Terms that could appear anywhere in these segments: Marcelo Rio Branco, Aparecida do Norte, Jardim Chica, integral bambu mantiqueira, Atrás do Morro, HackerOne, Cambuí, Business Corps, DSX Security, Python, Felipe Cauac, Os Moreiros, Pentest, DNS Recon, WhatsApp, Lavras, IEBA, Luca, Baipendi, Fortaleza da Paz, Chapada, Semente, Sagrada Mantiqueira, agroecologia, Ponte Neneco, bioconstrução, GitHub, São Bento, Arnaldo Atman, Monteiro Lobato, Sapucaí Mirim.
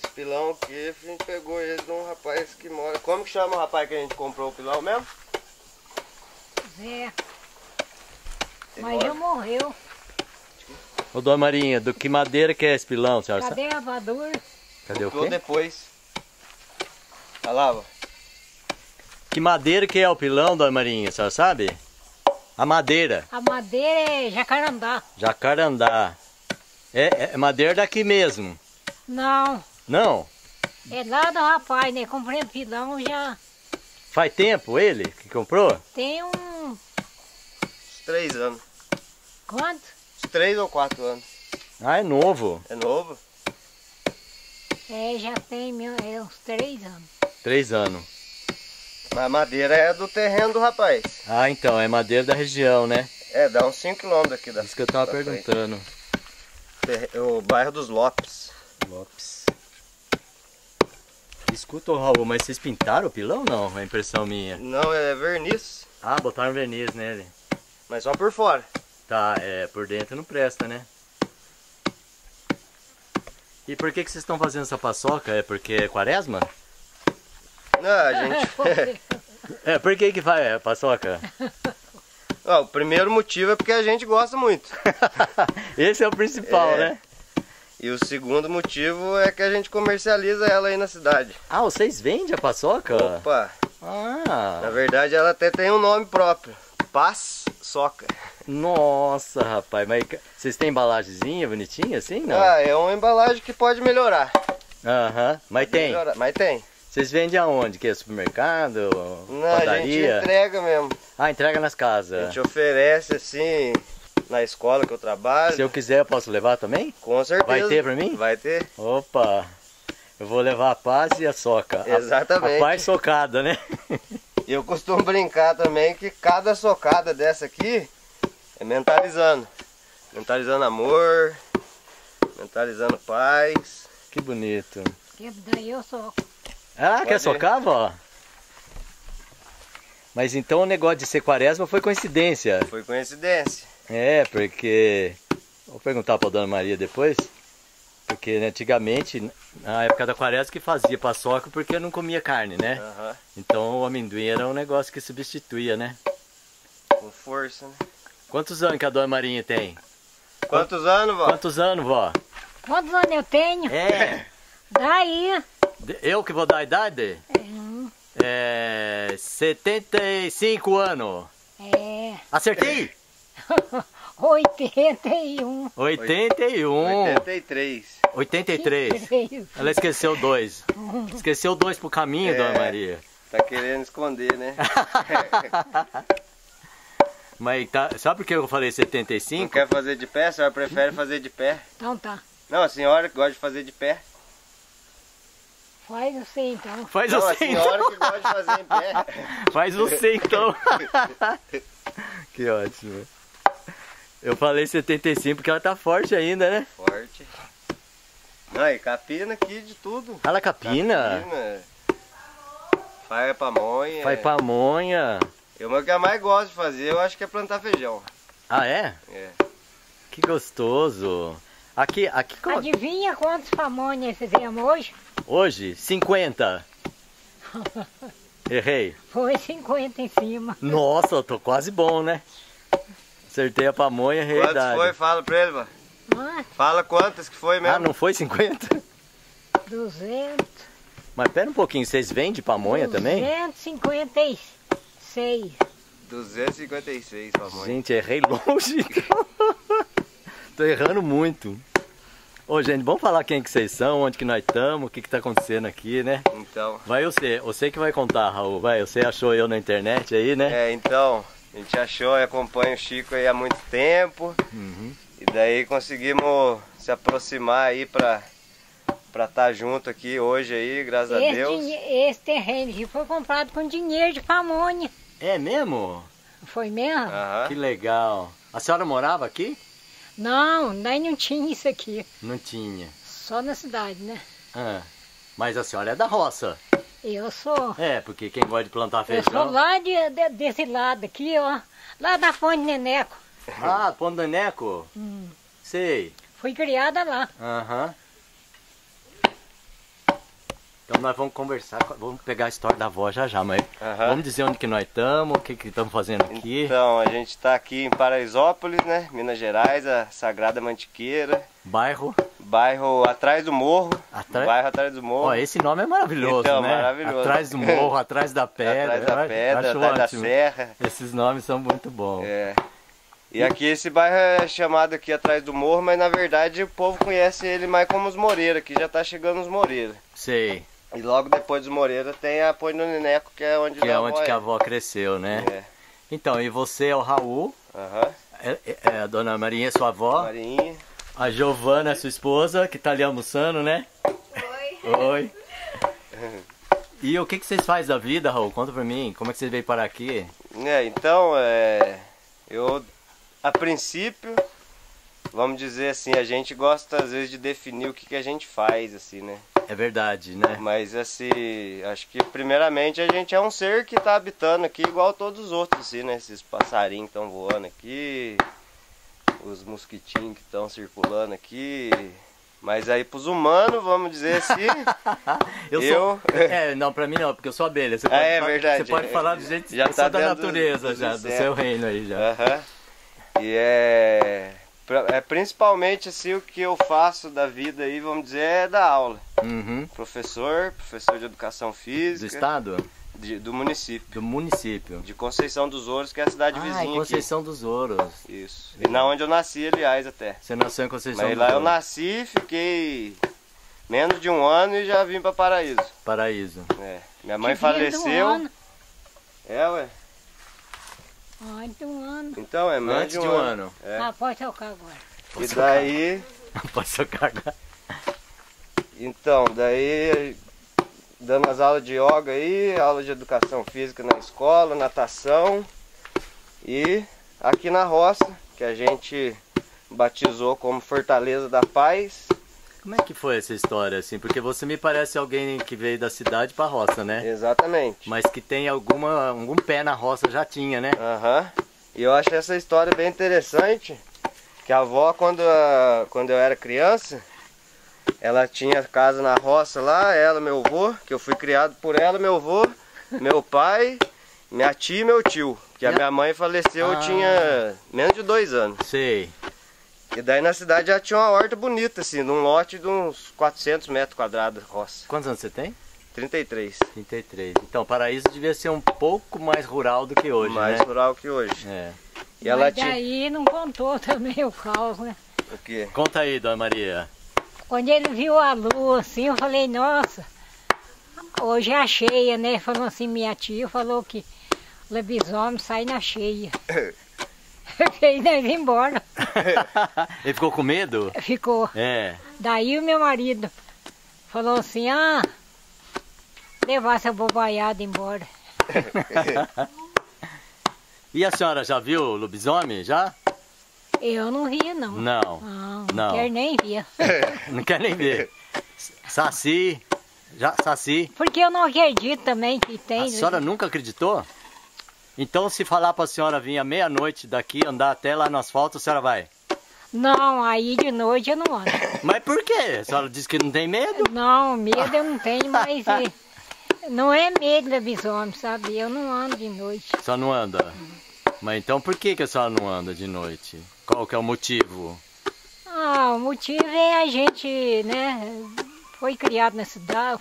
Esse pilão aqui, a gente pegou ele de um rapaz que mora... Como que chama o rapaz que a gente comprou o pilão mesmo? Zé. Mas ele morreu. Ô, Dona Marinha, do que madeira que é esse pilão, senhora? Cadê a vadura? Cadê o quê? Depois. Olha lá, ó. Que madeira que é o pilão, Dona Marinha, a senhora sabe? A madeira. A madeira é jacarandá. Jacarandá. É madeira daqui mesmo? Não. Não? É lá do rapaz, né? Comprei o pilão já. Faz tempo ele que comprou? Tem uns 3 anos. Quanto? Uns 3 ou 4 anos. Ah, é novo? É novo. É, já tem uns 3 anos. 3 anos. Mas a madeira é do terreno do rapaz. Ah, então, é madeira da região, né? É, dá uns 5 km aqui da... Isso que eu tava perguntando. Frente. O bairro dos Lopes. Lopes. Escuta, Raul, mas vocês pintaram o pilão ou não? É impressão minha. Não, é verniz. Ah, botaram verniz nele. Mas só por fora. Tá, é, por dentro não presta, né? E por que vocês estão fazendo essa paçoca? É porque é quaresma? Não, a gente... É, por que que faz a paçoca? Ó, o primeiro motivo é porque a gente gosta muito. Esse é o principal, né? E o segundo motivo é que a gente comercializa ela aí na cidade. Ah, vocês vendem a paçoca? Opa! Ah. Na verdade ela até tem um nome próprio. Paçoca. Nossa, rapaz, mas vocês têm embalagemzinha bonitinha assim, não? Ah, é uma embalagem que pode melhorar. Aham, mas tem? Melhorar, mas tem. Vocês vendem aonde? Que é supermercado? Não, padaria? A gente entrega mesmo. Ah, entrega nas casas. A gente oferece assim, na escola que eu trabalho. Se eu quiser eu posso levar também? Com certeza. Vai ter pra mim? Vai ter. Opa, eu vou levar a paz e a soca. Exatamente. A paz socada, né? E eu costumo brincar também que cada socada dessa aqui é mentalizando. Mentalizando amor, mentalizando paz. Que bonito. Que daí eu soco. Ah, quer socar, vó? Mas então o negócio de ser quaresma foi coincidência. Foi coincidência. É, porque... Vou perguntar pra Dona Maria depois. Porque né, antigamente, na época da quaresma, que fazia paçoca porque não comia carne, né? Uhum. Então o amendoim era um negócio que substituía, né? Com força, né? Quantos anos que a Dona Marinha tem? Quantos anos, vó? Quantos anos, vó? Quantos anos eu tenho? É. Daí... Eu que vou dar a idade? É. 75 anos. É. Acertei? 81. 81. 83. 83. Ela esqueceu 2. Esqueceu 2 pro caminho, Dona Maria. Tá querendo esconder, né? Mas tá, sabe por que eu falei 75? Não quer fazer de pé? A senhora prefere fazer de pé? Então tá. Não, a senhora que gosta de fazer de pé. Faz você então. Faz você então. A senhora que gosta de fazer em pé. Faz você então. Que ótimo. Eu falei 75 porque ela tá forte ainda, né? Forte. Não, e capina aqui de tudo. Ela capina? Capina. Faz pamonha. Faz pamonha. Eu, o que eu mais gosto de fazer, eu acho que é plantar feijão. Ah, é? É. Que gostoso. Aqui... Adivinha quantas pamonhas fizemos hoje? Hoje, 50. Errei. Foi 50 em cima. Nossa, eu tô quase bom, né? Acertei a pamonha, errei a idade. Quantos foi? Fala pra ele, mano. Fala quantas que foi mesmo. Ah, não foi 50? 200. Mas pera um pouquinho, vocês vendem pamonha também? 256. 256 pamonha. Gente, errei longe. Tô errando muito. Ô, gente, vamos falar quem que vocês são, onde que nós estamos, o que que tá acontecendo aqui, né? Então... Vai você que vai contar, Raul, vai, você achou eu na internet aí, né? É, então, a gente achou e acompanha o Chico aí há muito tempo, e daí conseguimos se aproximar aí pra estar junto aqui hoje aí, graças a Deus. Esse terreno aqui foi comprado com dinheiro de pamonha. É mesmo? Foi mesmo? Que legal. A senhora morava aqui? Não, nem não tinha isso aqui. Não tinha. Só na cidade, né? Ah, mas a senhora é da roça. Eu sou. É, porque quem gosta de plantar feijão... Eu sou lá desse lado aqui, ó. Lá da Ponte Neneco. Ah, Ponte Neneco? Sei. Fui criada lá. Aham. Então nós vamos conversar, vamos pegar a história da avó já já, mas vamos dizer onde que nós estamos, o que que estamos fazendo aqui. Então, a gente está aqui em Paraisópolis, né, Minas Gerais, a Sagrada Mantiqueira. Bairro? Bairro Atrás do Morro. Bairro Atrás do Morro. Ó, esse nome é maravilhoso, então, né? Maravilhoso. Atrás do Morro, Atrás da Pedra. Atrás da Pedra, Atrás da Serra. Esses nomes são muito bons. É. E aqui esse bairro é chamado aqui Atrás do Morro, mas na verdade o povo conhece ele mais como Os Moreiros, que já tá chegando os Moreiros. Sei. E logo depois dos Moreiros tem a Ponte Neneco, que é onde que a avó cresceu, né? É. Então, e você é o Raul, a Dona Marinha é sua avó, Marinha. A Giovana é sua esposa, que tá ali almoçando, né? Oi. Oi. E o que que vocês fazem da vida, Raul? Conta pra mim, como é que vocês veio parar aqui? É, então, eu... A princípio, vamos dizer assim, a gente gosta às vezes de definir o que que a gente faz, assim, né? É verdade, né? Mas assim, acho que primeiramente a gente é um ser que tá habitando aqui igual todos os outros, assim, né? Esses passarinhos que estão voando aqui, os mosquitinhos que estão circulando aqui... Mas aí pros humanos, vamos dizer assim, não, pra mim não, porque eu sou abelha. Você pode, é verdade. Você pode falar do jeito já tá da natureza, já, do seu reino aí, já. E é principalmente assim o que eu faço da vida aí, vamos dizer, é da aula. Professor de educação física. Do estado? Do município. Do município. De Conceição dos Ouros, que é a cidade vizinha Conceição dos Ouros. Isso. E na onde eu nasci, aliás, até. Você nasceu em Conceição dos Ouros? Mas lá eu nasci, fiquei menos de um ano e já vim pra Paraíso. Paraíso. É. Minha mãe faleceu. É, ué. Mais de um ano. Então, é mais de um ano. É. Ah, pode tocar agora. E daí... Pode tocar agora. Então, daí... Dando as aulas de yoga aí, aula de educação física na escola, natação. E aqui na roça, que a gente batizou como Fortaleza da Paz. Como é que foi essa história, assim? Porque você me parece alguém que veio da cidade pra roça, né? Exatamente. Mas que tem algum pé na roça já tinha, né? E eu acho essa história bem interessante, que a avó, quando eu era criança, ela tinha casa na roça lá, ela, meu avô, que eu fui criado por ela, meu avô, meu pai, minha tia e meu tio. Porque a minha mãe faleceu, eu tinha menos de 2 anos. Sei. E daí na cidade já tinha uma horta bonita, assim, num lote de uns 400 metros quadrados de roça. Quantos anos você tem? 33. 33. Então, Paraíso devia ser um pouco mais rural do que hoje, né? Mais rural que hoje. É. E ela daí não contou também o caos, né? O quê? Conta aí, Dona Maria. Quando ele viu a lua, assim, eu falei, nossa, hoje é a cheia, né? Falou assim, minha tia falou que lobisomem sai na cheia. E nós vim embora. Ele ficou com medo? Ficou. É. Daí o meu marido falou assim, levar essa bobaiada embora. E a senhora já viu o lobisomem, já? Eu não via, não. Não quero nem ver. Não quero nem ver. Saci, saci. Porque eu não acredito também que tem. A senhora nunca acreditou? Então, se falar pra senhora vir à meia-noite daqui, andar até lá no asfalto, a senhora vai? Não, aí de noite eu não ando. Mas por quê? A senhora disse que não tem medo? Não, medo eu não tenho, mas não é medo da bisomem, sabe? Eu não ando de noite. A senhora não anda? Mas então por que que a senhora não anda de noite? Qual que é o motivo? Ah, o motivo é a gente, né, foi criado na cidade,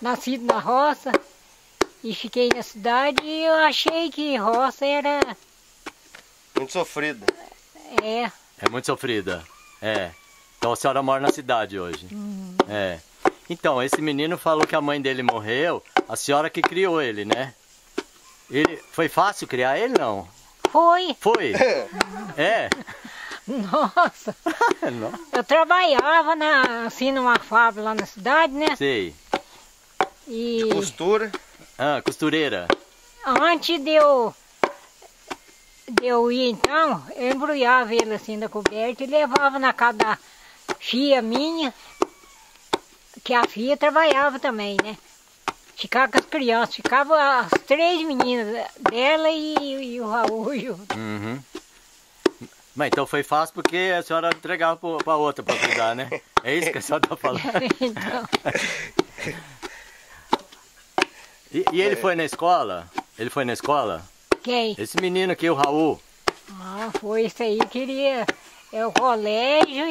nascido na roça e fiquei na cidade e eu achei que roça era... Muito sofrida. É. É muito sofrida, é. Então a senhora mora na cidade hoje. É. Então, esse menino falou que a mãe dele morreu, a senhora que criou ele, né? Ele, foi fácil criar ele, não? Foi. Foi? É. Nossa. Eu trabalhava assim numa fábrica lá na cidade, né? Sei. E... De costura? Ah, costureira. Antes de eu ir, então, eu embrulhava ele assim na coberta e levava na casa da filha minha, que a filha trabalhava também, né? Ficava com as crianças, ficavam as 3 meninas dela e o Raul. Mas então foi fácil porque a senhora entregava para outra para cuidar, né? É isso que a senhora está falando. Então. E ele foi na escola? Ele foi na escola? Quem? Esse menino aqui, o Raul. Ah, foi isso aí, queria. É o colégio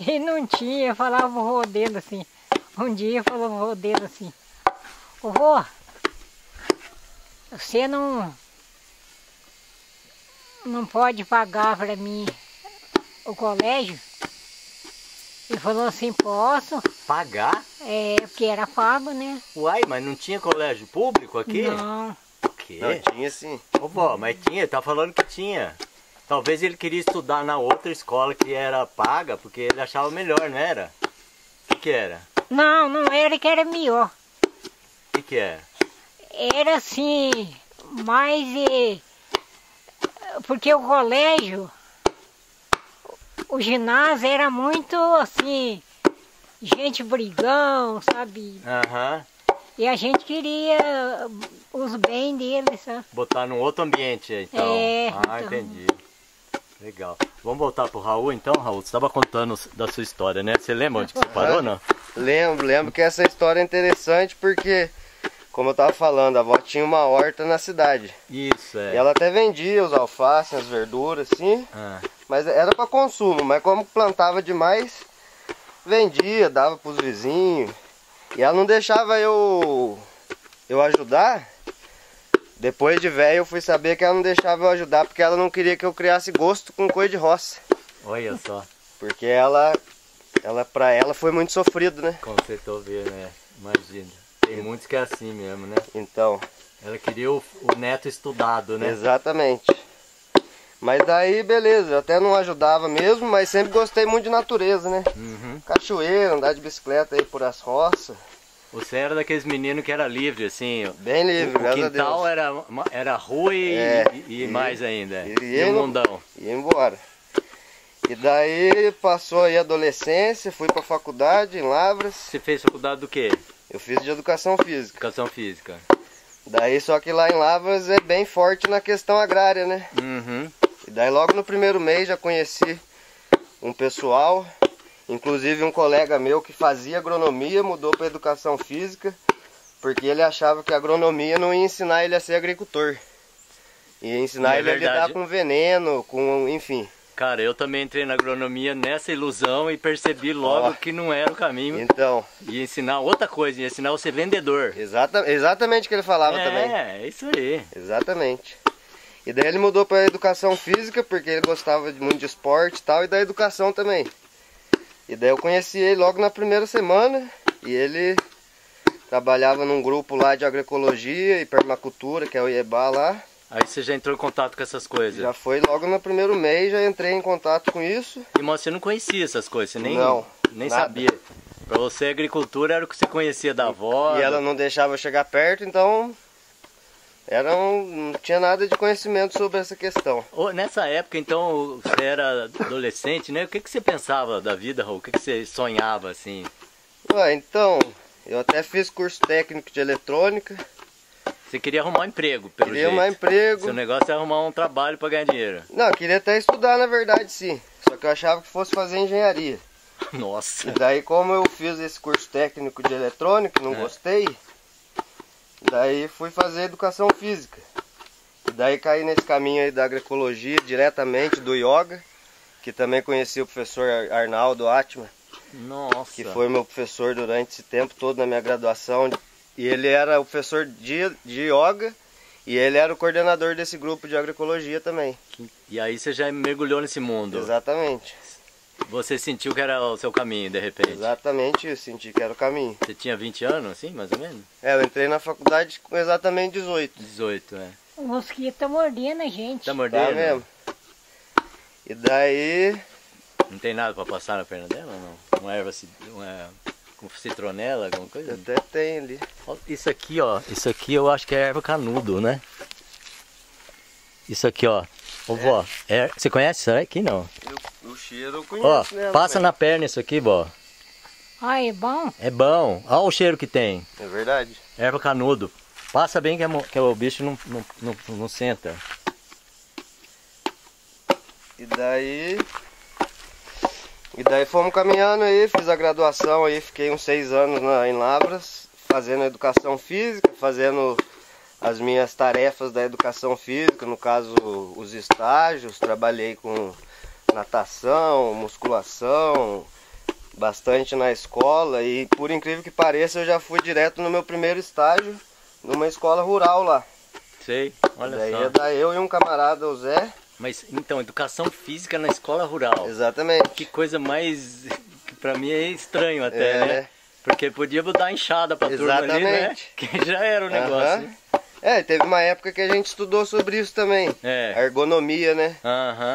e não tinha. Falava o vô dele assim. Um dia falou o vô dele assim: ô vô, você não pode pagar para mim o colégio? Ele falou assim: posso. Pagar? É, porque era pago, né? Uai, mas não tinha colégio público aqui? Não. O quê? Não, tinha sim. Ô vó, mas tinha, tá falando que tinha. Talvez ele queria estudar na outra escola que era paga, porque ele achava melhor, não era? O que era? Não, não era que era melhor. O que era? Era assim, mais... Porque o colégio, o ginásio era muito assim, gente brigão, sabe? Aham. E a gente queria os bens deles, sabe? Botar num outro ambiente, então. É, ah, então... entendi. Legal. Vamos voltar pro Raul, então, Raul? Você estava contando da sua história, né? Você lembra onde que você parou, não? Lembro que essa história é interessante porque... Como eu estava falando, a avó tinha uma horta na cidade. Isso, é. E ela até vendia os alfaces, as verduras, assim. Ah. Mas era para consumo, mas como plantava demais, vendia, dava para os vizinhos. E ela não deixava eu ajudar. Depois de velho, eu fui saber que ela não deixava eu ajudar, porque ela não queria que eu criasse gosto com coisa de roça. Olha só. Porque ela para ela foi muito sofrido, né? Como você tá vendo, né? Imagina. Tem muitos que é assim mesmo, né? Então... Ela queria o neto estudado, né? Exatamente. Mas daí, beleza, eu até não ajudava mesmo, mas sempre gostei muito de natureza, né? Uhum. Cachoeira, andar de bicicleta aí por as roças. Você era daqueles meninos que era livre, assim... Bem livre, graças a Deus. O quintal era rua e mais ainda. E o mundão. E ia embora. E daí, passou aí a adolescência, fui pra faculdade em Lavras. Você fez faculdade do quê? Eu fiz de educação física. Educação física. Daí só que lá em Lavras é bem forte na questão agrária, né? Uhum. E daí logo no primeiro mês já conheci um pessoal, inclusive um colega meu que fazia agronomia, mudou para educação física, porque ele achava que a agronomia não ia ensinar ele a ser agricultor. Ia ensinar ele a lidar com veneno, com enfim... Cara, eu também entrei na agronomia nessa ilusão e percebi logo que não era o caminho. Então... Ia ensinar outra coisa, ia ensinar você vendedor. Exatamente o que ele falava também. É, isso aí. Exatamente. E daí ele mudou para educação física, porque ele gostava muito de esporte e tal, e da educação também. E daí eu conheci ele logo na primeira semana, e ele trabalhava num grupo lá de agroecologia e permacultura, que é o IEBA lá. Aí você já entrou em contato com essas coisas? Já foi logo no primeiro mês, já entrei em contato com isso. E mas você não conhecia essas coisas? Você nem sabia. Pra você, agricultura era o que você conhecia da avó. E ela não deixava chegar perto, então não tinha nada de conhecimento sobre essa questão. Nessa época, então, você era adolescente, né? O que você pensava da vida, Raul? O que você sonhava, assim? Ué, então, eu até fiz curso técnico de eletrônica. Você queria arrumar um emprego, pelo jeito. Queria arrumar emprego. Seu negócio é arrumar um trabalho para ganhar dinheiro. Não, eu queria até estudar, na verdade, sim. Só que eu achava que fosse fazer engenharia. Nossa. E daí, como eu fiz esse curso técnico de eletrônica, não gostei, daí fui fazer educação física. E daí caí nesse caminho aí da agroecologia, diretamente do yoga, que também conheci o professor Arnaldo Atman. Nossa. Que foi meu professor durante esse tempo todo na minha graduação. E ele era o professor de yoga e ele era o coordenador desse grupo de agroecologia também. E aí você já mergulhou nesse mundo. Exatamente. Você sentiu que era o seu caminho, de repente. Exatamente, eu senti que era o caminho. Você tinha 20 anos, assim, mais ou menos? É, eu entrei na faculdade com exatamente 18. 18, é. O mosquito tá mordendo a gente. Tá mordendo? Tá mesmo. E daí... Não tem nada pra passar na perna dela, não? Uma erva... Com citronela, alguma coisa? Até tem ali. Isso aqui, ó. Isso aqui eu acho que é erva canudo, né? Isso aqui, ó. Ô, vó, você conhece isso aqui, não? O cheiro eu conheço, né? Ó, passa na perna isso aqui, vó. Ah, é bom? É bom. Olha o cheiro que tem. É verdade. Erva canudo. Passa bem que o bicho não senta. E daí fomos caminhando aí, fiz a graduação aí, fiquei uns 6 anos em Lavras, fazendo educação física, fazendo as minhas tarefas da educação física, no caso os estágios, trabalhei com natação, musculação, bastante na escola e por incrível que pareça eu já fui direto no meu primeiro estágio numa escola rural lá. Sei, olha daí só. Daí eu e um camarada, o Zé. Mas então, educação física na escola rural. Exatamente. Que coisa mais, que pra mim é estranho até, né? Porque podia dar enxada pra turma ali, né? Que já era o negócio. Né? É, teve uma época que a gente estudou sobre isso também. É. A ergonomia, né?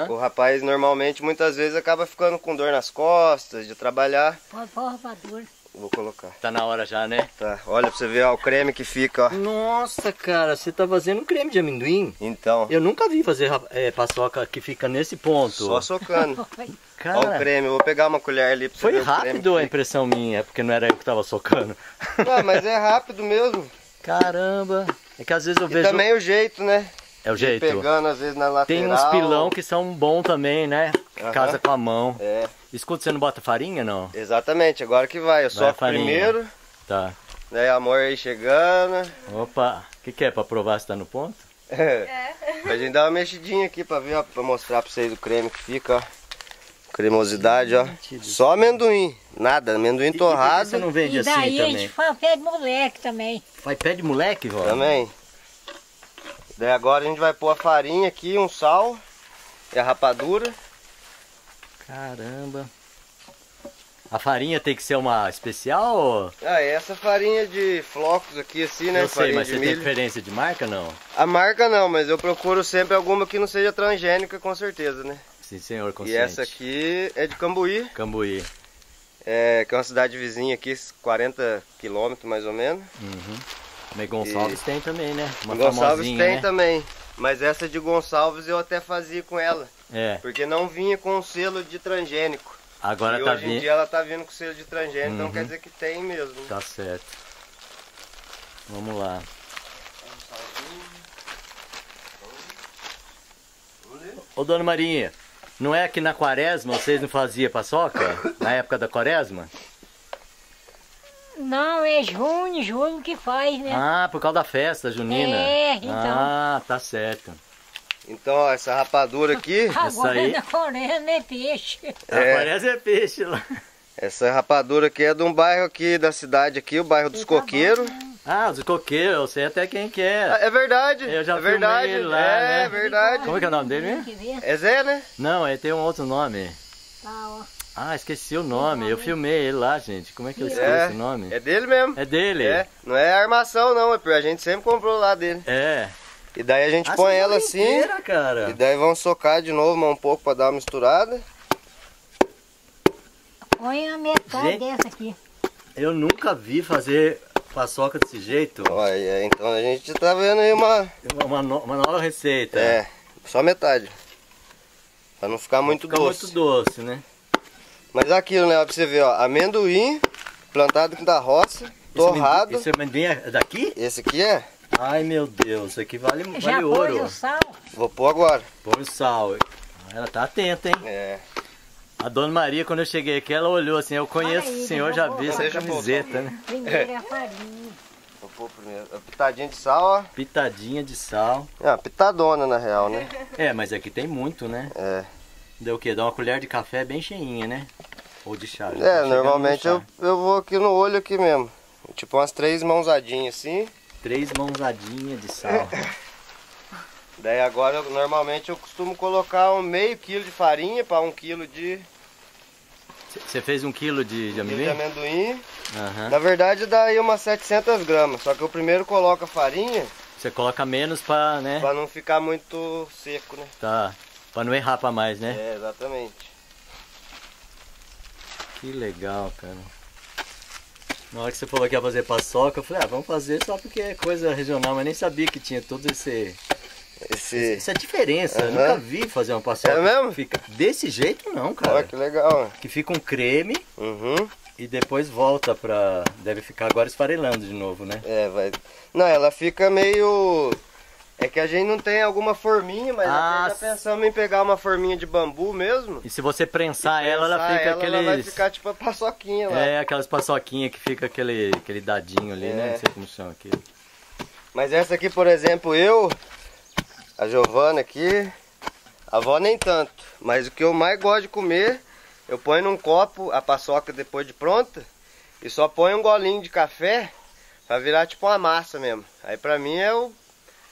O rapaz normalmente, muitas vezes, acaba ficando com dor nas costas, de trabalhar. Pode pôr o rapador. Vou colocar. Tá na hora já, né? Tá. Olha pra você ver, ó, o creme que fica, ó. Nossa, cara, você tá fazendo creme de amendoim? Então. Eu nunca vi fazer paçoca que fica nesse ponto. Só socando. Cara, ó o creme, eu vou pegar uma colher ali pra você ver. Foi rápido a impressão minha, porque não era eu que tava socando. Não, mas é rápido mesmo. Caramba. É que às vezes eu vejo... E também o jeito, né? É o jeito. Pegando às vezes na lateral. Tem uns pilão que são bons também, né? Casa com a mão. É. Escuta, você não bota farinha, não? Exatamente, agora que vai. Eu soco primeiro. Tá. Daí amor aí chegando. Opa, o que é? Pra provar se tá no ponto? É. A gente dá uma mexidinha aqui pra ver, ó, pra mostrar pra vocês o creme que fica, ó. Cremosidade, ó. Só amendoim, nada, amendoim torrado. Você não vende assim também? E daí a gente faz pé de moleque também. Faz pé de moleque, vó? Também. Daí agora a gente vai pôr a farinha aqui, um sal e a rapadura. Caramba. A farinha tem que ser uma especial? Ou... Ah, essa farinha de flocos aqui assim, né? Eu sei, mas você tem preferência de marca, não? A marca não, mas eu procuro sempre alguma que não seja transgênica, com certeza, né? Sim, senhor, consciente. E essa aqui é de Cambuí. Cambuí. É, que é uma cidade vizinha aqui, 40 quilômetros mais ou menos. Mas Gonçalves tem também, né? Uma Gonçalves tem, né? Também. Mas essa de Gonçalves eu até fazia com ela. É. Porque não vinha com o selo de transgênico. Agora e tá hoje em dia ela tá vindo com o selo de transgênico, então quer dizer que tem mesmo. Né? Tá certo. Vamos lá. Ô, Dona Marinha, não é que na quaresma vocês não faziam paçoca? Na época da quaresma? Não, é julho que faz, né? Ah, por causa da festa junina. É, então. Ah, tá certo. Então, ó, essa rapadura aqui... Agora aí... na quaresma é peixe. É. A quaresma é peixe lá. Essa rapadura aqui é de um bairro aqui da cidade aqui, o bairro dos Coqueiros. Ah, dos Coqueiros, eu sei até quem que é. Ah, é verdade. Eu já filmei ele lá, né? É verdade. Como é que é o nome dele mesmo? É Zé, né? Não, ele tem um outro nome. Tá, ó. Ah, esqueci o nome. Eu filmei ele lá, gente. Como é que eu esqueci o nome? É dele mesmo. É dele. É. Não é armação, não. É porque a gente sempre comprou lá dele. É. E daí a gente põe ela assim. Inteira, cara. E daí vamos socar de novo um pouco pra dar uma misturada. Põe a metade dessa aqui. Eu nunca vi fazer paçoca desse jeito. Olha, então a gente tá vendo aí uma nova receita. É. Só metade. Pra não ficar muito doce. Muito doce, né? Mas aquilo, né, ó, pra você ver, ó, amendoim plantado da roça, torrado. Esse amendoim é daqui? Esse aqui é. Ai, meu Deus, isso aqui vale ouro. Já põe o sal? Vou pôr agora. Põe o sal. Ela tá atenta, hein? É. A Dona Maria, quando eu cheguei aqui, ela olhou assim, eu conheço o senhor, já vi essa camiseta, né? Primeiro é a farinha. Vou pôr primeiro. Pitadinha de sal, ó. Pitadinha de sal. É, pitadona, na real, né? É, mas aqui tem muito, né? É. Deu o quê? Dá uma colher de café bem cheinha, né? Ou de chá. É, normalmente chá. Eu vou aqui no olho aqui mesmo. Tipo umas 3 mãozadinhas assim. 3 mãozadinhas de sal. Daí agora, normalmente eu costumo colocar um meio quilo de farinha para 1 quilo de... Você fez 1 quilo de amendoim? De amendoim. Na verdade dá aí umas 700 gramas. Só que eu primeiro coloco a farinha. Você coloca menos para, né? Para não ficar muito seco, né? Tá. Pra não errar pra mais, né? É, exatamente. Que legal, cara. Na hora que você falou que ia fazer paçoca, eu falei, ah, vamos fazer só porque é coisa regional, mas nem sabia que tinha todo essa diferença. Eu nunca vi fazer uma paçoca. É mesmo? Fica desse jeito não, cara. Olha que legal. Que fica um creme e depois volta pra... Deve ficar agora esfarelando de novo, né? É, vai... Não, ela fica meio... É que a gente não tem alguma forminha, mas nós já pensamos em pegar uma forminha de bambu mesmo. E se você prensar ela, ela fica aquele... Ela vai ficar tipo a paçoquinha lá. É, aquelas paçoquinhas que fica aquele dadinho ali, né? Não sei como chama aquilo. Mas essa aqui, por exemplo, eu, a Giovana aqui, a avó nem tanto. Mas o que eu mais gosto de comer, eu ponho num copo a paçoca depois de pronta e só ponho um golinho de café pra virar tipo uma massa mesmo. Aí pra mim é o...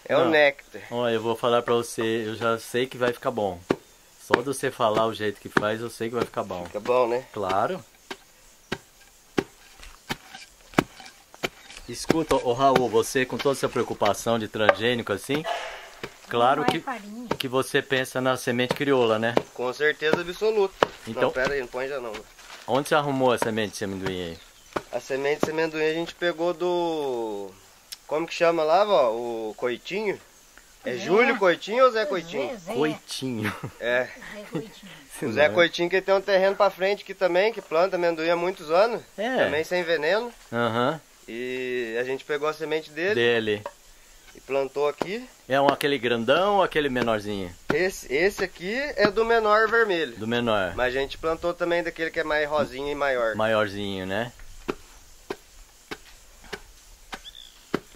É o néctar. Olha, eu vou falar pra você, eu já sei que vai ficar bom. Só de você falar o jeito que faz, eu sei que vai ficar bom. Fica bom, né? Claro. Escuta, ô Raul, você com toda essa preocupação de transgênico assim, claro que você pensa na semente crioula, né? Com certeza absoluta. Então, não, pera aí, não põe já não. Onde você arrumou a semente de amendoim aí? A semente de amendoim a gente pegou do... Como que chama lá, vó? O Coitinho? É Júlio Coitinho ou Zé Coitinho? Zé. Coitinho. É. Zé Coitinho. O Zé Coitinho que tem um terreno pra frente aqui também, que planta amendoim há muitos anos. É. Também sem veneno. Aham. E a gente pegou a semente dele. E plantou aqui. É aquele grandão ou aquele menorzinho? Esse aqui é do menor vermelho. Do menor. Mas a gente plantou também daquele que é mais rosinho e maior. Maiorzinho, né?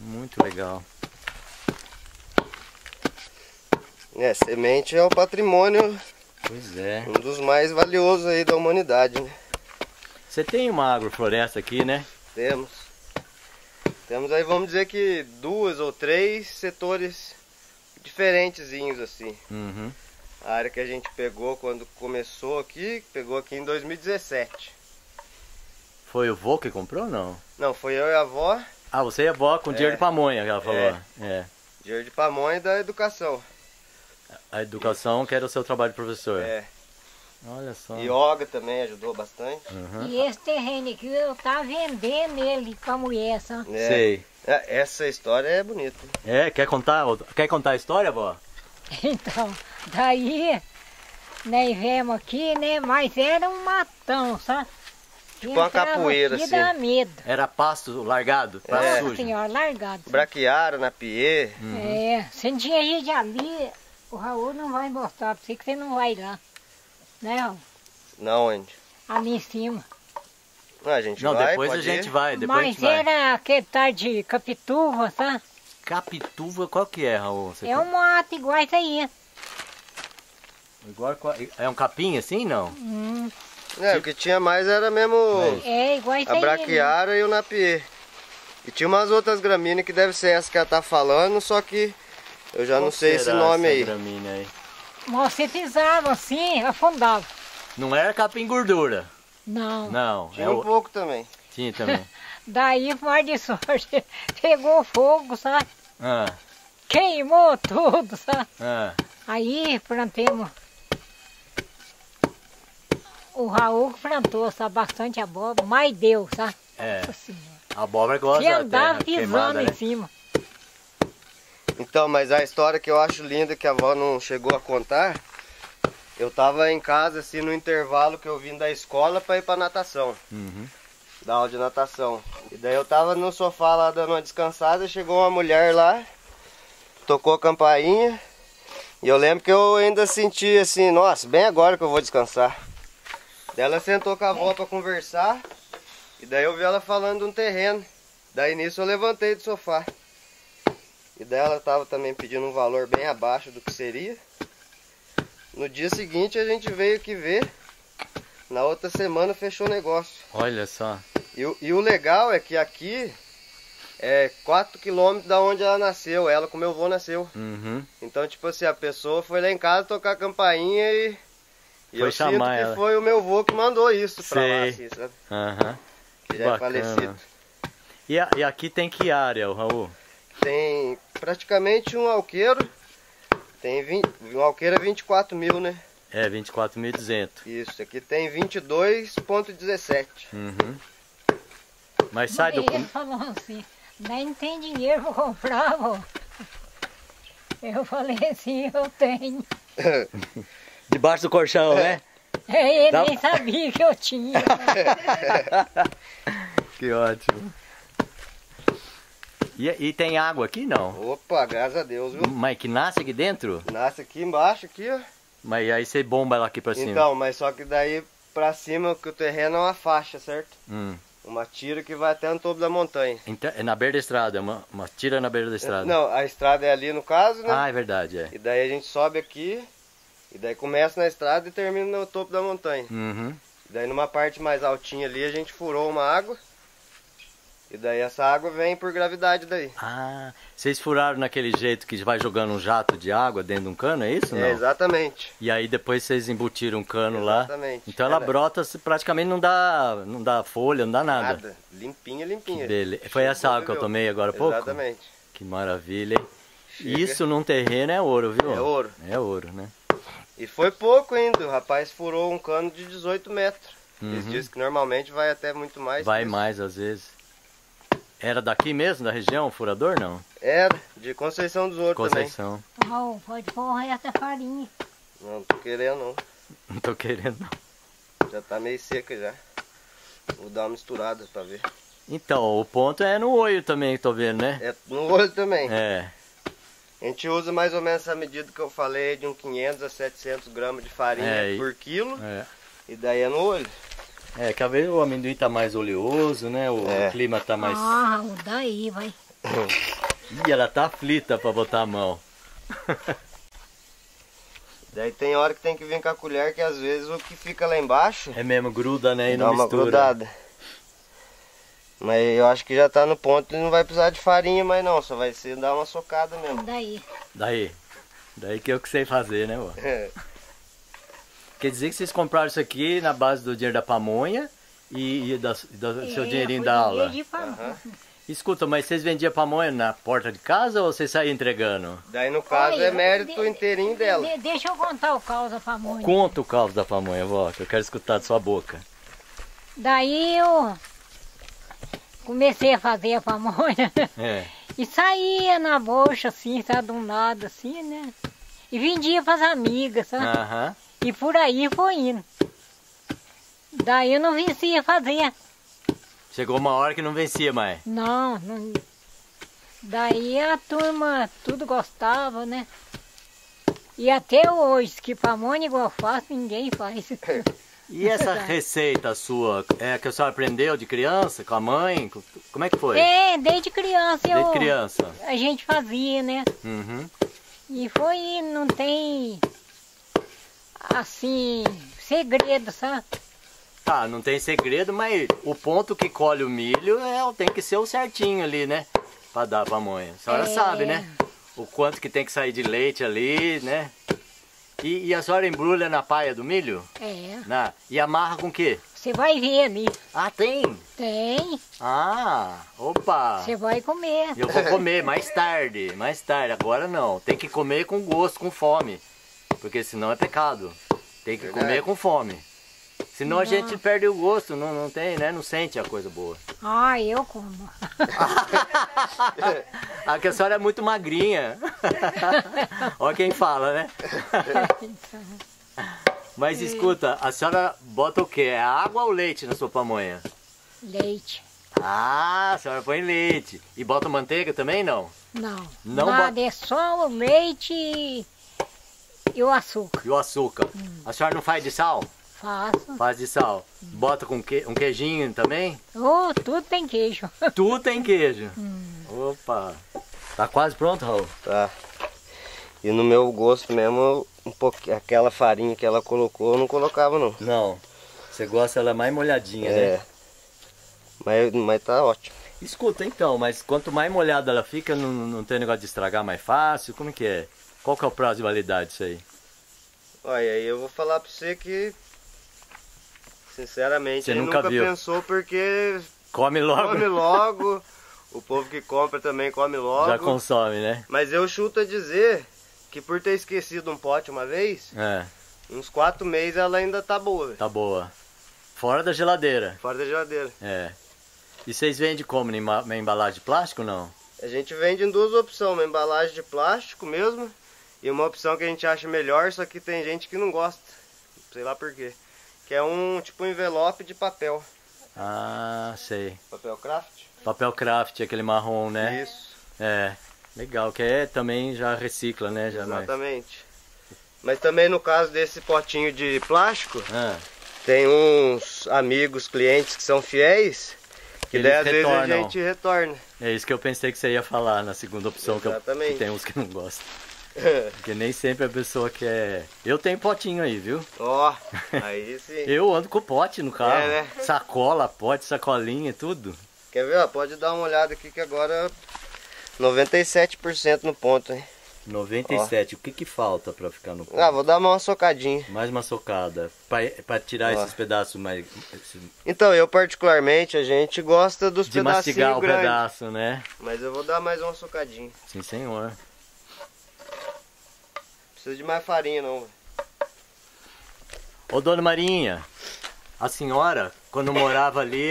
Muito legal. É, semente é o patrimônio. Pois é. Um dos mais valiosos aí da humanidade, né? Você tem uma agrofloresta aqui, né? Temos. Temos aí, vamos dizer que 2 ou 3 setores diferentezinhos, assim. Uhum. A área que a gente pegou quando começou aqui, pegou aqui em 2017. Foi o vô que comprou ou não? Não, foi eu e a avó. Ah, você e a avó com dinheiro de pamonha, que ela falou. É. Dinheiro de pamonha da educação. A educação que era o seu trabalho de professor. É. Olha só. E Yoga também ajudou bastante. Uhum. E esse terreno aqui, eu tava vendendo ele pra mulher, só. É. Sei. Essa história é bonita. É, quer contar a história, vó? Então, daí, nós viemos aqui, né, mas era um matão, sabe? Tipo uma capoeira, assim. Dá medo. Era pasto largado? Pasto senhora, largado. Braquiara, na pie. Uhum. É, você não tinha ido ali, o Raul não vai mostrar pra você que você não vai lá. Né, Raul? Não, onde? Ali em cima. Não, a gente vai, depois a gente vai. Mas era aquele tal de capituva, sabe? Capituva, qual que é, Raul? É um mato igual isso aí. Igual, é um capim assim, não? É, o que tinha mais era mesmo a braquiara e o napier. E tinha umas outras gramíneas que deve ser essa que ela tá falando, só que eu já não sei esse nome aí. Mas você pisava assim, afundava. Não era capim gordura. Não. Não. Tinha um pouco também. Tinha também. Daí, mais de sorte, pegou fogo, sabe? Queimou tudo, sabe? Aí plantemos. O Raul plantou, sabe, bastante abóbora, mas deu, sabe? É, a abóbora gosta da terra andava pisando em cima. Então, mas a história que eu acho linda, que a avó não chegou a contar, eu tava em casa, assim, no intervalo que eu vim da escola pra ir pra natação. Uhum. Da aula de natação. E daí eu tava no sofá lá, dando uma descansada, chegou uma mulher lá, tocou a campainha, e eu lembro que eu ainda senti, assim, nossa, bem agora que eu vou descansar. Ela sentou com a avó pra conversar, e daí eu vi ela falando de um terreno. Daí nisso eu levantei do sofá. E daí ela tava também pedindo um valor bem abaixo do que seria. No dia seguinte a gente veio aqui ver, na outra semana fechou o negócio. Olha só. E o legal é que aqui é 4 km da onde ela nasceu, ela com meu avô nasceu. Uhum. Então tipo assim, a pessoa foi lá em casa tocar a campainha e... E eu sinto que foi o meu avô que mandou isso pra lá, assim, sabe? Aham. Que já é falecido. E aqui tem que área, o Raul? Tem praticamente um alqueiro. Tem um alqueiro é 24 mil, né? É, 24.200. Isso, aqui tem 22.17. Uhum. Mas sai do... Ele falou assim, não tem dinheiro pra comprar, vô. Eu falei assim, eu tenho. Debaixo do colchão, né? É, ele nem sabia que eu tinha. Que ótimo. E tem água aqui, não? Opa, graças a Deus, viu? Mas que nasce aqui dentro? Nasce aqui embaixo, aqui, ó. Mas aí você bomba ela aqui pra cima? Então, mas só que daí pra cima, que o terreno é uma faixa, certo? Uma tira que vai até no topo da montanha. Então, é na beira da estrada, é uma tira na beira da estrada. Não, a estrada é ali no caso, né? Ah, é verdade, é. E daí a gente sobe aqui, e daí começa na estrada e termina no topo da montanha. E daí numa parte mais altinha ali a gente furou uma água. E daí essa água vem por gravidade daí. Ah, vocês furaram naquele jeito que vai jogando um jato de água dentro de um cano, é isso? Não? É, exatamente. E aí depois vocês embutiram um cano lá. Exatamente. Então ela brota, praticamente não dá folha, não dá nada. Nada, limpinha, limpinha. Foi essa água que eu tomei agora há pouco? Exatamente. Que maravilha, hein? Isso num terreno é ouro, viu? É ouro. É ouro, né? E foi pouco ainda, o rapaz furou um cano de 18 metros. Eles dizem que normalmente vai até muito mais. Vai mais às vezes. Era daqui mesmo, da região, furador, não? Era, de Conceição dos Ouros também. Conceição. Raul, pode pôr essa farinha. Não tô querendo, não. Não tô querendo, não. Já tá meio seca já. Vou dar uma misturada pra ver. Então, o ponto é no olho também, tô vendo, né? É no olho também. É. A gente usa mais ou menos essa medida que eu falei, de uns 500 a 700 gramas de farinha por quilo. É. E daí é no olho. É, que às vezes o amendoim tá mais oleoso, né? O clima tá mais... Ah, daí vai. Ih, ela tá aflita pra botar a mão. Daí tem hora que tem que vir com a colher, que às vezes o que fica lá embaixo... É mesmo, gruda, né? E não mistura. Dá uma grudada. Mas eu acho que já tá no ponto e não vai precisar de farinha mais não. Só vai ser dar uma socada mesmo. Daí que eu sei fazer, né, ó? Quer dizer que vocês compraram isso aqui na base do dinheiro da pamonha e do seu dinheirinho da aula? Escuta, mas vocês vendiam pamonha na porta de casa ou vocês saíam entregando? Daí no caso é mérito inteirinho dela. Deixa eu contar o caos da pamonha. Conta o caos da pamonha, vó, que eu quero escutar de sua boca. Daí eu comecei a fazer a pamonha e saía na bolsa assim, sabe, de um lado assim, né? E vendia para as amigas, sabe? E por aí foi indo. Daí eu não vencia fazer. Chegou uma hora que não vencia mais? Não. Daí a turma tudo gostava, né? E até hoje, que pamonha igual faço, ninguém faz. E essa receita sua, é que a senhora aprendeu de criança, com a mãe? Como é que foi? É, desde criança. Desde criança? A gente fazia, né? E foi, não tem... assim, segredo, sabe? Tá, não tem segredo, mas o ponto que colhe o milho tem que ser o certinho ali, né? Pra dar pamonha. A senhora sabe, né? O quanto que tem que sair de leite ali, né? E a senhora embrulha na paia do milho? E amarra com o quê? Você vai ver ali. Ah, tem? Tem. Ah, opa. Você vai comer. Eu vou comer mais tarde. Agora não. Tem que comer com gosto, com fome. Porque senão é pecado. Tem que comer com fome. Senão a gente perde o gosto, não tem, né? Não sente a coisa boa. Ah, eu como. A que a senhora é muito magrinha. Olha quem fala, né? Mas escuta, a senhora bota o quê? Água ou leite na sua pamonha? Leite. Ah, a senhora põe leite. E bota manteiga também, não? Não bota... é só o leite... E o açúcar. E o açúcar. A senhora não faz de sal? Faço. Faz de sal. Bota com um queijinho também? Oh, tudo tem queijo. Tudo tem queijo. Opa. Tá quase pronto, Raul? Tá. E no meu gosto mesmo, um pouquinho, aquela farinha que ela colocou, eu não colocava não. Não. Você gosta ela mais molhadinha, né? Mas tá ótimo. Escuta então, mas quanto mais molhada ela fica, não tem negócio de estragar mais fácil? Como que é? Qual que é o prazo de validade disso aí? Olha, aí eu vou falar pra você que, sinceramente, você nunca pensou porque... Come logo. Come logo. O povo que compra também come logo. Já consome, né? Mas eu chuto a dizer que por ter esquecido um pote uma vez, uns 4 meses ela ainda tá boa. Tá boa. Fora da geladeira. Fora da geladeira. É. E vocês vendem como? Na embalagem de plástico ou não? A gente vende em duas opções, uma embalagem de plástico mesmo. E uma opção que a gente acha melhor, só que tem gente que não gosta, sei lá por quê. Que é um tipo um envelope de papel. Ah, sei. Papel craft? Papel craft, aquele marrom, né? Isso. É, legal, que é também já recicla, né? Já. Exatamente. Mas também no caso desse potinho de plástico, tem uns amigos, clientes que são fiéis, que daí às vezes a gente retorna. É isso que eu pensei que você ia falar na segunda opção. Exatamente. Que tem uns que não gostam. Porque nem sempre a pessoa quer... Eu tenho potinho aí, viu? Ó, aí sim. Eu ando com pote no carro. É, né? Sacola, pote, sacolinha, tudo. Quer ver? Ó, pode dar uma olhada aqui que agora 97% no ponto, hein? 97, ó. O que que falta pra ficar no ponto? Ah, vou dar uma socadinha. Mais uma socada, pra tirar esses pedaços mais... Então, eu particularmente, a gente gosta dos pedacinhos grandes. De mastigar o pedaço, né? Mas eu vou dar mais uma socadinha. Sim, senhor. Precisa de mais farinha, não. Ô, Dona Marinha, a senhora, quando morava ali,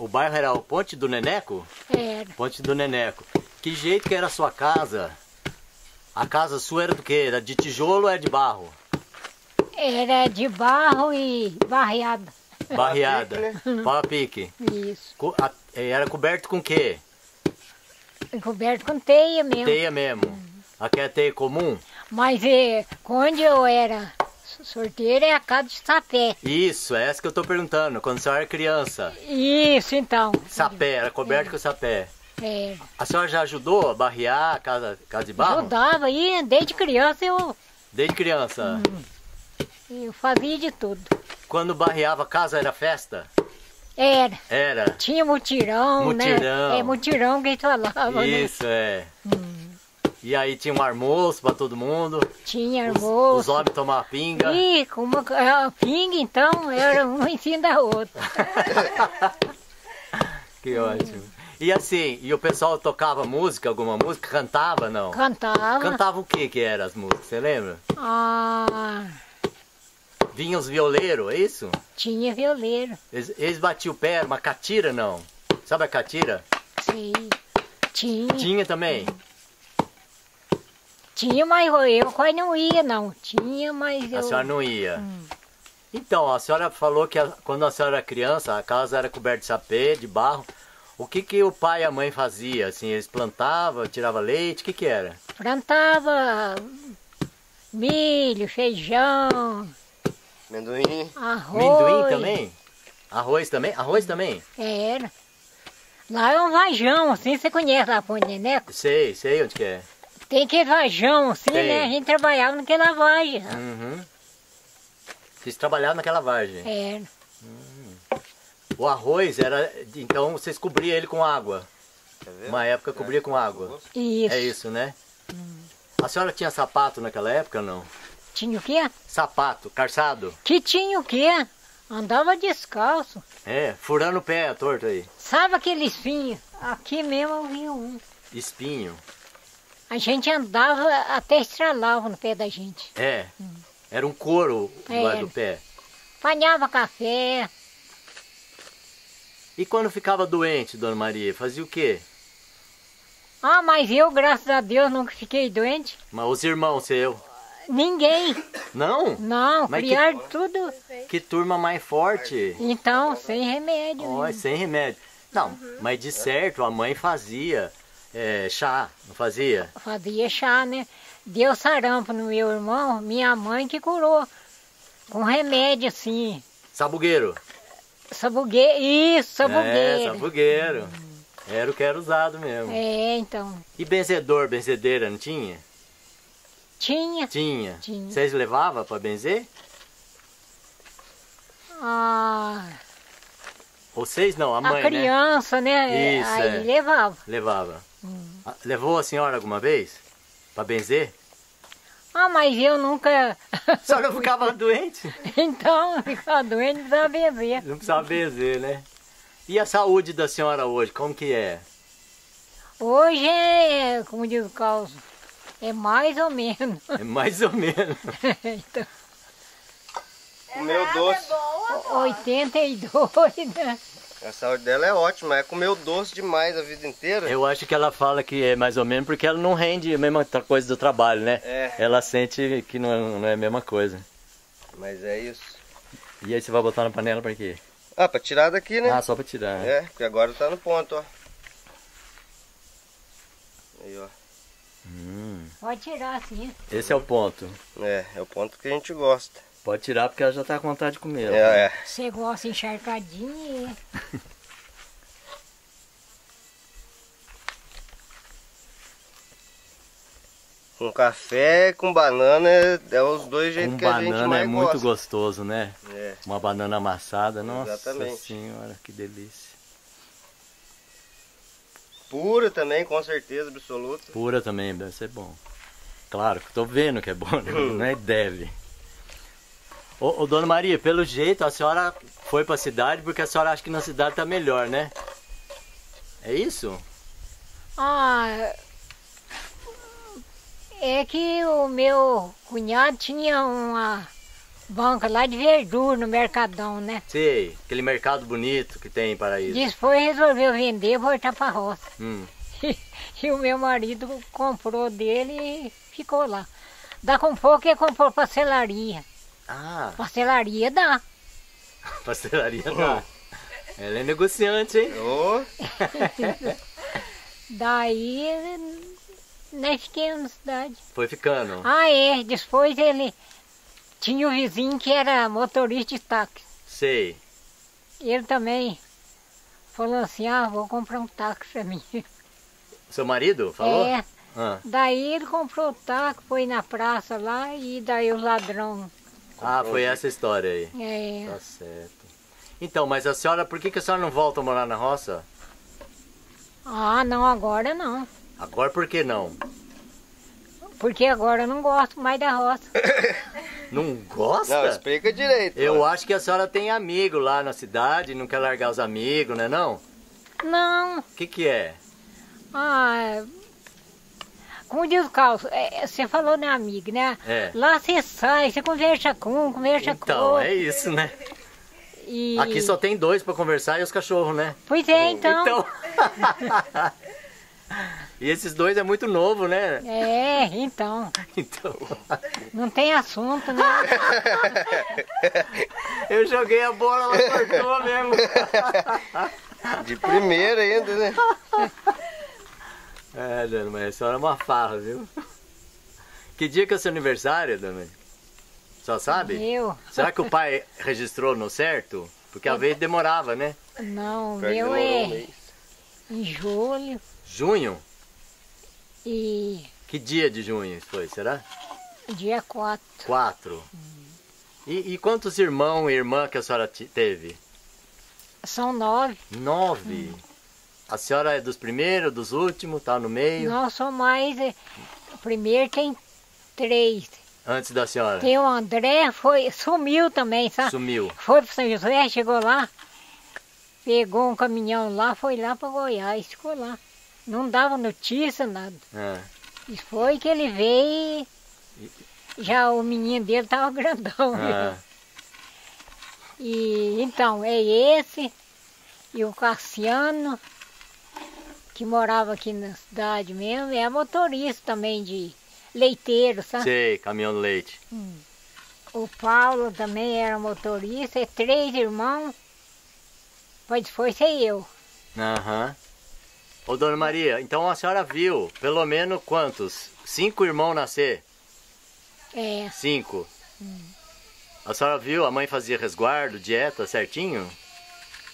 o bairro era o Ponte do Neneco? Era. Ponte do Neneco. Que jeito que era a sua casa? A casa sua era do que? Era de tijolo ou era de barro? Era de barro e barreada. Barreada. Pau-a-pique. Isso. Era coberto com o quê? Coberto com teia mesmo. Teia mesmo. Aqui é teia comum? Mas quando eu era sorteira é a casa de sapé. Isso, é essa que eu tô perguntando, quando a senhora era criança. Isso, então. Sapé, era coberto com sapé. É. A senhora já ajudou a barrear a casa de barro? Ajudava, e desde criança eu... Desde criança? Eu fazia de tudo. Quando barreava a casa era festa? Era. Era. Tinha mutirão, né? É, mutirão que a gente falava, isso, né? É. E aí tinha um almoço pra todo mundo? Tinha almoço. Os homens tomavam pinga? Ih, como a pinga então, era um em cima da outra. Que ótimo. E assim, e o pessoal tocava música, alguma música? Cantava, não? Cantava. Cantava o que que eram as músicas, você lembra? Ah... Vinha os violeiros, é isso? Tinha violeiro. Eles batiam o pé, uma catira, não? Sabe a catira? Sim. Tinha. Tinha também? Tinha, mas eu quase não ia, não. Tinha, mas eu... A senhora não ia. Então, a senhora falou que quando a senhora era criança, a casa era coberta de sapê, de barro. O que que o pai e a mãe faziam? Assim, eles plantavam, tiravam leite, o que que era? Plantava milho, feijão... Amendoim. Arroz. Amendoim também? Arroz também? Arroz também? Era. Lá é um vajão, assim, você conhece lá, Ponte Neneco? Sei, sei onde que é. Tem aquele vajão, assim, tem, né? A gente trabalhava naquela vagem. Uhum. Vocês trabalhavam naquela vagem? Era. O arroz era... Então, vocês cobriam ele com água. Quer ver? Uma época cobria com água. Isso. É isso, né? A senhora tinha sapato naquela época ou não? Tinha o quê? Sapato, calçado. Que tinha o quê? Andava descalço. É, furando o pé, torto aí. Sabe aquele espinho? Aqui mesmo eu vi um. Espinho? A gente andava até estralava no pé da gente. É. Era um couro lá do pé. Apanhava café. E quando ficava doente, Dona Maria, fazia o quê? Ah, mas eu, graças a Deus, nunca fiquei doente. Mas os irmãos seu? Ninguém. Não? Não, criaram tudo. Que turma mais forte. Então, sem remédio. Oh, sem remédio. Não, mas de certo a mãe fazia. É, chá, não fazia? Fazia chá, né? Deu sarampo no meu irmão, minha mãe que curou. Com remédio, assim. Sabugueiro? Sabugueiro, isso, sabugueiro. É, sabugueiro. Era o que era usado mesmo. É, então. E benzedor, benzedeira, não tinha? Tinha. Tinha. Tinha. Vocês levavam pra benzer? Ah... Vocês não, a mãe, né? A criança, né? Isso, aí levava. Levava. Levou a senhora alguma vez? Pra benzer? Ah, mas eu nunca... A senhora ficava doente? Então, ficava doente, não precisava benzer. Não precisava benzer, né? E a saúde da senhora hoje, como que é? Hoje é, como diz o Carlos, é mais ou menos. É mais ou menos. Então... O meu doce. É boa, 82, né? A saúde dela é ótima, é comer doce demais a vida inteira. Eu acho que ela fala que é mais ou menos porque ela não rende a mesma coisa do trabalho, né? É. Ela sente que não é a mesma coisa. Mas é isso. E aí você vai botar na panela pra quê? Ah, pra tirar daqui, né? Ah, só pra tirar. É, porque agora tá no ponto, ó. Aí, ó. Pode tirar, sim. Esse é o ponto. É o ponto que a gente gosta. Pode tirar porque ela já tá com vontade de comer. É. Você gosta encharcadinha. Com café e com banana é os dois jeitos que a gente mais gosta. Com banana é muito gostoso, né? É. Uma banana amassada, nossa. Exatamente. Senhora, que delícia. Pura também, com certeza, absoluta. Pura também, deve ser bom. Claro, que tô vendo que é bom, né? Não é deve. Ô, Dona Maria, pelo jeito a senhora foi pra cidade porque a senhora acha que na cidade tá melhor, né? É isso? Ah... É que o meu cunhado tinha uma banca lá de verdura no Mercadão, né? Sei, aquele mercado bonito que tem em Paraíso. Depois resolveu vender e voltar pra roça. E o meu marido comprou dele e ficou lá. Dá com pouco ele comprou pastelaria. Ah! Pastelaria dá. Pastelaria dá. Ela é negociante, hein? Oh. Daí... Nós fiquemos na cidade. Foi ficando? Ah, é. Depois ele tinha um vizinho que era motorista de táxi. Sei. Ele também falou assim, ah, vou comprar um táxi pra mim. Seu marido falou? É. Ah. Daí ele comprou o táxi, foi na praça lá e daí o ladrão. Ah, foi essa história aí. É. Tá certo. Então, mas a senhora, por que a senhora não volta a morar na roça? Ah, não, agora não. Agora por que não? Porque agora eu não gosto mais da roça. Não gosta? Não, explica direito. Eu acho que a senhora tem amigo lá na cidade, não quer largar os amigos, né não? Não. O que é? Ah, como diz o Carlos, você falou né amigo, né? É. Lá você sai, você conversa com um, conversa com outro. Então, é isso, né? E... Aqui só tem dois pra conversar e os cachorros, né? Pois é, então. E esses dois é muito novo, né? É, então. Não tem assunto, né? Eu joguei a bola, ela cortou mesmo. De primeira ainda, né? É, Dona Maria, a senhora é uma farra, viu? Que dia que é o seu aniversário, Dona Maria? Só sabe? Eu. Será que o pai registrou no certo? Porque às vezes demorava, né? Não, meu é em julho. Junho? E... Que dia de junho foi, será? Dia 4. 4. E quantos irmãos e irmã que a senhora teve? São 9. 9? A senhora é dos primeiros, dos últimos, tá no meio? Não, sou mais... O primeiro tem 3. Antes da senhora? Tem o André, sumiu também, sabe? Sumiu. Foi para São José, chegou lá, pegou um caminhão lá, foi lá para Goiás, ficou lá. Não dava notícia, nada. É. E foi que ele veio e já o menino dele tava grandão. É. E então, é esse e o Cassiano, que morava aqui na cidade mesmo, é motorista também de leiteiro, sabe? Sei, caminhão de leite. O Paulo também era motorista, é 3 irmãos, mas depois sei eu. Aham. Ô, Dona Maria, então a senhora viu, pelo menos, quantos? 5 irmãos nascer? É. 5? A senhora viu, a mãe fazia resguardo, dieta, certinho?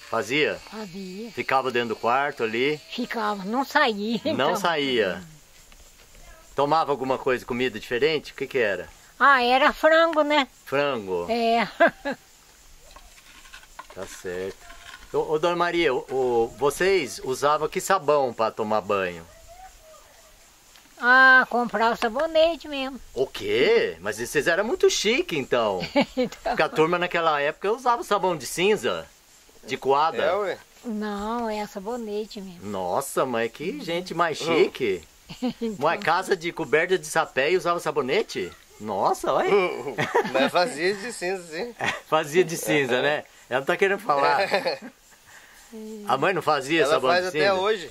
Fazia? Fazia. Ficava dentro do quarto ali? Ficava, não saía. Então. Não saía. Tomava alguma coisa, comida diferente? O que era? Ah, era frango, né? Frango? É. Tá certo. Ô, Dona Maria, vocês usavam que sabão para tomar banho? Ah, comprar o sabonete mesmo. O quê? Mas vocês eram muito chique, então. Porque a turma naquela época usava sabão de cinza, de coada. É, ué? Não, é sabonete mesmo. Nossa, mãe, que gente mais chique. Então... Uma casa de coberta de sapé e usava sabonete? Nossa, olha. Mas fazia de cinza, sim. Fazia de cinza, né? Ela não tá querendo falar. A mãe não fazia sabão de cinza? Ela faz até hoje.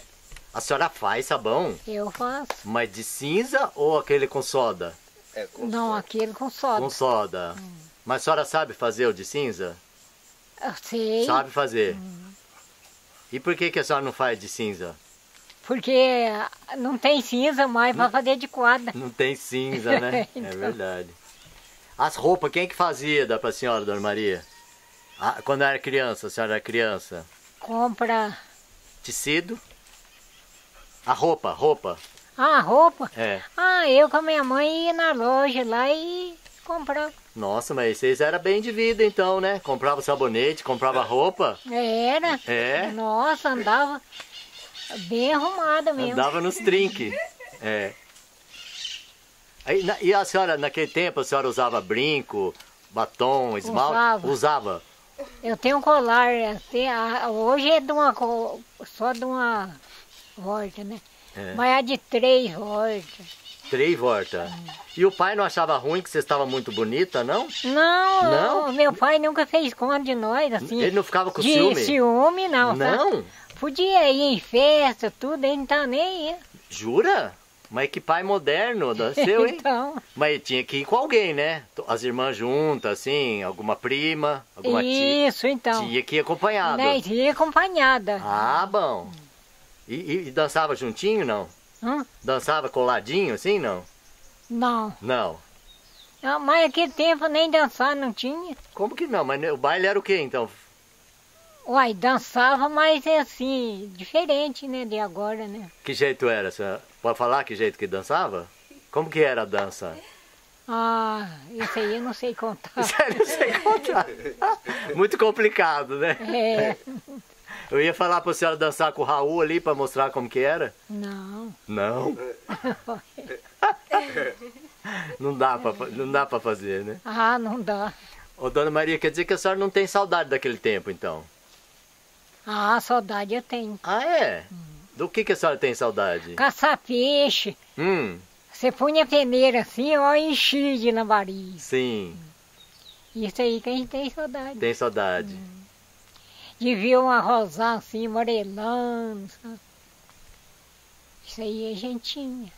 A senhora faz sabão? Eu faço. Mas de cinza ou aquele com soda? É, com soda. Aquele com soda. Com soda. Mas a senhora sabe fazer o de cinza? Eu sei. Sabe fazer. E por que a senhora não faz de cinza? Porque não tem cinza mais para fazer de quadra. Não tem cinza, né? Então... É verdade. As roupas, quem que fazia para a senhora, Dona Maria? Ah, quando era criança, a senhora era criança? Compra... Tecido? A roupa, roupa. Ah, roupa? É. Ah, eu com a minha mãe ia na loja lá e comprava. Nossa, mas vocês eram bem de vida então, né? Comprava sabonete, comprava roupa. Era. É. Nossa, andava bem arrumada mesmo. Andava nos trinques. É. Aí, e a senhora, naquele tempo, a senhora usava brinco, batom, esmalte? Usava. Usava. Eu tenho um colar, hoje é de uma, só de uma volta, né? É. Mas é de 3 voltas. 3 voltas? E o pai não achava ruim que você estava muito bonita, não? Não? Não, meu pai nunca fez conta de nós, assim. Ele não ficava com ciúme? De ciúme, não. Não? Sabe? Podia ir em festa, tudo, ele não tá nem aí. Jura? Mas que pai moderno seu, hein? Então. Mas tinha que ir com alguém, né? As irmãs juntas, assim, alguma prima, alguma tia. Isso, então. Tinha que ir acompanhada. Né? Ia acompanhada. Ah, bom. E dançava juntinho, não? Dançava coladinho, assim, não? Não. Não? Não, mas naquele tempo nem dançar não tinha. Como que não? Mas o baile era o quê, então? Uai, dançava, mas assim, diferente, né, de agora, né? Que jeito era, senhora? Pode falar que jeito que dançava? Como que era a dança? Ah, isso aí eu não sei contar. Isso aí eu não sei contar. Muito complicado, né? É. Eu ia falar pra senhora dançar com o Raul ali pra mostrar como que era? Não. Não? Não dá pra fazer, né? Ah, não dá. Ô, Dona Maria, quer dizer que a senhora não tem saudade daquele tempo, então? Ah, saudade eu tenho. Ah, é? Do que a senhora tem saudade? Caçar peixe. Você punha a peneira assim, ó, enchia de lambari. Sim. Isso aí que a gente tem saudade. Tem saudade. De ver uma rosá assim, morelando. Sabe? Isso aí a gente tinha.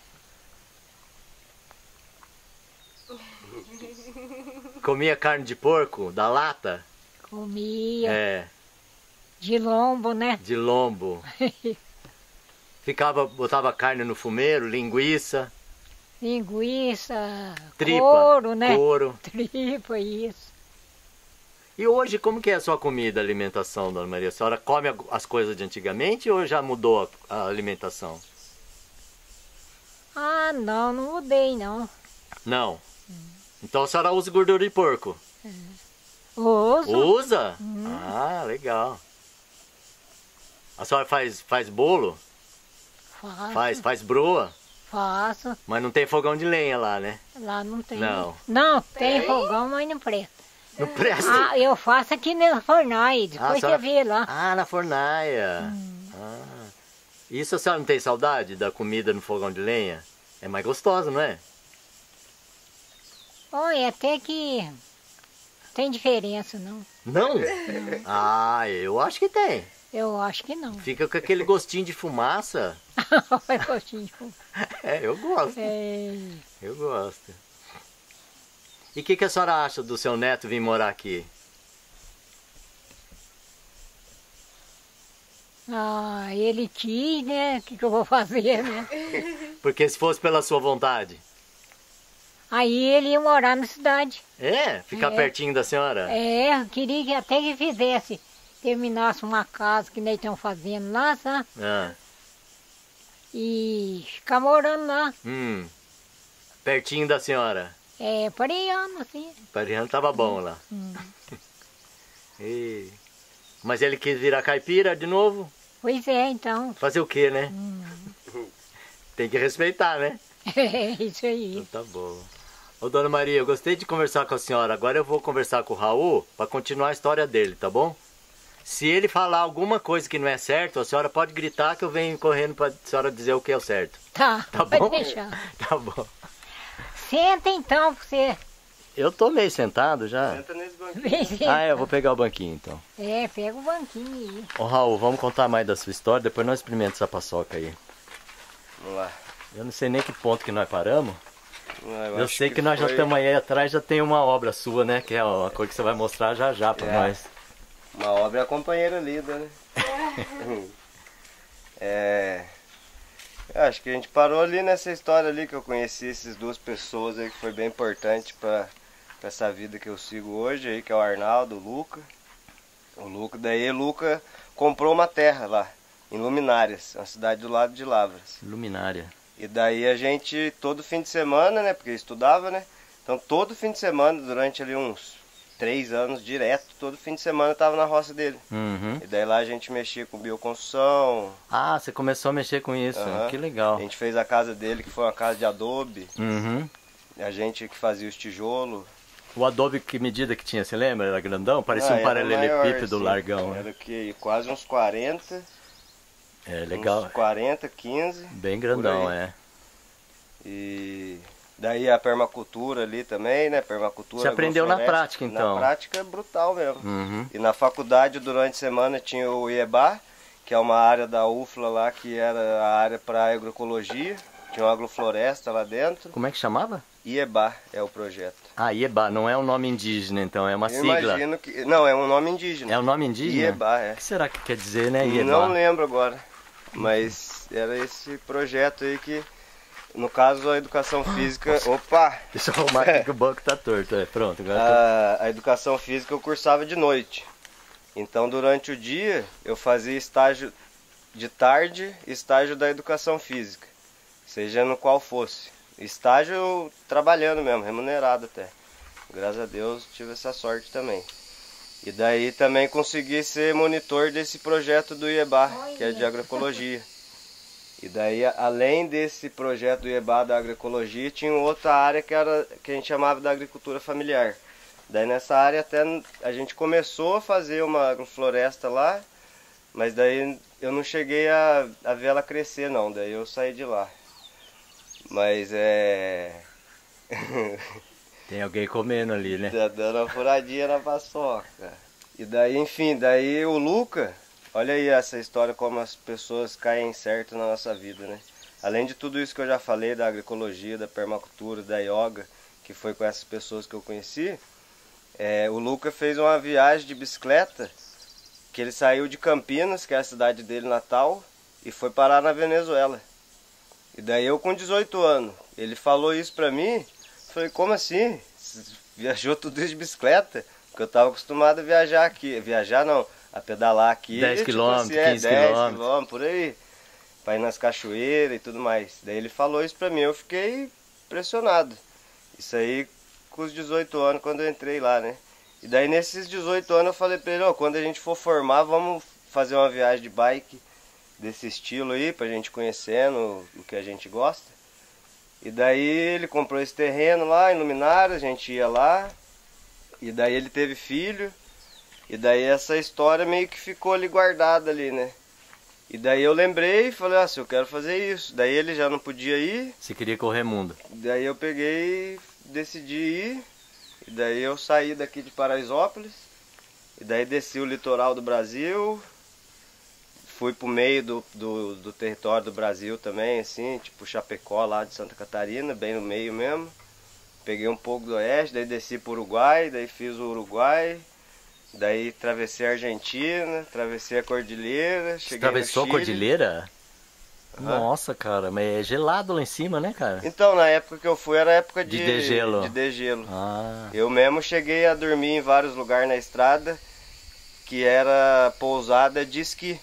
Comia carne de porco, da lata? Comia. É. De lombo, né? De lombo. Botava carne no fumeiro, linguiça. Linguiça, tripa, couro, né? Couro. Tripa, isso. E hoje, como que é a sua comida, a alimentação, Dona Maria? A senhora come as coisas de antigamente ou já mudou a alimentação? Ah, não, não mudei, não. Não? Então a senhora usa gordura de porco? Uso. Usa? Ah, legal. A senhora faz bolo? Faço. Faz broa? Faço. Mas não tem fogão de lenha lá, né? Lá não tem. Não. Não, tem fogão, mas não presta. Não presta? Ah, eu faço aqui na fornaia, depois você vê lá. Ah, na fornaia. Ah. Isso a senhora não tem saudade da comida no fogão de lenha? É mais gostosa, não é? Olha, até que tem diferença, não. Não? Não. Ah, eu acho que tem. Eu acho que não. Fica com aquele gostinho de fumaça. É gostinho de fumaça. É, eu gosto. É. Eu gosto. E o que a senhora acha do seu neto vir morar aqui? Ah, ele quis, né? O que eu vou fazer, né? Porque se fosse pela sua vontade? Aí ele ia morar na cidade. É? Ficar pertinho da senhora? É, eu queria que até que fizesse. Terminasse uma casa que nem estão fazendo lá, sabe? Ah. E ficar morando lá. Pertinho da senhora? É, pareando assim. Pareando tava bom lá. E... Mas ele quis virar caipira de novo? Pois é, então. Fazer o quê, né? Tem que respeitar, né? É, isso aí. Então tá bom. Ô, Dona Maria, eu gostei de conversar com a senhora. Agora eu vou conversar com o Raul para continuar a história dele, tá bom? Se ele falar alguma coisa que não é certo, a senhora pode gritar que eu venho correndo pra senhora dizer o que é o certo. Tá, tá bom? Pode deixar. Tá bom. Senta então, você. Eu tô meio sentado já. Senta nesse banquinho. Ah, eu vou pegar o banquinho então. É, pega o banquinho aí. Ô Raul, vamos contar mais da sua história, depois nós experimentamos essa paçoca aí. Vamos lá. Eu não sei nem que ponto que nós paramos. Eu sei que nós já estamos aí atrás, já tem uma obra sua, né? Que é uma coisa que você vai mostrar já pra nós. Uma obra é a companheira lida, né? É, acho que a gente parou ali nessa história ali que eu conheci essas duas pessoas aí que foi bem importante para essa vida que eu sigo hoje aí, que é o Arnaldo, o Luca. O Luca, daí o Luca comprou uma terra lá, em Luminárias, uma cidade do lado de Lavras. Luminária. E daí a gente, todo fim de semana, né, porque estudava, né, então todo fim de semana, durante ali uns 3 anos direto, todo fim de semana eu tava na roça dele. Uhum. E daí lá a gente mexia com bioconstrução. Ah, você começou a mexer com isso, uhum. Que legal. A gente fez a casa dele, que foi uma casa de adobe, uhum. A gente que fazia os tijolos. O adobe, que medida que tinha, você lembra? Era grandão? Parecia um paralelepípedo maior, largão. Era que quase uns 40. É, legal. Uns 40, 15. Bem grandão, é. E daí a permacultura ali também, né? Permacultura. Você aprendeu na prática, então? Na prática é brutal mesmo. Uhum. E na faculdade, durante a semana, tinha o IEBA, que é uma área da UFLA lá, que era a área para agroecologia. Tinha uma agrofloresta lá dentro. Como é que chamava? IEBA é o projeto. Ah, IEBA, não é um nome indígena, então, é uma sigla. Imagino que... Não, é um nome indígena. É um nome indígena? IEBA, é. O que será que quer dizer, né, IEBA? Não lembro agora, mas era esse projeto aí que, no caso, a educação física... Nossa. Opa! Deixa eu arrumar aqui que o banco tá torto, é, pronto. Agora a educação física eu cursava de noite, então durante o dia eu fazia estágio de tarde, estágio da educação física, seja no qual fosse. Estágio trabalhando mesmo, remunerado até. Graças a Deus tive essa sorte também. E daí também consegui ser monitor desse projeto do IEBA, que é de agroecologia. E daí, além desse projeto do IEBA da agroecologia, tinha outra área que era que a gente chamava da agricultura familiar. Daí nessa área até a gente começou a fazer uma agrofloresta lá, mas daí eu não cheguei a ver ela crescer não, daí eu saí de lá. Mas é... Tem alguém comendo ali, né? Tá dando uma furadinha na paçoca. E daí, enfim, daí o Luca... Olha aí essa história, como as pessoas caem certo na nossa vida, né? Além de tudo isso que eu já falei, da agroecologia, da permacultura, da yoga, que foi com essas pessoas que eu conheci, o Luca fez uma viagem de bicicleta, que ele saiu de Campinas, que é a cidade dele natal, e foi parar na Venezuela. E daí eu com 18 anos, ele falou isso pra mim, falei, como assim? Você viajou tudo isso de bicicleta? Porque eu tava acostumado a viajar aqui, viajar não, a pedalar aqui. 10 quilômetros, tipo assim, 15 quilômetros. 10 quilômetros, por aí, pra ir nas cachoeiras e tudo mais. Daí ele falou isso pra mim, eu fiquei impressionado. Isso aí com os 18 anos, quando eu entrei lá, né? E daí nesses 18 anos eu falei pra ele, ó, quando a gente for formar, vamos fazer uma viagem de bike desse estilo aí, pra gente conhecendo o que a gente gosta. E daí ele comprou esse terreno lá em Luminária, a gente ia lá. E daí ele teve filho. E daí essa história meio que ficou ali guardada ali, né? E daí eu lembrei e falei, ah, eu quero fazer isso. Daí ele já não podia ir. Você queria correr mundo. Daí eu peguei, decidi ir. E daí eu saí daqui de Paraisópolis. E daí desci o litoral do Brasil. Fui pro meio do território do Brasil também, assim, tipo Chapecó lá de Santa Catarina, bem no meio mesmo. Peguei um pouco do oeste, daí desci pro Uruguai, daí fiz o Uruguai, daí atravessei a Argentina, atravessei a cordilheira, cheguei no Chile. Atravessou a cordilheira? Uhum. Nossa, cara, mas é gelado lá em cima, né, cara? Então, na época que eu fui era época de degelo. Ah. Eu mesmo cheguei a dormir em vários lugares na estrada, que era pousada de esqui.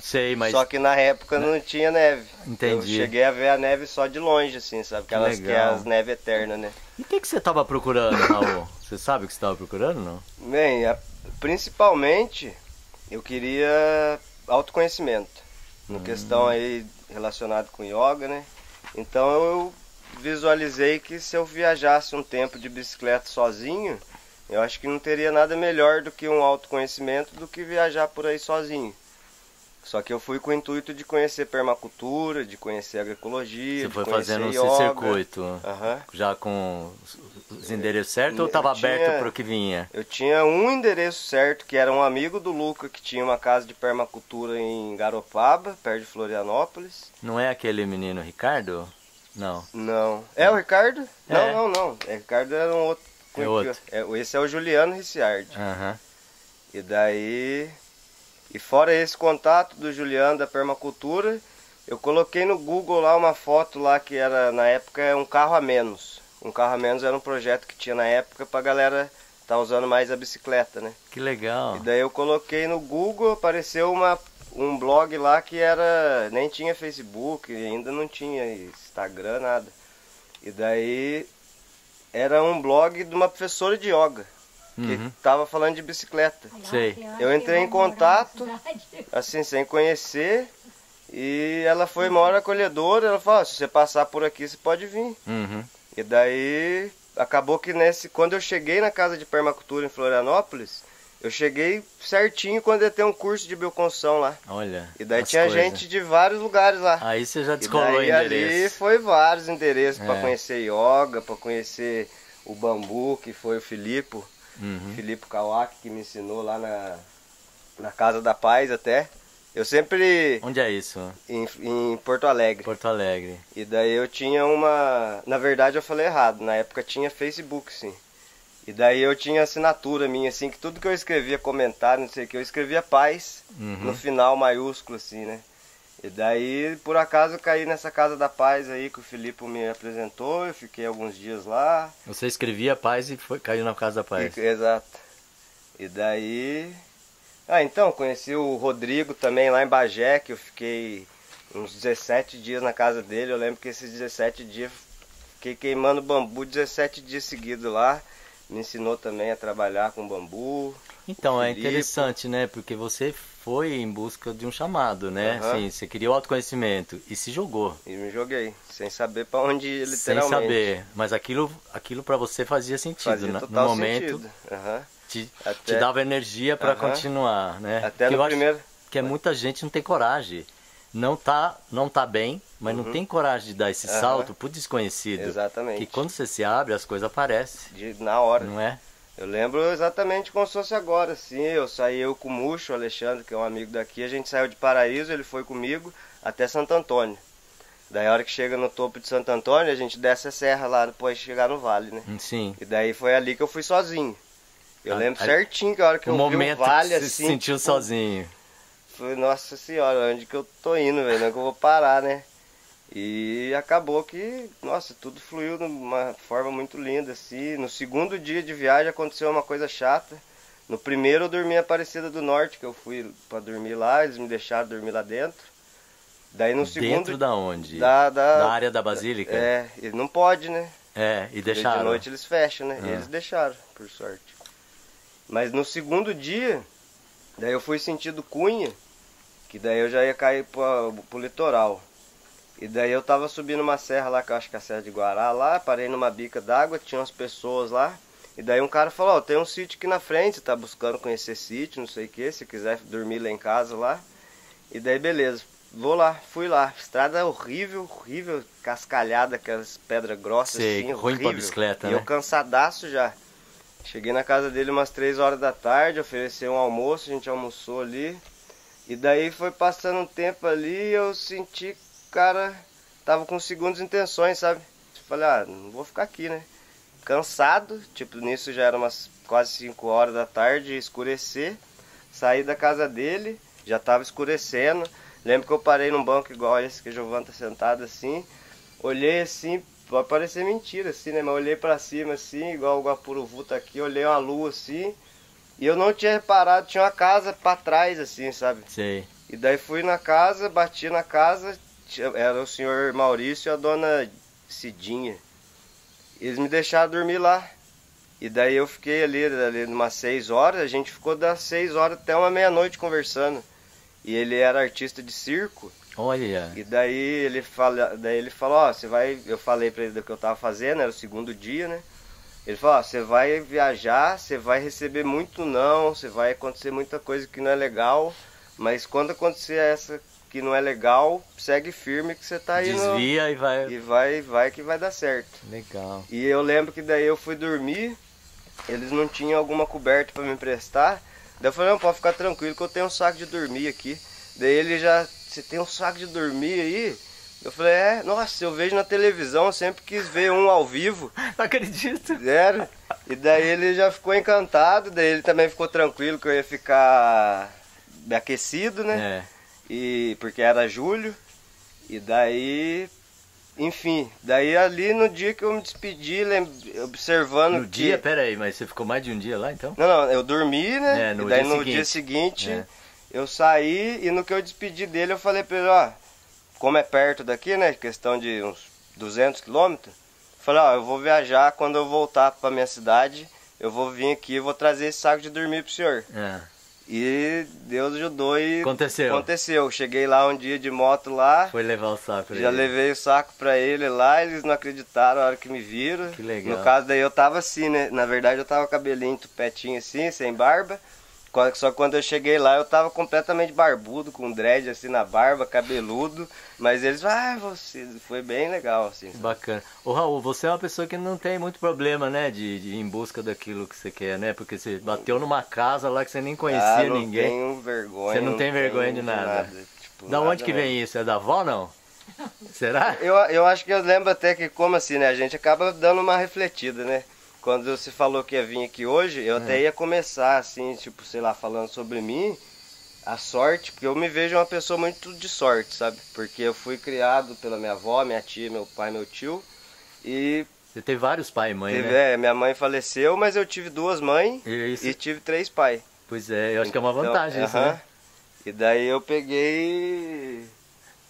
Sei, mas... Só que na época não tinha neve. Entendi. Eu cheguei a ver a neve só de longe, assim, sabe? Aquelas que é as neves eternas, né? E o que você tava procurando, Raul? Você sabe o que você tava procurando, não? Bem, principalmente eu queria autoconhecimento. No questão aí relacionada com yoga, né? Então eu visualizei que se eu viajasse um tempo de bicicleta sozinho, eu acho que não teria nada melhor do que um autoconhecimento do que viajar por aí sozinho. Só que eu fui com o intuito de conhecer permacultura, de conhecer agroecologia. Você foi fazendo esse circuito, uhum. Já com os endereços certos ou estava aberto para o que vinha? Eu tinha um endereço certo, que era um amigo do Luca, que tinha uma casa de permacultura em Garopaba, perto de Florianópolis. Não é aquele menino Ricardo? Não. Não. É o Ricardo? É. Não. É, Ricardo era um outro. É outro. Esse é o Juliano Ricciardi. Aham. Uhum. E daí... E fora esse contato do Juliano da permacultura, eu coloquei no Google lá uma foto lá que era, na época, um carro a menos. Um carro a menos era um projeto que tinha na época pra galera tá usando mais a bicicleta, né? Que legal! E daí eu coloquei no Google, apareceu um blog lá que era... Nem tinha Facebook, ainda não tinha Instagram, nada. E daí era um blog de uma professora de yoga. Que tava falando de bicicleta. Sei. Eu entrei em contato, assim, sem conhecer, e ela foi uma hora acolhedora. Ela falou: se você passar por aqui, você pode vir. E daí acabou que quando eu cheguei na casa de permacultura em Florianópolis, eu cheguei certinho quando ia ter um curso de bioconstrução lá. Olha. E daí tinha gente de vários lugares lá. Aí você já descolou o endereço. E ali foi vários endereços para conhecer yoga, para conhecer o bambu, que foi o Filipe. Felipe Cauac, que me ensinou lá na Casa da Paz até. Eu sempre... Onde é isso? Em Porto Alegre. Porto Alegre. E daí eu tinha uma... Na verdade eu falei errado, na época tinha Facebook, sim. E daí eu tinha assinatura minha, assim, que tudo que eu escrevia, comentário, não sei o que, eu escrevia Paz, no final, maiúsculo, assim, né? E daí, por acaso, eu caí nessa Casa da Paz aí que o Filipe me apresentou, eu fiquei alguns dias lá. Você escrevia Paz e caiu na Casa da Paz. Exato. E daí... Ah, então, conheci o Rodrigo também lá em Bagé, que eu fiquei uns 17 dias na casa dele. Eu lembro que esses 17 dias, fiquei queimando bambu 17 dias seguidos lá. Me ensinou também a trabalhar com bambu. Então, é interessante, né? Porque você foi em busca de um chamado, né? Assim, você queria o autoconhecimento e se jogou. E me joguei, sem saber para onde ir, literalmente. Sem saber, mas aquilo para você fazia sentido, fazia total no momento. Sentido. Te dava energia para continuar, né? Até porque no primeiro. Porque muita gente não tem coragem. Não tá bem, mas não tem coragem de dar esse salto pro desconhecido. Exatamente. Que quando você se abre, as coisas aparecem. Na hora. Não é? Eu lembro exatamente como se fosse agora, assim. Eu com o Muxo, o Alexandre, que é um amigo daqui, a gente saiu de Paraíso, ele foi comigo até Santo Antônio. Daí a hora que chega no topo de Santo Antônio, a gente desce a serra lá, depois chegar no vale, né? Sim. E daí foi ali que eu fui sozinho. Eu lembro certinho que a hora que eu vi o vale, assim... Você se sentiu sozinho. Falei, nossa senhora, onde que eu tô indo, velho? Não é que eu vou parar, né? E acabou que, nossa, tudo fluiu de uma forma muito linda, assim. No segundo dia de viagem aconteceu uma coisa chata. No primeiro eu dormi em Aparecida do Norte, que eu fui pra dormir lá, eles me deixaram dormir lá dentro. Daí no segundo... Dentro da onde? Da área da Basílica? É, e não pode, né? É, e deixaram. De noite eles fecham, né? E eles deixaram, por sorte. Mas no segundo dia, daí eu fui sentido Cunha, que daí eu já ia cair pro litoral. E daí eu tava subindo uma serra lá, que eu acho que é a Serra de Guará, lá, parei numa bica d'água, tinha umas pessoas lá. E daí um cara falou, ó, tem um sítio aqui na frente, tá buscando conhecer sítio, não sei o que, se quiser dormir lá em casa, lá. E daí beleza, vou lá, fui lá. Estrada horrível, horrível, cascalhada, aquelas pedras grossas, assim, ruim pra bicicleta, né? E eu cansadaço já. Cheguei na casa dele umas 3 horas da tarde, ofereceu um almoço, a gente almoçou ali. E daí foi passando um tempo ali, eu senti... cara tava com segundas intenções, sabe? Falei, ah, não vou ficar aqui, né? Cansado, tipo, nisso já era umas quase 5 horas da tarde, escurecer. Saí da casa dele, já tava escurecendo. Lembro que eu parei num banco igual esse que a Giovana tá sentada assim. Olhei assim, pode parecer mentira assim, né? Mas olhei pra cima assim, igual o Guapuruvu tá aqui, olhei uma lua assim. E eu não tinha reparado, tinha uma casa pra trás assim, sabe? Sim. E daí fui na casa, bati na casa... Era o senhor Maurício e a dona Cidinha. Eles me deixaram dormir lá. E daí eu fiquei ali umas 6 horas. A gente ficou das 6 horas até uma meia-noite conversando. E ele era artista de circo. Olha. E daí ele falou, ó, você vai... Eu falei pra ele do que eu tava fazendo, era o segundo dia, né? Ele falou, ó, você vai viajar, você vai receber muito não, você vai acontecer muita coisa que não é legal. Mas quando acontecer essa... que não é legal, segue firme que você tá aí. Desvia e vai... E vai que vai dar certo. Legal. E eu lembro que daí eu fui dormir, eles não tinham alguma coberta para me emprestar. Daí eu falei, não, pode ficar tranquilo que eu tenho um saco de dormir aqui. Daí ele já, você tem um saco de dormir aí? Eu falei, nossa, eu vejo na televisão, eu sempre quis ver um ao vivo. Não acredito. Zero. E daí ele já ficou encantado, daí ele também ficou tranquilo que eu ia ficar aquecido, né? É. E, porque era julho. E daí, enfim, daí ali no dia que eu me despedi, observando no que... dia, pera aí, mas você ficou mais de um dia lá então? Não, não, eu dormi, né? É, no e daí dia no seguinte. Dia seguinte é. Eu saí e no que eu despedi dele eu falei pra ele, ó, como é perto daqui, né, questão de uns 200 quilômetros, falei, ó, eu vou viajar, quando eu voltar pra minha cidade, eu vou vir aqui e vou trazer esse saco de dormir pro senhor. É. E Deus ajudou e aconteceu. Aconteceu. Cheguei lá um dia de moto lá. Foi levar o saco. Já levei o saco pra ele lá, eles não acreditaram a hora que me viram. Que legal. No caso daí eu tava assim, né? Na verdade eu tava cabelinho tupetinho assim, sem barba. Só que quando eu cheguei lá eu tava completamente barbudo, com dread assim na barba, cabeludo. Mas eles, ah, você foi bem legal assim. Sabe? Bacana. Ô Raul, você é uma pessoa que não tem muito problema, né, de ir em busca daquilo que você quer, né? Porque você bateu numa casa lá que você nem conhecia ninguém. Eu não tenho vergonha. Você não tem vergonha de nada. Tipo, da onde que vem isso? É da avó, não? Será? Eu acho que eu lembro até que, como assim, né? A gente acaba dando uma refletida, né? Quando você falou que ia vir aqui hoje, eu até ia começar, assim, tipo, sei lá, falando sobre mim, a sorte, porque eu me vejo uma pessoa muito de sorte, sabe? Porque eu fui criado pela minha avó, minha tia, meu pai, meu tio, e... Você teve vários pais e mães, né? É, minha mãe faleceu, mas eu tive 2 mães e tive 3 pais. Pois é, eu acho que é uma vantagem isso, né? E daí eu peguei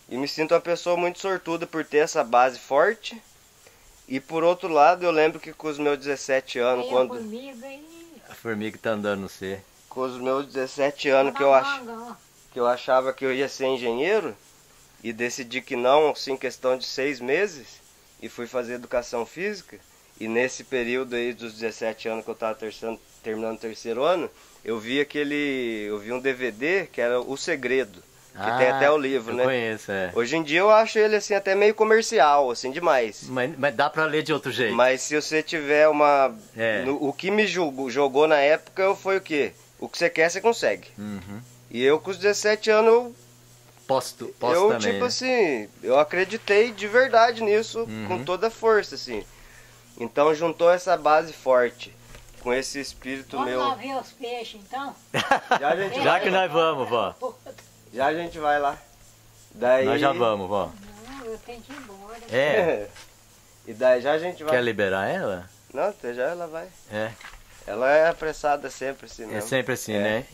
e me sinto uma pessoa muito sortuda por ter essa base forte. E por outro lado, eu lembro que com os meus 17 anos, quando... A formiga tá andando no C. Com os meus 17 anos que eu achava que eu ia ser engenheiro, e decidi que não, assim, questão de 6 meses, e fui fazer educação física, e nesse período aí dos 17 anos que eu tava terminando o 3º ano, eu vi aquele... eu vi um DVD que era O Segredo. Que tem até o livro, né? Eu conheço, é. Hoje em dia eu acho ele assim até meio comercial, assim, demais. Mas dá pra ler de outro jeito. Mas se você tiver uma... É. O que me jogou na época foi o quê? O que você quer, você consegue. Uhum. E eu com os 17 anos... Posso também. Eu, tipo assim, eu acreditei de verdade nisso, com toda a força, assim. Então juntou essa base forte. Com esse espírito meu... Vamos lá ver os peixes, então? Já que nós vamos, vó. Já a gente vai lá. Daí... Nós já vamos, vó. Não, eu tenho que ir embora. É. E daí já a gente vai... Quer liberar ela? Não, até já ela vai. É. Ela é apressada sempre assim mesmo. É sempre assim, né?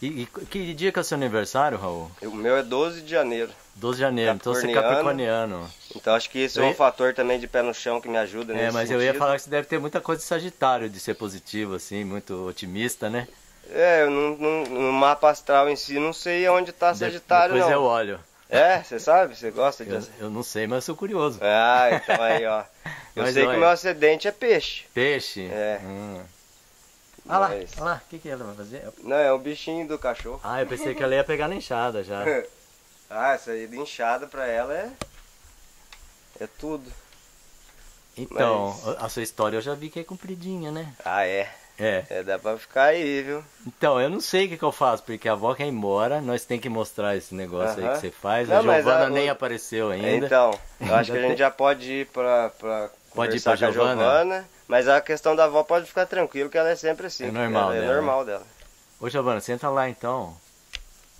E que dia que é o seu aniversário, Raul? O meu é 12 de janeiro. 12 de janeiro, então você é capricorniano. Então acho que isso é um fator também de pé no chão que me ajuda nesse sentido. Eu ia falar que você deve ter muita coisa de sagitário, de ser positivo assim, muito otimista, né? É, eu no mapa astral em si não sei onde está Sagitário, não. Pois é, o óleo. É, você sabe? Você gosta disso? Eu não sei, mas eu sou curioso. Ah, então aí, ó. Eu sei que o meu ascendente é peixe. Peixe? É. Olha lá, olha lá. O que ela vai fazer? Não, é um bichinho do cachorro. Ah, eu pensei que ela ia pegar na enxada já. Ah, essa aí de enxada pra ela é tudo. Então, a sua história eu já vi que é compridinha, né? Ah, é. É, dá pra ficar aí, viu? Então, eu não sei o que eu faço, porque a avó quer ir embora, nós tem que mostrar esse negócio aí que você faz. Não, a Giovana nem apareceu ainda. Então, eu acho que a gente já pode ir pra conversar com a Giovana. Mas a questão da avó pode ficar tranquilo, que ela é sempre assim. É normal dela. É normal dela. Ô, Giovana, senta lá então.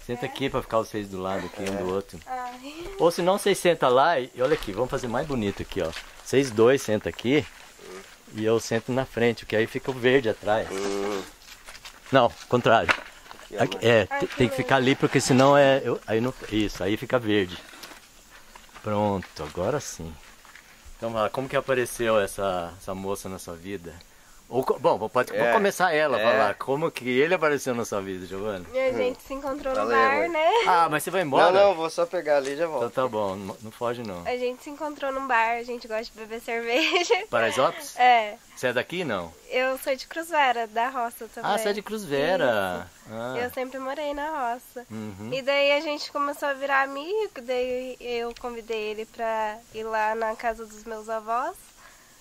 Senta aqui pra ficar vocês do lado aqui, um do outro. Ou se não, vocês sentam lá e olha aqui, vamos fazer mais bonito aqui, ó. Vocês dois sentam aqui. E eu sento na frente, porque aí fica o verde atrás. Não, contrário. É, tem que ficar ali, porque senão é... aí não, isso, aí fica verde. Pronto, agora sim. Então, como que apareceu essa moça na sua vida? Ou, bom, vou começar ela a falar. Como que ele apareceu na sua vida, Giovana? E a gente se encontrou no bar, né? Ah, mas você vai embora? Não, vou só pegar ali e já volto. Então tá bom, não foge não. A gente se encontrou num bar, a gente gosta de beber cerveja. Paraisópolis? É. Você é daqui, não? Eu sou de Cruz Vera, da roça também. Ah, você é de Cruz Vera. Eu sempre morei na roça. E daí a gente começou a virar amigo, daí eu convidei ele pra ir lá na casa dos meus avós.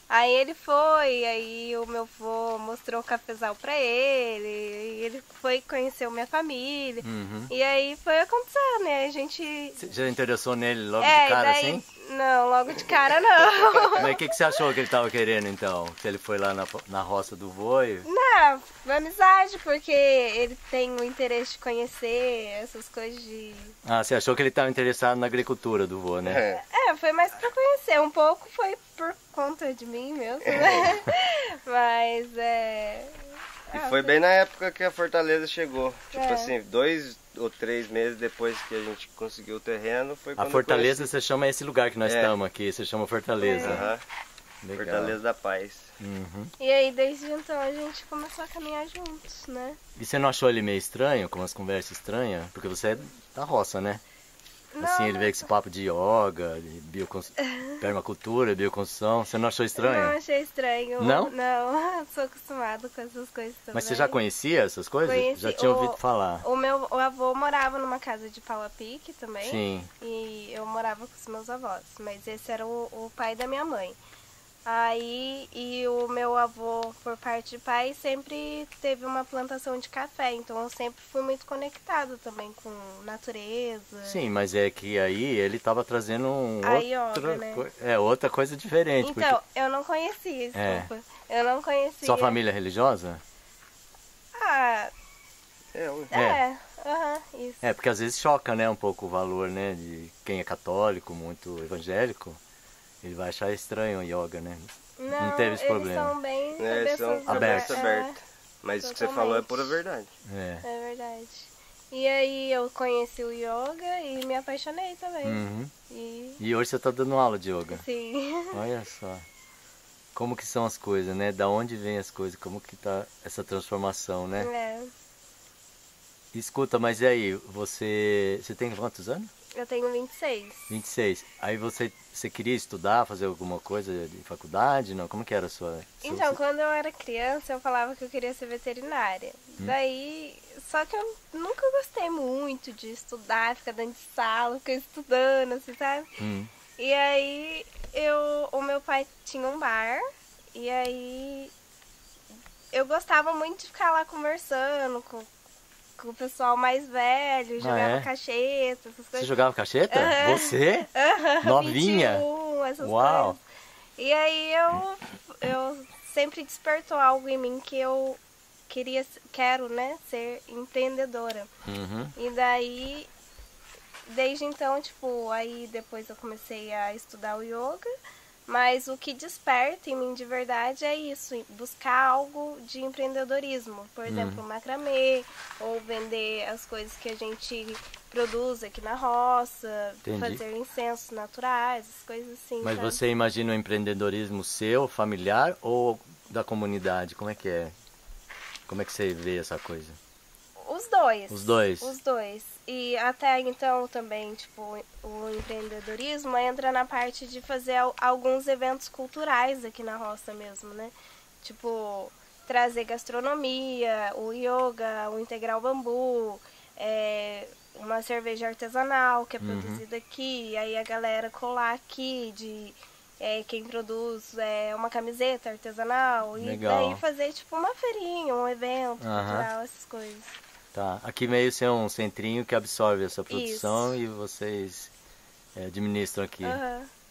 Aí ele foi, aí o meu avô mostrou o cafezal pra ele, e ele foi conhecer minha família, e aí foi acontecendo, né, a gente... Você já interessou nele logo de cara, daí, assim? Não, logo de cara não. Mas o que você achou que ele tava querendo então? Que ele foi lá na roça do Voi? Não, amizade, porque ele tem o interesse de conhecer essas coisas de... Ah, você achou que ele tava interessado na agricultura do Vô, né? É, foi mais pra conhecer, um pouco foi por conta de mim mesmo, né? Mas é... E foi bem na época que a Fortaleza chegou, tipo assim, 2 ou 3 meses depois que a gente conseguiu o terreno. Foi a Fortaleza, você chama esse lugar que nós estamos aqui, você chama Fortaleza. Legal. Fortaleza da Paz. E aí, desde então, a gente começou a caminhar juntos, né? E você não achou ele meio estranho, com umas conversas estranhas? Porque você é da roça, né? Não, assim, ele veio com esse papo de yoga, de permacultura, bioconstrução. Você não achou estranho? Não, achei estranho. Não? Não, sou acostumado com essas coisas também. Mas você já conhecia essas coisas? Conheci, já tinha ouvido falar. O meu avô morava numa casa de pau a pique também. Sim. E eu morava com os meus avós, mas esse era o pai da minha mãe. Aí, e o meu avô, por parte de pai, sempre teve uma plantação de café, então eu sempre fui muito conectado também com natureza. Sim, mas é que aí ele estava trazendo outra coisa diferente. Então, porque... eu não conhecia, desculpa. Eu não conhecia. Sua família é religiosa? Ah, isso. É, porque às vezes choca, né, um pouco o valor, né, de quem é católico, muito evangélico. Ele vai achar estranho o yoga, né? Não teve esse problema. Eles são bem abertos. Mas o que você falou é pura verdade. É verdade. E aí eu conheci o yoga e me apaixonei também. E hoje você está dando aula de yoga? Sim. Olha só. Como que são as coisas, né? Da onde vem as coisas? Como que tá essa transformação, né? Escuta, mas e aí? Você tem quantos anos? Eu tenho 26. 26. Aí você queria estudar, fazer alguma coisa de faculdade? Não? Como que era a sua... Então, quando eu era criança, eu falava que eu queria ser veterinária. Daí, só que eu nunca gostei muito de estudar, ficar dentro de sala, ficar estudando, assim, sabe? E aí, o meu pai tinha um bar, e aí eu gostava muito de ficar lá conversando com o pessoal mais velho, jogava cacheta, essas coisas. Você jogava cacheta? Você? Novinha? 21, essas coisas. E aí eu sempre despertou algo em mim que eu quero, né, ser empreendedora. E daí, desde então, tipo, aí depois eu comecei a estudar o yoga, mas o que desperta em mim de verdade é isso, buscar algo de empreendedorismo. Por exemplo, macramê, ou vender as coisas que a gente produz aqui na roça, fazer incensos naturais, essas coisas assim. Mas você imagina o empreendedorismo seu, familiar, ou da comunidade? Como é que é? Como é que você vê essa coisa? Os dois. Os dois? Os dois. E até então também, tipo, o empreendedorismo entra na parte de fazer alguns eventos culturais aqui na roça mesmo, né? Tipo, trazer gastronomia, o yoga, o integral bambu, uma cerveja artesanal que é produzida aqui, e aí a galera colar aqui de... quem produz uma camiseta artesanal. Legal. E daí fazer, tipo, uma feirinha, um evento cultural, essas coisas. Tá. Aqui meio que é um centrinho que absorve essa produção. Isso. E vocês administram aqui.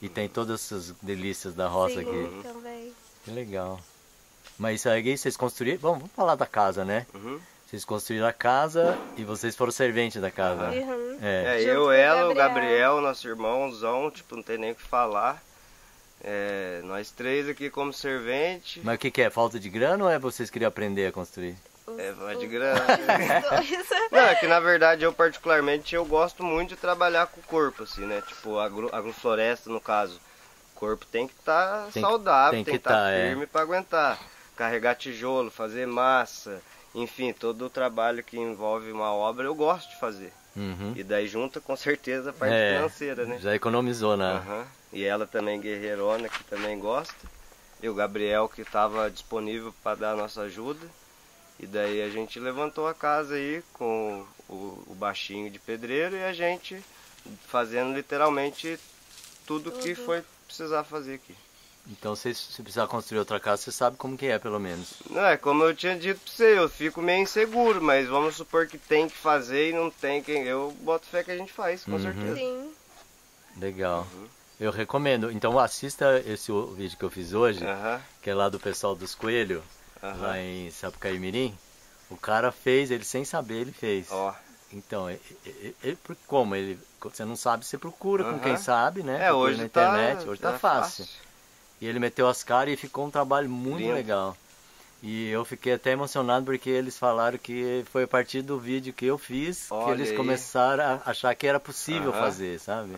E tem todas essas delícias da roça. Sim, aqui. Também. Que legal. Mas isso aí vocês construíram... Bom, vamos falar da casa, né? Vocês construíram a casa e vocês foram serventes da casa. Eu, ela, o Gabriel, nosso irmãozão, tipo, não tem nem o que falar. Nós três aqui como servente. Mas o que é? Falta de grana ou vocês queriam aprender a construir? Falta de grana. Não, é que na verdade eu particularmente eu gosto muito de trabalhar com o corpo, assim, né? Tipo, agrofloresta no caso. O corpo tem que estar saudável, tem que estar firme para aguentar. Carregar tijolo, fazer massa, enfim, todo o trabalho que envolve uma obra eu gosto de fazer. E daí junta com certeza a parte financeira, né? Já economizou, né? E ela também guerreirona, que também gosta. E o Gabriel, que estava disponível para dar a nossa ajuda. E daí a gente levantou a casa aí com o baixinho de pedreiro e a gente fazendo literalmente tudo que foi precisar fazer aqui. Então, se precisar construir outra casa, você sabe como que é, pelo menos. Não, é como eu tinha dito pra você, eu fico meio inseguro, mas vamos supor que tem que fazer e não tem quem... Eu boto fé que a gente faz, com certeza. Legal. Eu recomendo. Então assista esse vídeo que eu fiz hoje, que é lá do pessoal dos coelhos, lá em Sapucaí Mirim. O cara fez, ele sem saber, ele fez. Então, como você não sabe, você procura com quem sabe, né? É, hoje na internet, hoje tá fácil. E ele meteu as caras e ficou um trabalho muito legal. E eu fiquei até emocionado porque eles falaram que foi a partir do vídeo que eu fiz que eles começaram a achar que era possível fazer, sabe?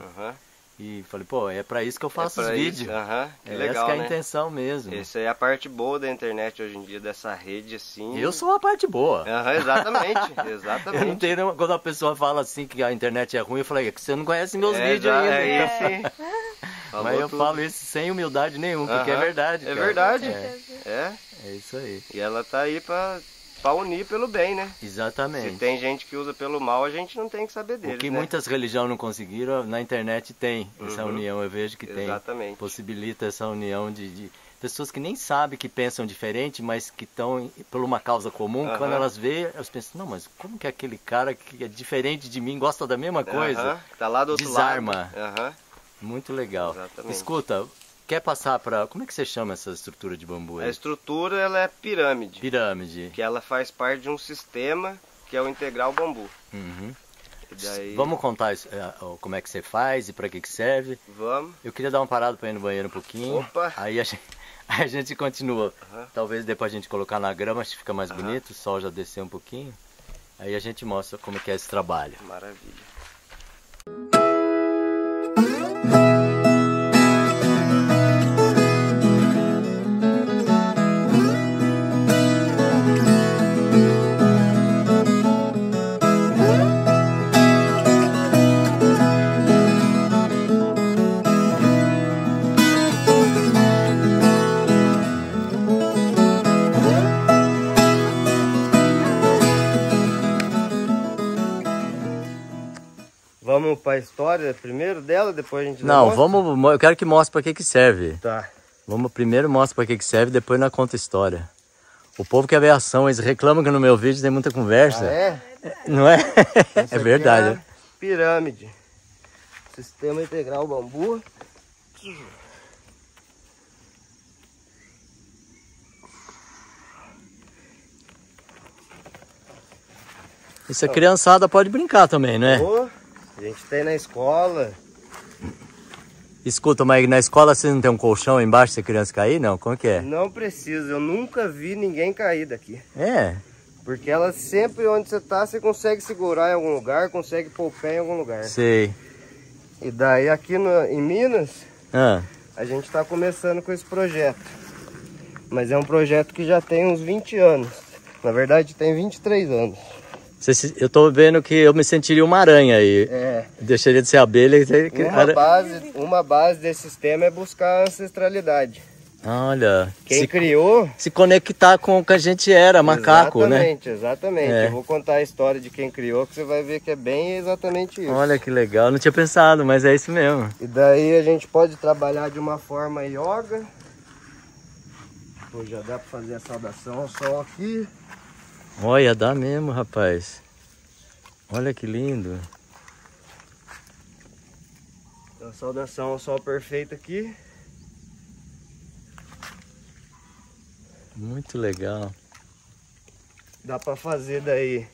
E falei, pô, é pra isso que eu faço os vídeos. Que legal, essa que é a intenção mesmo. Essa é a parte boa da internet hoje em dia, dessa rede assim. Eu sou a parte boa. Exatamente, exatamente. Eu não tenho, quando a pessoa fala assim que a internet é ruim, eu falei, é que você não conhece meus vídeos ainda. Mas eu falo isso sem humildade nenhuma, porque é verdade. É verdade. É isso aí. E ela tá aí pra unir pelo bem, né? Exatamente. Se tem gente que usa pelo mal, a gente não tem que saber deles, né? Muitas religiões não conseguiram, na internet tem essa união, eu vejo que tem. Exatamente. Possibilita essa união de pessoas que nem sabem, que pensam diferente, mas que estão por uma causa comum. Quando elas veem, elas pensam, não, mas como que aquele cara que é diferente de mim, gosta da mesma coisa? Tá lá do outro lado. Desarma. Muito legal. Exatamente. Escuta... Quer passar para... Como é que você chama essa estrutura de bambu aí? A estrutura, ela é pirâmide. Pirâmide. Que ela faz parte de um sistema que é o integral bambu. Daí... Vamos contar isso, como é que você faz e para que serve? Vamos. Eu queria dar uma parada para ir no banheiro um pouquinho. Opa! Aí a gente continua. Talvez depois a gente colocar na grama, acho que fica mais bonito. O sol já desceu um pouquinho. Aí a gente mostra como que é esse trabalho. Maravilha. Vamos para a história primeiro dela, depois a gente... Não, vamos... Eu quero que mostre para que serve. Tá. Vamos primeiro mostra para que serve, depois nós conta a história. O povo quer ver ação, eles reclamam que no meu vídeo tem muita conversa. Não é? É verdade. É pirâmide. Sistema integral bambu. Isso a criançada pode brincar também, né? A gente tem na escola. Escuta, mas na escola você não tem um colchão embaixo se a criança cair, não? Como que é? Não precisa, eu nunca vi ninguém cair daqui. Porque ela sempre onde você tá, você consegue segurar em algum lugar, consegue pôr o pé em algum lugar. Sei. E daí aqui em Minas, a gente tá começando com esse projeto. Mas é um projeto que já tem uns 20 anos. Na verdade tem 23 anos. Eu tô vendo que eu me sentiria uma aranha aí. Deixaria de ser abelha. Uma base desse sistema é buscar a ancestralidade. Olha. Quem criou... Se conectar com o que a gente era, macaco, né? Exatamente. Eu vou contar a história de quem criou, que você vai ver que é bem exatamente isso. Olha que legal. Não tinha pensado, mas é isso mesmo. E daí a gente pode trabalhar de uma forma yoga. Pô, já dá pra fazer a saudação ao sol aqui. Olha, dá mesmo, rapaz. Olha que lindo. Dá saudação ao sol perfeito aqui. Muito legal. Dá pra fazer daí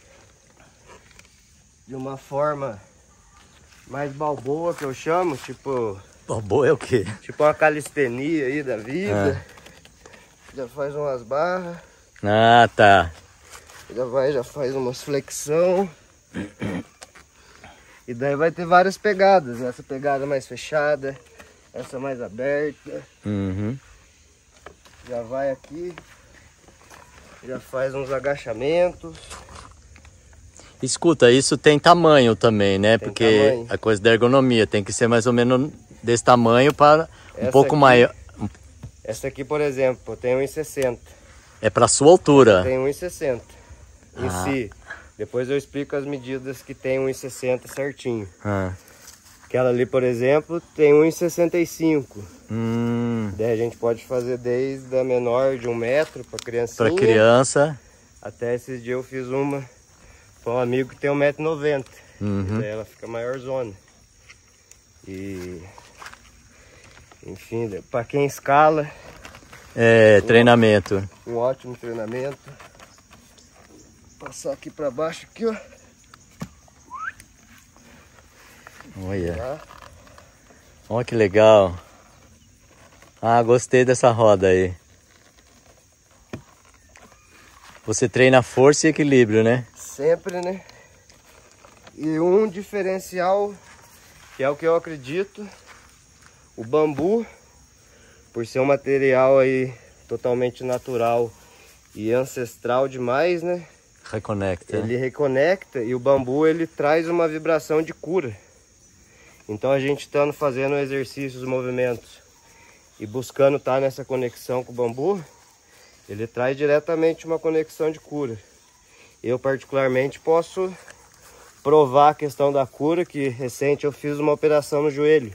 de uma forma mais balboa, que eu chamo, tipo... Balboa é o quê? Tipo uma calistenia aí da vida. Já faz umas barras. Ah, tá. Já faz umas flexão. E daí vai ter várias pegadas. Essa pegada mais fechada, essa mais aberta. Já vai aqui. Já faz uns agachamentos. Escuta, isso tem tamanho também, né? Tem tamanho. A coisa da ergonomia tem que ser mais ou menos desse tamanho para um pouco maior. Essa aqui, por exemplo, tem 1,60. É para sua altura. Tem 1,60. Em si. Depois eu explico as medidas que tem 1,60 certinho. Aquela ali, por exemplo, tem 1,65. Daí a gente pode fazer desde a menor de 1 metro para criancinha. Para criança. Até esses dias eu fiz uma para um amigo que tem 1,90 m. Daí ela fica maior zona. E Enfim, para quem escala... É, treinamento. Um ótimo treinamento. Vou passar aqui para baixo, aqui, ó. Olha. Olha que legal. Ah, gostei dessa roda aí. Você treina força e equilíbrio, né? Sempre, né? E um diferencial, que é o que eu acredito, o bambu, por ser um material aí totalmente natural e ancestral demais, né? Reconecta. Ele reconecta e o bambu ele traz uma vibração de cura. Então a gente estando fazendo exercícios, movimentos e buscando estar nessa conexão com o bambu, ele traz diretamente uma conexão de cura. Eu particularmente posso provar a questão da cura, que recente eu fiz uma operação no joelho.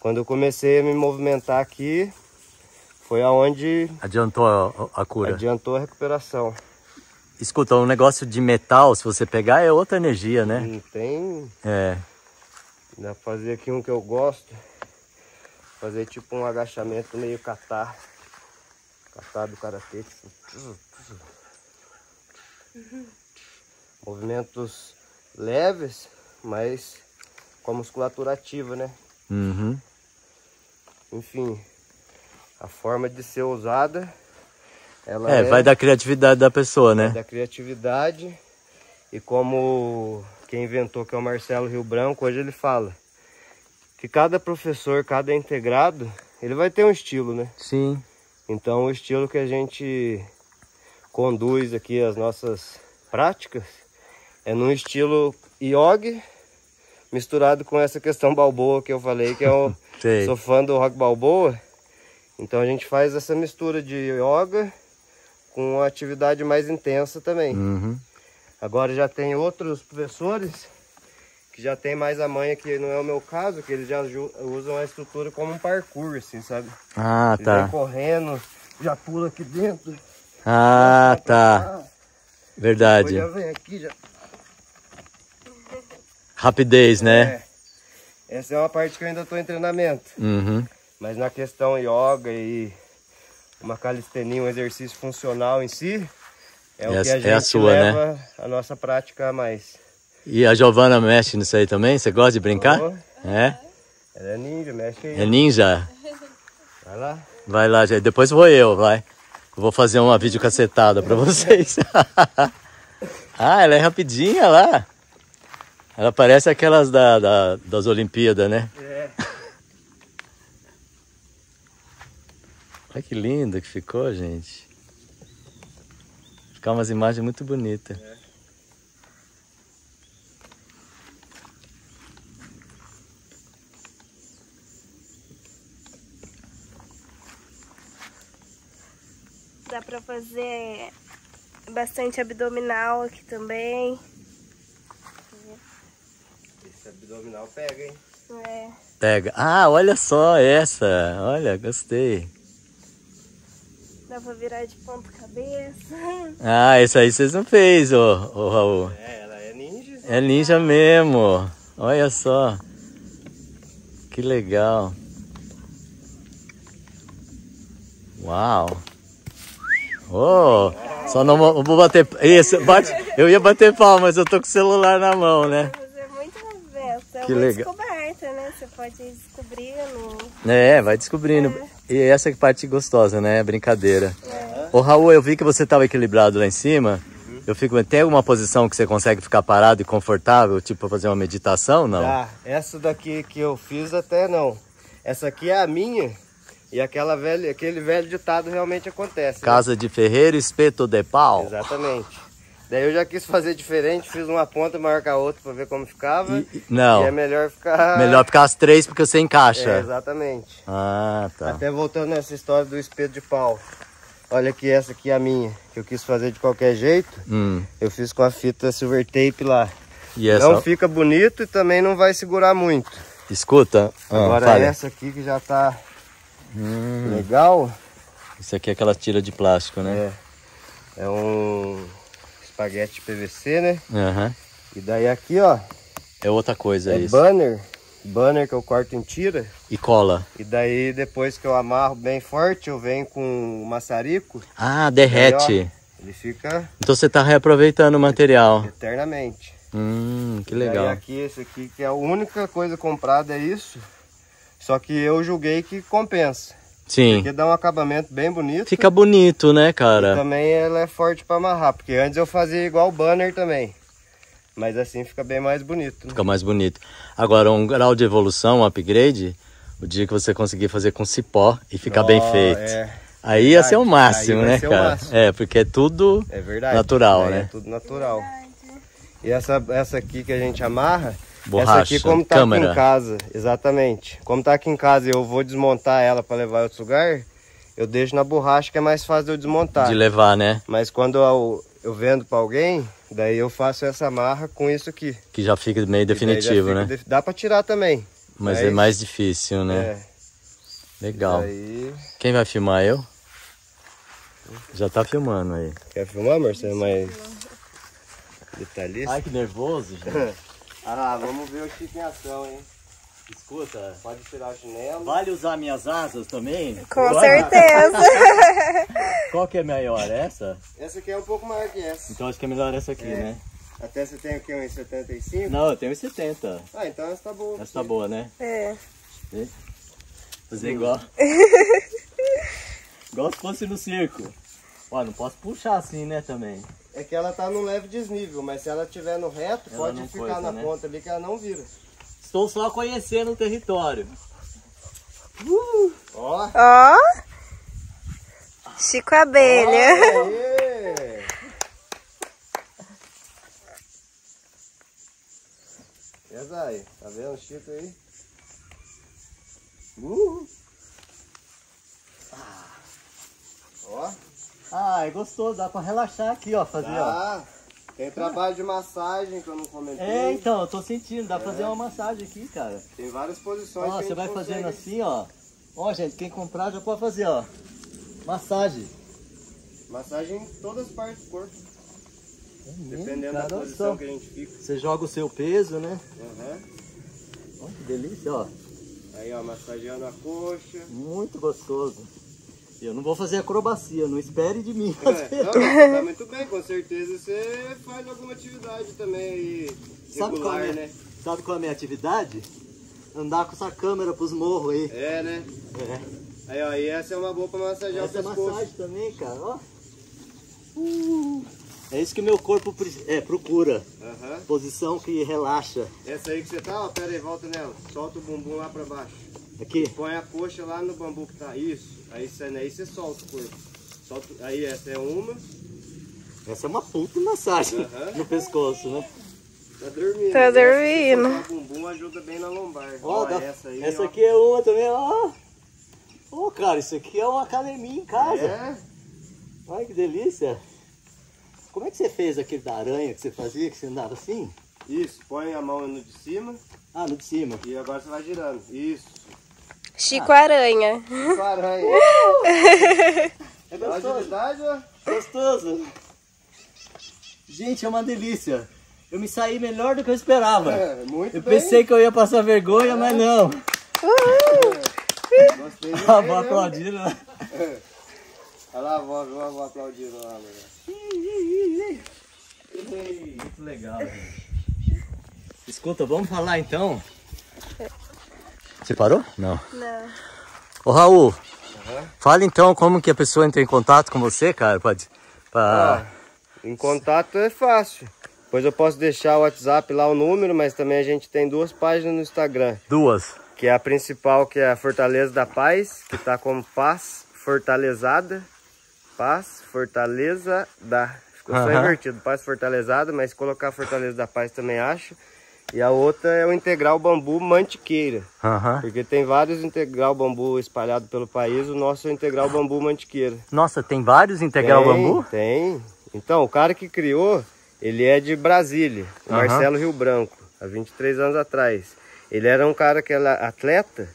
Quando eu comecei a me movimentar aqui, foi aonde... Adiantou a cura. Adiantou a recuperação. Escuta, um negócio de metal, se você pegar, é outra energia, né? Não tem... É. Dá pra fazer aqui um que eu gosto. Fazer tipo um agachamento meio catar. Catar do karatê, tipo... Uhum. Movimentos... leves, mas com a musculatura ativa, né? Uhum. Enfim, a forma de ser usada, ela é... vai da criatividade da pessoa, né? Da criatividade. E como quem inventou, que é o Marcelo Rio Branco, hoje ele fala que cada professor, cada integrado, ele vai ter um estilo, né? Sim. Então o estilo que a gente conduz aqui as nossas práticas é num estilo yogi, misturado com essa questão balboa que eu falei, que eu sou fã do rock balboa. Então a gente faz essa mistura de yoga com uma atividade mais intensa também. Uhum. Agora já tem outros professores que já tem mais a manha, que não é o meu caso, que eles já usam a estrutura como um parkour, assim, sabe? Ah, eles tá. Vem correndo, já pula aqui dentro. Ah, tá. Verdade. Já vem aqui, já... Rapidez, né? É. Essa é uma parte que eu ainda estou em treinamento. Uhum. Mas na questão yoga e uma calistenia, um exercício funcional em si, é o que a gente leva, né? A nossa prática a mais. E a Giovana mexe nisso aí também? Você gosta de brincar? Oh. É? Ela é ninja, mexe aí. É ninja? Vai lá. Vai lá, gente. Depois vou eu, vai. Vou fazer uma videocassetada para vocês. Ah, ela é rapidinha lá. Ela parece aquelas das Olimpíadas, né? É. Olha que linda que ficou, gente. Ficar umas imagens muito bonitas. É. Dá pra fazer bastante abdominal aqui também. Abdominal pega, hein? É. Pega. Ah, olha só essa. Olha, gostei. Dá pra virar de ponta cabeça. Ah, essa aí vocês não fez, ô Raul. É, ela é ninja. É ninja mesmo. Olha só. Que legal. Uau. Oh, só não vou bater... Isso, bate... Eu ia bater palma, mas eu tô com o celular na mão, né? Que legal. Descoberta, né? Você pode ir descobrindo. É, vai descobrindo. É. E essa é a parte gostosa, né? Brincadeira. É. Ô Raul, eu vi que você estava equilibrado lá em cima. Uhum. Eu fico... Tem alguma posição que você consegue ficar parado e confortável? Tipo, pra fazer uma meditação, não? Tá. Essa daqui que eu fiz até não. Essa aqui é a minha. E aquele velho ditado realmente acontece. Casa, né? De ferreiro, espeto de pau. Exatamente. Daí eu já quis fazer diferente, fiz uma ponta maior que a outra pra ver como ficava. Não. E é melhor ficar... Melhor ficar as três porque você encaixa. É, exatamente. Ah, tá. Até voltando nessa história do espeto de pau. Olha que essa aqui é a minha, que eu quis fazer de qualquer jeito. Eu fiz com a fita silver tape lá. E essa... Não fica bonito e também não vai segurar muito. Escuta. Agora essa aqui que já tá legal. Isso aqui é aquela tira de plástico, né? É. É um... espaguete PVC, né? Uhum. E daí aqui, ó... É outra coisa, é isso. É banner banner que eu corto em tira. E cola. E daí depois que eu amarro bem forte, eu venho com o maçarico. Ah, derrete. Aí, ó, ele fica... Então você tá reaproveitando o material. Eternamente. Que legal. E daí aqui, esse aqui, que é a única coisa comprada, é isso. Só que eu julguei que compensa. Sim. Porque dá um acabamento bem bonito. Fica bonito, né, cara? E também ela é forte pra amarrar, porque antes eu fazia igual o banner também. Mas assim fica bem mais bonito, né? Fica mais bonito. Agora, um grau de evolução, um upgrade, o dia que você conseguir fazer com cipó e ficar bem feito. É. Aí ia ser o máximo, né, cara? É, porque é tudo natural, né? É tudo natural. E essa aqui que a gente amarra, borracha, essa aqui como tá aqui em casa, exatamente. Como tá aqui em casa e eu vou desmontar ela para levar em outro lugar, eu deixo na borracha que é mais fácil de eu desmontar. De levar, né? Mas quando eu vendo para alguém... Daí eu faço essa amarra com isso aqui. Que já fica meio definitivo, né? Dá pra tirar também. Mas é mais difícil, né? É. Legal. Daí... Quem vai filmar? Eu? Já tá filmando aí. Quer filmar, Marcelo? Mas... detalhista. Ai, que nervoso, gente. Ah, vamos ver o Chico em ação, hein? Escuta, pode tirar a janela. Vale usar minhas asas também? Com certeza. Qual que é maior? Essa? Essa aqui é um pouco maior que essa. Então acho que é melhor essa aqui, né? Até você tem o que? Uns 75? Não, eu tenho uns 70. Ah, então essa tá boa. Essa tá boa, né? É. Fazer igual. Igual se fosse no circo. Ó, não posso puxar assim, né, também. É que ela tá num leve desnível, mas se ela tiver no reto, ela pode ficar coisa, na ponta ali que ela não vira. Estou só conhecendo o território. Ó! Ó! Chico Abelha! E aí, tá vendo o Chico aí? Ó! Ah, é gostoso, dá pra relaxar aqui, ó, fazer, ó. Tem trabalho de massagem que eu não comentei. É, então, eu tô sentindo. Dá pra fazer uma massagem aqui, cara. Tem várias posições. Ó, você vai fazendo assim, ó. Ó, gente, quem comprar já pode fazer, ó. Massagem. Massagem em todas as partes do corpo. É mesmo, dependendo da posição que a gente fica. Você joga o seu peso, né? Ó, que delícia, ó. Aí, ó, massageando a coxa. Muito gostoso. Eu não vou fazer acrobacia, não espere de mim. Não, tá muito bem, com certeza você faz alguma atividade também aí, regular, né? Sabe qual é a minha atividade? Andar com essa câmera pros morros aí. É, né? É. Aí, ó, e essa é uma boa pra massagear o pescoço. Essa massagem também, cara, ó. É isso que meu corpo procura. Posição que relaxa. Essa aí que você tá, ó, pera aí, volta nela. Solta o bumbum lá pra baixo. Aqui? Põe a coxa lá no bambu que tá, isso. Aí você solta o corpo. Solta, aí essa é uma. Essa é uma puta massagem no pescoço, né? Tá dormindo. Tá dormindo. O bumbum ajuda bem na lombar. Ó, essa aí. Essa aqui é uma também, ó. Ô, cara, isso aqui é uma academia em casa. É? Olha que delícia. Como é que você fez aquele da aranha que você fazia, que você andava assim? Isso, põe a mão no de cima. Ah, no de cima. E agora você vai girando. Isso. Chico Aranha. Chico Aranha. É gostoso. Gostoso. Gente, é uma delícia. Eu me saí melhor do que eu esperava. Muito bem. Pensei que eu ia passar vergonha, mas não. Gostei. A avó aplaudindo. Olha lá, a avó aplaudindo lá. Muito legal. Escuta, vamos falar então. Você parou? Não. Não. Ô, Raul, fala então como que a pessoa entra em contato com você, cara. Em contato é fácil. Pois eu posso deixar o WhatsApp lá, o número, mas também a gente tem duas páginas no Instagram. Duas? Que é a principal, que é a Fortaleza da Paz, que tá como Paz Fortalezada. Paz Fortalezada. Ficou só invertido. Paz Fortalezada, mas se colocar Fortaleza da Paz também acha. E a outra é o integral bambu mantiqueira, porque tem vários integral bambu espalhados pelo país, o nosso é o integral bambu mantiqueira. Nossa, tem vários integral bambu? Tem. Então, o cara que criou, ele é de Brasília, o Marcelo Rio Branco, há 23 anos atrás. Ele era um cara que era atleta,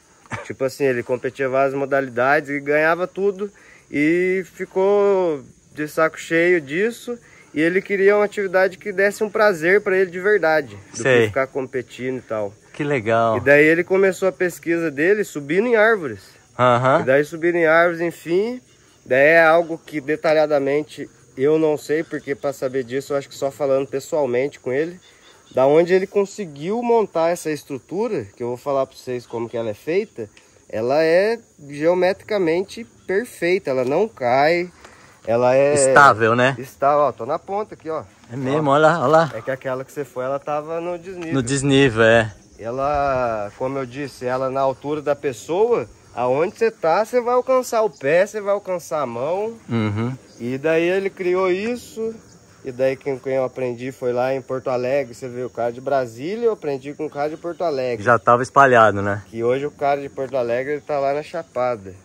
tipo assim, ele competia várias modalidades e ganhava tudo e ficou de saco cheio disso. E ele queria uma atividade que desse um prazer para ele de verdade, do que ficar competindo e tal. Que legal. E daí ele começou a pesquisa dele subindo em árvores. Uhum. E daí subindo em árvores, enfim, daí é algo que detalhadamente eu não sei, porque para saber disso eu acho que só falando pessoalmente com ele, da onde ele conseguiu montar essa estrutura, que eu vou falar para vocês como que ela é feita, ela é geometricamente perfeita, ela não cai, ela é... Estável, né? Estável, ó, tô na ponta aqui, ó. É mesmo, ó, olha lá, olha lá. É que aquela que você foi, ela tava no desnível. No desnível, é. Ela, como eu disse, ela na altura da pessoa, aonde você tá, você vai alcançar o pé, você vai alcançar a mão. Uhum. E daí ele criou isso... E daí quem eu aprendi foi lá em Porto Alegre, você vê o cara de Brasília, eu aprendi com o cara de Porto Alegre. Já tava espalhado, né? Que hoje o cara de Porto Alegre, ele tá lá na Chapada.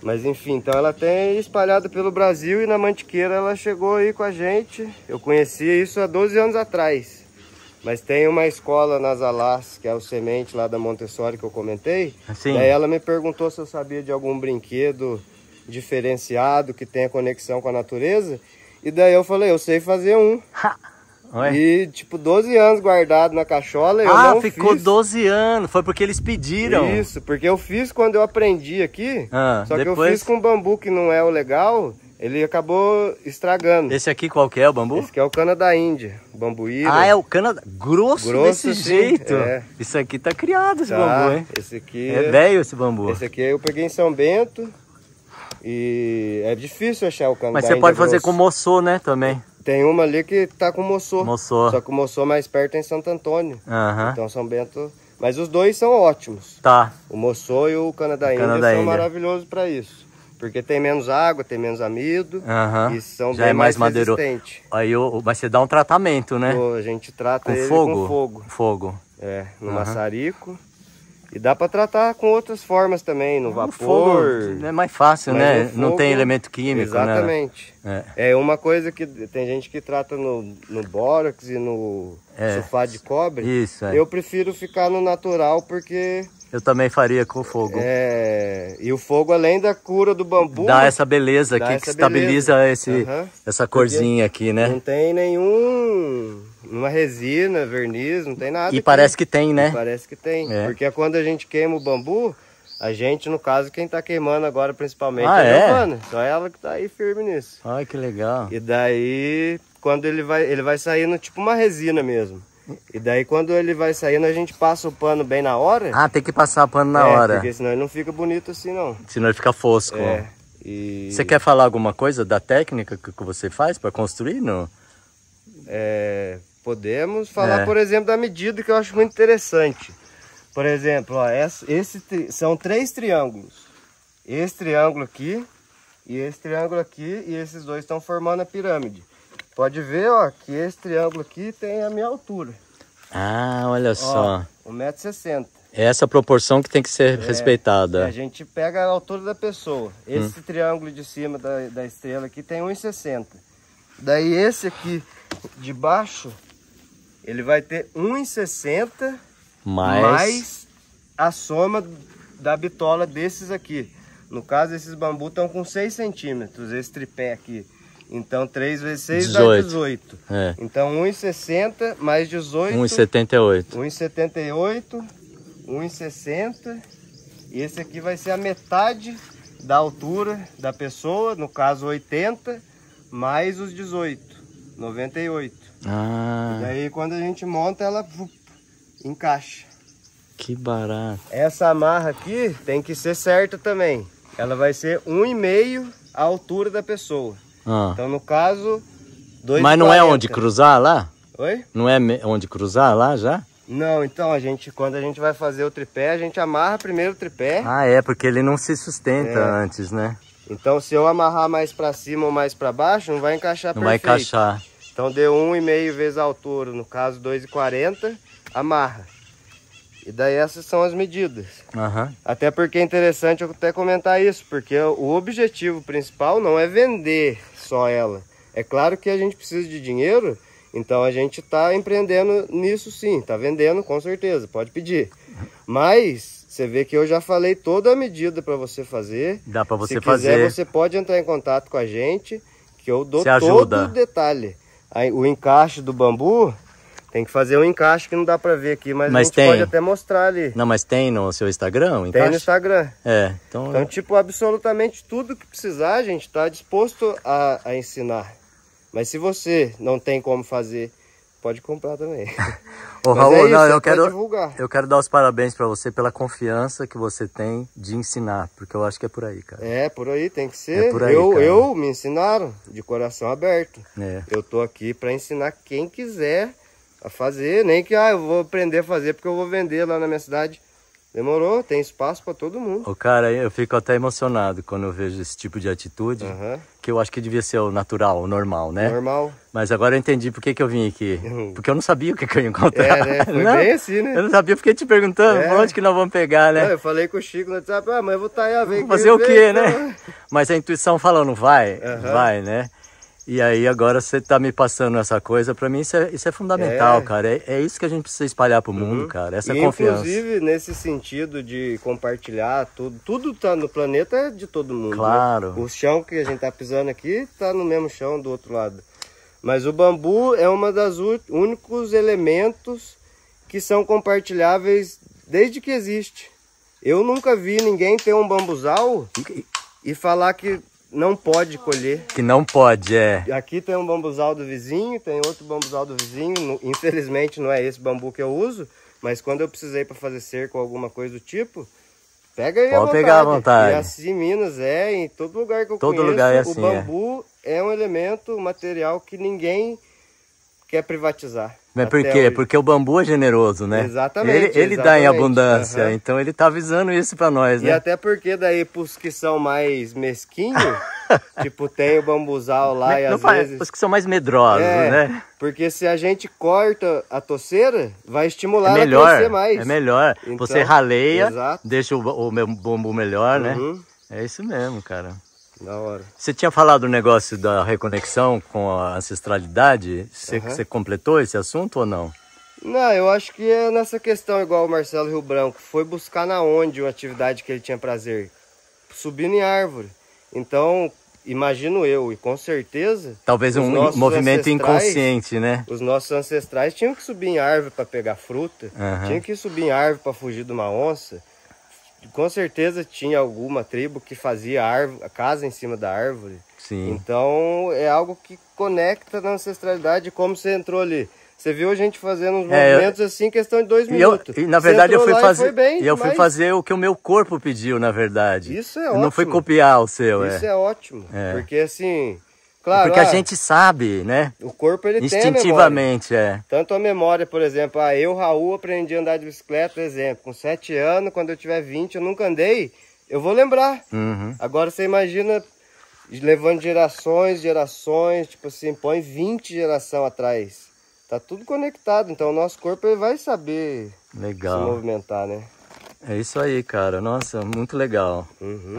Mas enfim, então ela tem espalhado pelo Brasil e na Mantiqueira ela chegou aí com a gente. Eu conhecia isso há 12 anos atrás. Mas tem uma escola nas Alás, que é o Semente lá da Montessori que eu comentei. Assim. Daí ela me perguntou se eu sabia de algum brinquedo diferenciado que tenha conexão com a natureza. E daí eu falei, eu sei fazer um. E tipo, 12 anos guardado na cachola, eu não fiz. Ah, ficou 12 anos, foi porque eles pediram. Isso, porque eu fiz quando eu aprendi aqui, só depois... que eu fiz com bambu que não é o legal, ele acabou estragando. Esse aqui qual que é o bambu? Esse aqui é o cana-da-índia, bambuíra. Ah, é o cana, grosso desse jeito. É. Isso aqui tá criado, esse bambu, hein? Esse aqui... É velho esse bambu. Esse aqui eu peguei em São Bento. E é difícil achar o cana. Mas você pode fazer com moçô, né, também? Tem uma ali que tá com moçô. Só que o moçô mais perto é em Santo Antônio. Uhum. Então São Bento... Mas os dois são ótimos. Tá. O moçô e o cana-da-índia são maravilhosos para isso. Porque tem menos água, tem menos amido. Uhum. E são já bem é mais resistentes. Aí você dá um tratamento, né? A gente trata com ele fogo? Com fogo. Fogo. É, no maçarico. E dá para tratar com outras formas também, no vapor. Fogo é mais fácil, né? Fogo, não tem elemento químico, exatamente. Né? Exatamente. É uma coisa que tem gente que trata no bórax e no sulfato de cobre. Isso, Eu prefiro ficar no natural porque... Eu também faria com fogo. E o fogo, além da cura do bambu... Dá essa beleza aqui, que estabiliza essa corzinha aqui, né? Não tem nenhuma resina, verniz, não tem nada. E parece que tem, né? E parece que tem. É. Porque quando a gente queima o bambu, a gente, no caso, quem tá queimando agora principalmente é a Giovana. Só ela que tá aí firme nisso. Ai, que legal. E daí, quando ele vai saindo tipo uma resina mesmo. E daí quando ele vai saindo, a gente passa o pano bem na hora. Ah, tem que passar o pano na hora. Porque senão ele não fica bonito assim, não. Senão ele fica fosco. Você quer falar alguma coisa da técnica que você faz para construir? Não? Podemos falar, por exemplo, da medida que eu acho muito interessante. Por exemplo, ó, são 3 triângulos. Esse triângulo aqui, e esse triângulo aqui, e esses dois estão formando a pirâmide. Pode ver, ó, que esse triângulo aqui tem a minha altura. Ah, olha só. 1,60 m. É essa proporção que tem que ser respeitada. A gente pega a altura da pessoa. Esse triângulo de cima da estrela aqui tem 1,60 m. Daí esse aqui de baixo, ele vai ter 1,60 m mais a soma da bitola desses aqui. No caso, esses bambus estão com 6 centímetros, esse tripé aqui. Então 3 vezes 6 dá 18. Então 1,60 mais 18. 1,78. 1,78, 1,60. E esse aqui vai ser a metade da altura da pessoa, no caso 80, mais os 18, 98. E daí quando a gente monta, ela encaixa. Que barato. Essa amarra aqui tem que ser certa também. Ela vai ser 1,5 a altura da pessoa. Então, no caso, 2,40. Mas não é onde cruzar lá? Oi? Não é onde cruzar lá já? Não, então, quando a gente vai fazer o tripé, a gente amarra primeiro o tripé. Ah, porque ele não se sustenta antes, né? Então, se eu amarrar mais pra cima ou mais pra baixo, não vai encaixar perfeito. Não vai encaixar. Então, deu 1,5 vezes a altura, no caso, 2,40, amarra. E daí essas são as medidas. Até porque é interessante eu até comentar isso, porque o objetivo principal não é vender só ela. É claro que a gente precisa de dinheiro, então a gente está empreendendo nisso sim, está vendendo com certeza, pode pedir. Mas você vê que eu já falei toda a medida para você fazer. Dá para você fazer. Se quiser, você pode entrar em contato com a gente. que eu dou todo o detalhe. Aí, o encaixe do bambu, tem que fazer um encaixe que não dá pra ver aqui, mas a gente tem. Pode até mostrar ali. Não, mas tem no seu Instagram? Tem encaixe? No Instagram. É. Então, tipo, absolutamente tudo que precisar, a gente tá disposto a ensinar. Mas se você não tem como fazer, pode comprar também. Ô, Raul, é isso, não, eu quero dar os parabéns pra você pela confiança que você tem de ensinar, porque eu acho que é por aí, cara. É, por aí tem que ser. É por aí, eu me ensinaram de coração aberto. É. Eu tô aqui pra ensinar quem quiser a fazer, nem que eu vou aprender a fazer porque eu vou vender lá na minha cidade. Demorou, tem espaço para todo mundo. O cara, eu fico até emocionado quando eu vejo esse tipo de atitude, que eu acho que devia ser o natural, o normal, né? Normal. Mas agora eu entendi por que que eu vim aqui. Porque eu não sabia o que que eu ia encontrar. É, né? Foi bem assim, né? Eu não sabia, fiquei te perguntando onde que nós vamos pegar, né? Não, eu falei com o Chico no WhatsApp, mas eu vou estar aí a ver. Fazer o quê, né? Mas a intuição falando, vai, vai, né? E aí agora você tá me passando essa coisa, pra mim isso é fundamental, cara. É isso que a gente precisa espalhar pro mundo, cara, essa confiança. Inclusive, nesse sentido de compartilhar tudo, tudo tá no planeta é de todo mundo. Claro. Né? O chão que a gente tá pisando aqui tá no mesmo chão do outro lado. Mas o bambu é uma das únicos elementos que são compartilháveis desde que existe. Eu nunca vi ninguém ter um bambuzal e falar que não pode colher. Que não pode, é. Aqui tem um bambuzal do vizinho, tem outro bambuzal do vizinho. Infelizmente não é esse bambu que eu uso, mas quando eu precisei para fazer cerco ou alguma coisa do tipo, pega aí à vontade. Pode pegar à vontade. E assim em Minas em todo lugar que eu conheço, é assim, o bambu é um elemento, um material que ninguém quer privatizar. Mas por quê? Porque o bambu é generoso, né? Exatamente. Ele dá em abundância, então ele tá avisando isso para nós, né? E até porque daí, pros que são mais mesquinhos, tipo, tem o bambuzal lá e às vezes... Os que são mais medrosos, né? Porque se a gente corta a toceira, vai estimular a crescer mais. É melhor, então, você raleia, deixa o bambu melhor, né? É isso mesmo, cara. Da hora. Você tinha falado do negócio da reconexão com a ancestralidade, você completou esse assunto ou não? Não, eu acho que é nessa questão igual o Marcelo Rio Branco, foi buscar na onde uma atividade que ele tinha prazer, subindo em árvore. Então, imagino eu, e com certeza... Talvez um movimento inconsciente, né? Os nossos ancestrais tinham que subir em árvore para pegar fruta, tinham que subir em árvore para fugir de uma onça... Com certeza tinha alguma tribo que fazia a casa em cima da árvore. Sim. Então é algo que conecta na ancestralidade, como você entrou ali. Você viu a gente fazendo uns movimentos assim em questão de 2 minutos. Na verdade eu fui fazer fui fazer o que o meu corpo pediu, na verdade. Isso é ótimo. Não foi copiar o seu. Isso é ótimo. É. Porque assim... Claro, porque a gente sabe, né? O corpo ele instintivamente, tem a memória. Tanto a memória, por exemplo, eu, Raul, aprendi a andar de bicicleta, por exemplo, com 7 anos, quando eu tiver 20, eu nunca andei, eu vou lembrar. Agora você imagina levando gerações, tipo assim, põe 20 gerações atrás. Tá tudo conectado, então o nosso corpo ele vai saber se movimentar, né? É isso aí, cara. Nossa, muito legal.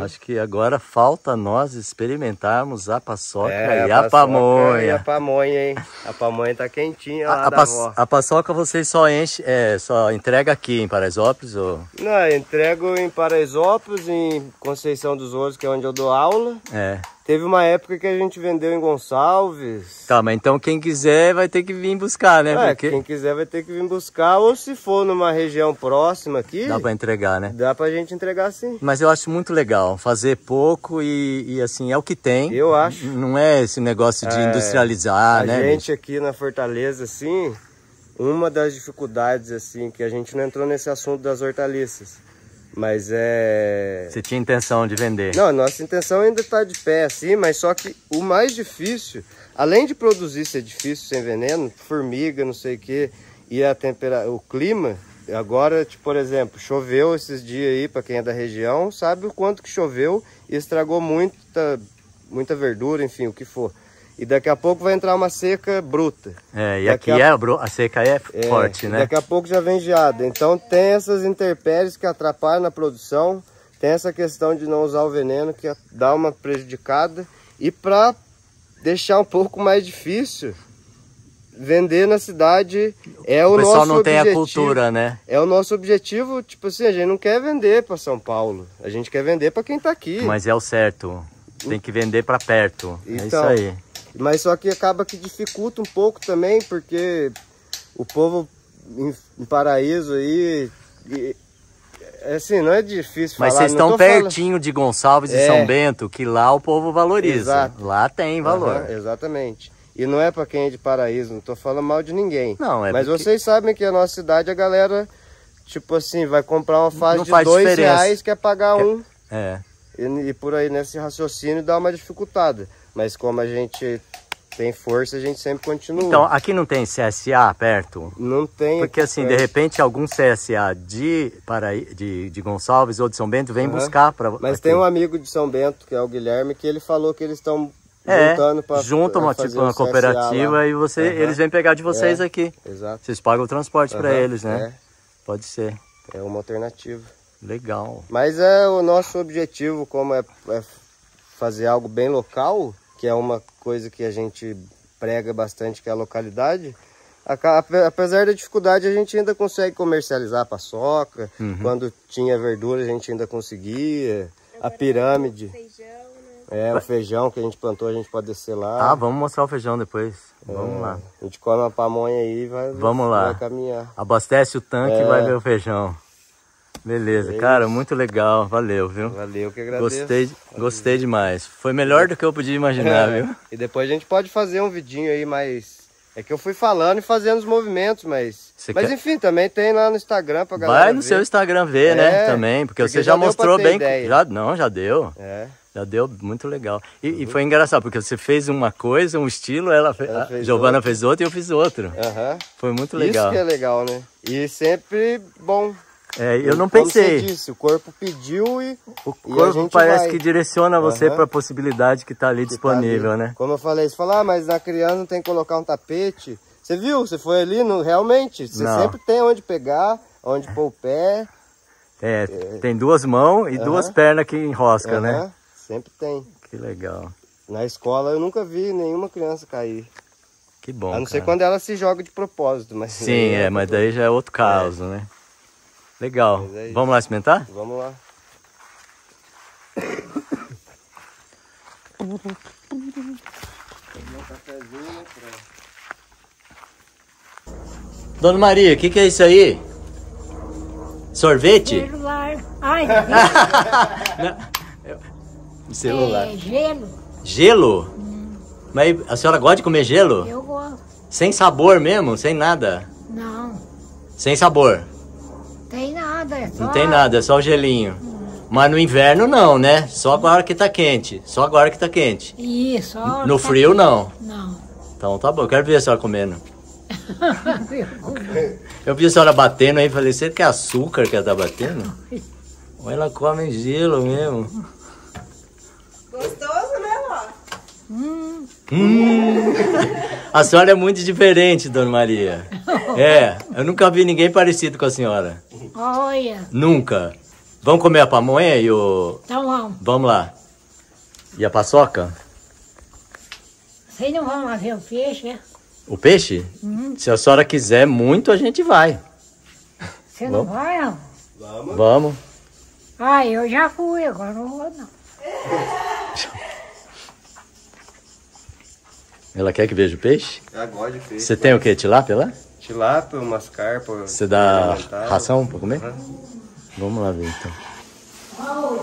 Acho que agora falta nós experimentarmos a paçoca e a pamonha. E a pamonha, hein? A pamonha tá quentinha lá da avó. A paçoca vocês só enche, só entrega aqui em Paraisópolis? Ou... Não, eu entrego em Paraisópolis, em Conceição dos Ouros, que é onde eu dou aula. É. Teve uma época que a gente vendeu em Gonçalves. Tá, mas então quem quiser vai ter que vir buscar, né? Porque... Quem quiser vai ter que vir buscar, ou se for numa região próxima aqui... Dá pra entregar, né? Dá pra gente entregar, sim. Mas eu acho muito legal, fazer pouco e assim, é o que tem. Eu acho. Não é esse negócio de industrializar, né? A gente aqui na Fortaleza, assim, uma das dificuldades, assim, que a gente não entrou nesse assunto das hortaliças. Mas Você tinha intenção de vender? Não, nossa intenção ainda está de pé, assim, mas só que o mais difícil, além de produzir ser difícil sem veneno, formiga, não sei o que, e a temperatura, o clima, agora, tipo, por exemplo, choveu esses dias aí, para quem é da região, sabe o quanto que choveu e estragou muita verdura, enfim, o que for. E daqui a pouco vai entrar uma seca bruta. É, e daqui aqui a seca é forte, né? Daqui a pouco já vem geada. Então tem essas intempéries que atrapalham na produção, tem essa questão de não usar o veneno que dá uma prejudicada. E para deixar um pouco mais difícil, vender na cidade é o nosso objetivo. O pessoal não tem a cultura, né? É o nosso objetivo, tipo assim, a gente não quer vender para São Paulo, a gente quer vender para quem tá aqui. Mas é o certo, tem que vender para perto, então, é isso aí. Mas só que acaba que dificulta um pouco também, porque o povo em Paraíso aí... assim, não é difícil falar. Mas vocês estão pertinho de Gonçalves e São Bento, que lá o povo valoriza. Exato. Lá tem valor. Uhum, exatamente. E não é para quem é de Paraíso, não tô falando mal de ninguém. Não, é. Mas porque... vocês sabem que a nossa cidade, a galera, tipo assim, vai comprar uma fase de R$2, quer pagar um. É. E por aí nesse raciocínio dá uma dificultada. Mas como a gente tem força, a gente sempre continua. Então, aqui não tem CSA perto? Não tem. Porque assim, perto. De repente, algum CSA de Gonçalves ou de São Bento vem buscar para... Mas aqui tem um amigo de São Bento, que é o Guilherme, que ele falou que eles estão juntando para... Juntam uma cooperativa e você, eles vêm pegar de vocês aqui. Exato. Vocês pagam o transporte para eles, né? É. Pode ser. É uma alternativa. Legal. Mas é o nosso objetivo, como é fazer algo bem local, que é uma coisa que a gente prega bastante, que é a localidade. Apesar da dificuldade, a gente ainda consegue comercializar a paçoca. Quando tinha verdura, a gente ainda conseguia. Agora a pirâmide. O feijão, né? É, o feijão que a gente plantou, a gente pode descer lá. Ah, vamos mostrar o feijão depois. Vamos lá. A gente come uma pamonha aí e vai caminhar. Abastece o tanque e vai ver o feijão. Beleza, cara, muito legal, valeu, viu? Valeu, que agradeço. Gostei demais, foi melhor do que eu podia imaginar, viu? E depois a gente pode fazer um vidinho aí, mas... é que eu fui falando e fazendo os movimentos, mas... enfim, também tem lá no Instagram pra galera ver. Vai no seu Instagram ver, né, também, porque você já mostrou bem... já deu. É. Já deu, muito legal. E foi engraçado, porque você fez uma coisa, um estilo, a Giovana fez outro e eu fiz outro. Foi muito legal. Isso que é legal, né? E sempre bom... É, eu não pensei. Como você disse, o corpo pediu e a gente parece que direciona você para a possibilidade que está ali disponível, né? Como eu falei, você fala, ah, mas na criança não tem que colocar um tapete. Você viu? Você foi ali, não, realmente. Você sempre tem onde pegar, onde pôr o pé. É, tem duas mãos e duas pernas que enrosca, né? Sempre tem. Que legal. Na escola eu nunca vi nenhuma criança cair. Que bom. A não ser quando ela se joga de propósito, mas... Sim, mas daí já é outro caso, né? Legal. Vamos lá experimentar? Vamos lá. Dona Maria, o que é isso aí? Sorvete? Celular. Ai, celular. É, gelo. Gelo? Mas a senhora gosta de comer gelo? Eu gosto. Sem sabor mesmo? Sem nada? Não. Sem sabor? Tem nada, é só... Não tem nada, é só o gelinho. Mas no inverno não, né? Só agora que tá quente. Só agora que tá quente. Isso. No frio não. Não. Então tá bom, eu quero ver a senhora comendo. Eu vi a senhora batendo aí, falei, será que é açúcar que ela tá batendo? Ou ela come gelo mesmo? Gostoso, né, Ló? A senhora é muito diferente, Dona Maria. É, eu nunca vi ninguém parecido com a senhora. Olha. Nunca. Vamos comer a pamonha e o... Então vamos. Vamos lá. E a paçoca? Vocês não vão lá ver o peixe, é? O peixe? Se a senhora quiser muito, a gente vai. Você não vai, não? Vamos. Vamos. Ah, eu já fui, agora não vou, não. Ela quer que veja o peixe? Ela gosta de peixe. Você tem o quê? Tilápia lá? Tilápia, umas carpas. Você dá ração pra comer? Vamos lá ver então.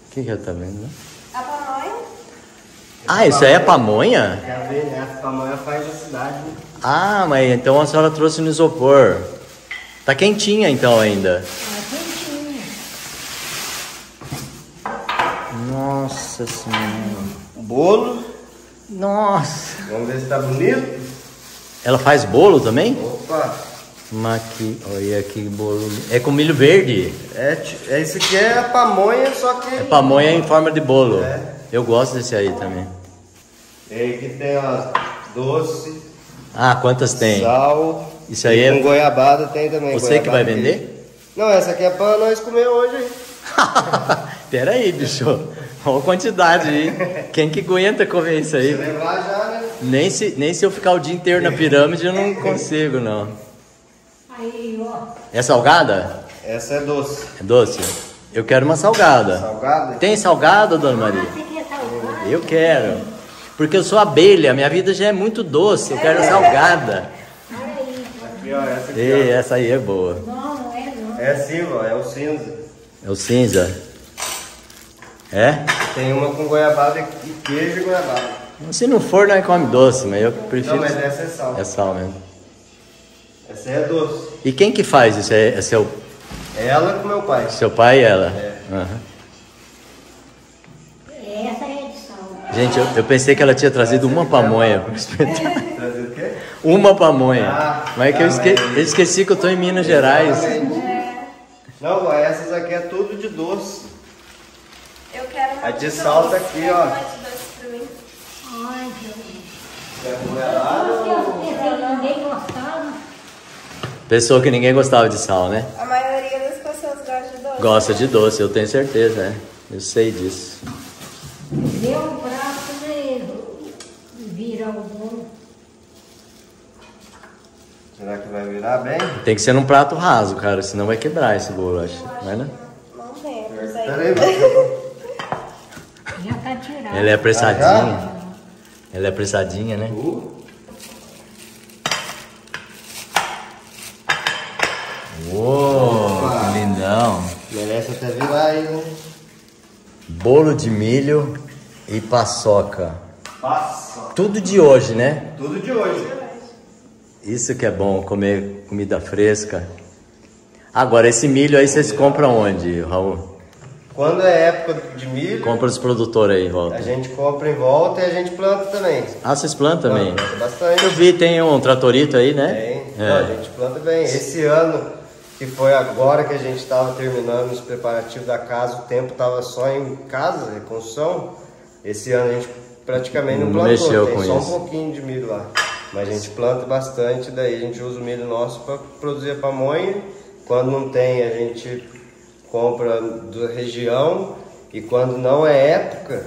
O que ela tá vendo? A pamonha. Ah, isso aí é pamonha? Quer ver, né? A pamonha faz da cidade. Ah, mas então a senhora trouxe no isopor. Tá quentinha então ainda? Tá quentinha. Nossa senhora. Bolo. Nossa. Vamos ver se tá bonito. Ela faz bolo também? Opa. Mas que... olha que bolo. É com milho verde. É isso aqui é a pamonha, só que... é pamonha em forma de bolo. É. Eu gosto desse aí também. E aí que tem ó, doce. Ah, quantas tem? Sal. Isso aí é... com goiabada tem também. Você que vai vender? Não, essa aqui é pra nós comer hoje, hein? Pera aí, bicho. Olha a quantidade aí. Quem que aguenta comer isso aí? Deixa eu levar já, né? Nem se eu ficar o dia inteiro na pirâmide eu não consigo, não. Aí, ó. É salgada? Essa é doce. É doce? Eu quero uma salgada. Salgada? Tem salgada, Dona Maria? Eu quero. Porque eu sou abelha, minha vida já é muito doce, eu quero salgada. Aqui, ó, essa aqui, ó. E essa aí é boa. Não, não é não. É sim, ó, é o cinza. É o cinza. É? Tem uma com goiabada e queijo e goiabada. Se não for, nós come doce, mas eu prefiro... Não, mas essa é sal. É sal mesmo. Essa é doce. E quem que faz isso? É seu... Ela com meu pai. Seu pai e ela? É. Uhum. Essa é de sal. Gente, eu pensei que ela tinha trazido uma pamonha para experimentar. Trazido o quê? Uma pamonha. Ah, mas é que eu esqueci que eu estou em Minas Gerais. É. Não, essas aqui é tudo de doce. Eu quero... A de sal tá aqui, ó. Ai, ninguém gostava. Pessoa que ninguém gostava de sal, né? A maioria das pessoas gosta de doce. Gosta de doce, eu tenho certeza, né? Eu sei disso. Deu um braço e vira o bolo. Será que vai virar bem? Tem que ser num prato raso, cara, senão vai quebrar esse bolo, eu acho. Vai, né? Não tem, mas aí... Já tá tirado. Ela é apressadinha. Ah, ela é apressadinha, né? Uou, que lindão. Merece até virar aí, né? Bolo de milho e paçoca. Paçoca. Tudo de hoje, né? Tudo de hoje. Isso que é bom, comer comida fresca. Agora, esse milho aí vocês compram onde, Raul? Quando é época de milho... Compra os produtores aí em volta. A gente compra em volta e a gente planta também. Ah, vocês plantam também? Planta bastante. Eu vi, tem um tratorito aí, né? Tem. É. Não, a gente planta bem. Esse ano, que foi agora que a gente estava terminando os preparativos da casa, o tempo estava só em casa, em construção. Esse ano a gente praticamente não plantou. Mexeu com isso. Tem só um pouquinho de milho lá. Mas a gente planta bastante, daí a gente usa o milho nosso para produzir a pamonha. Quando não tem, a gente... compra da região, e quando não é época,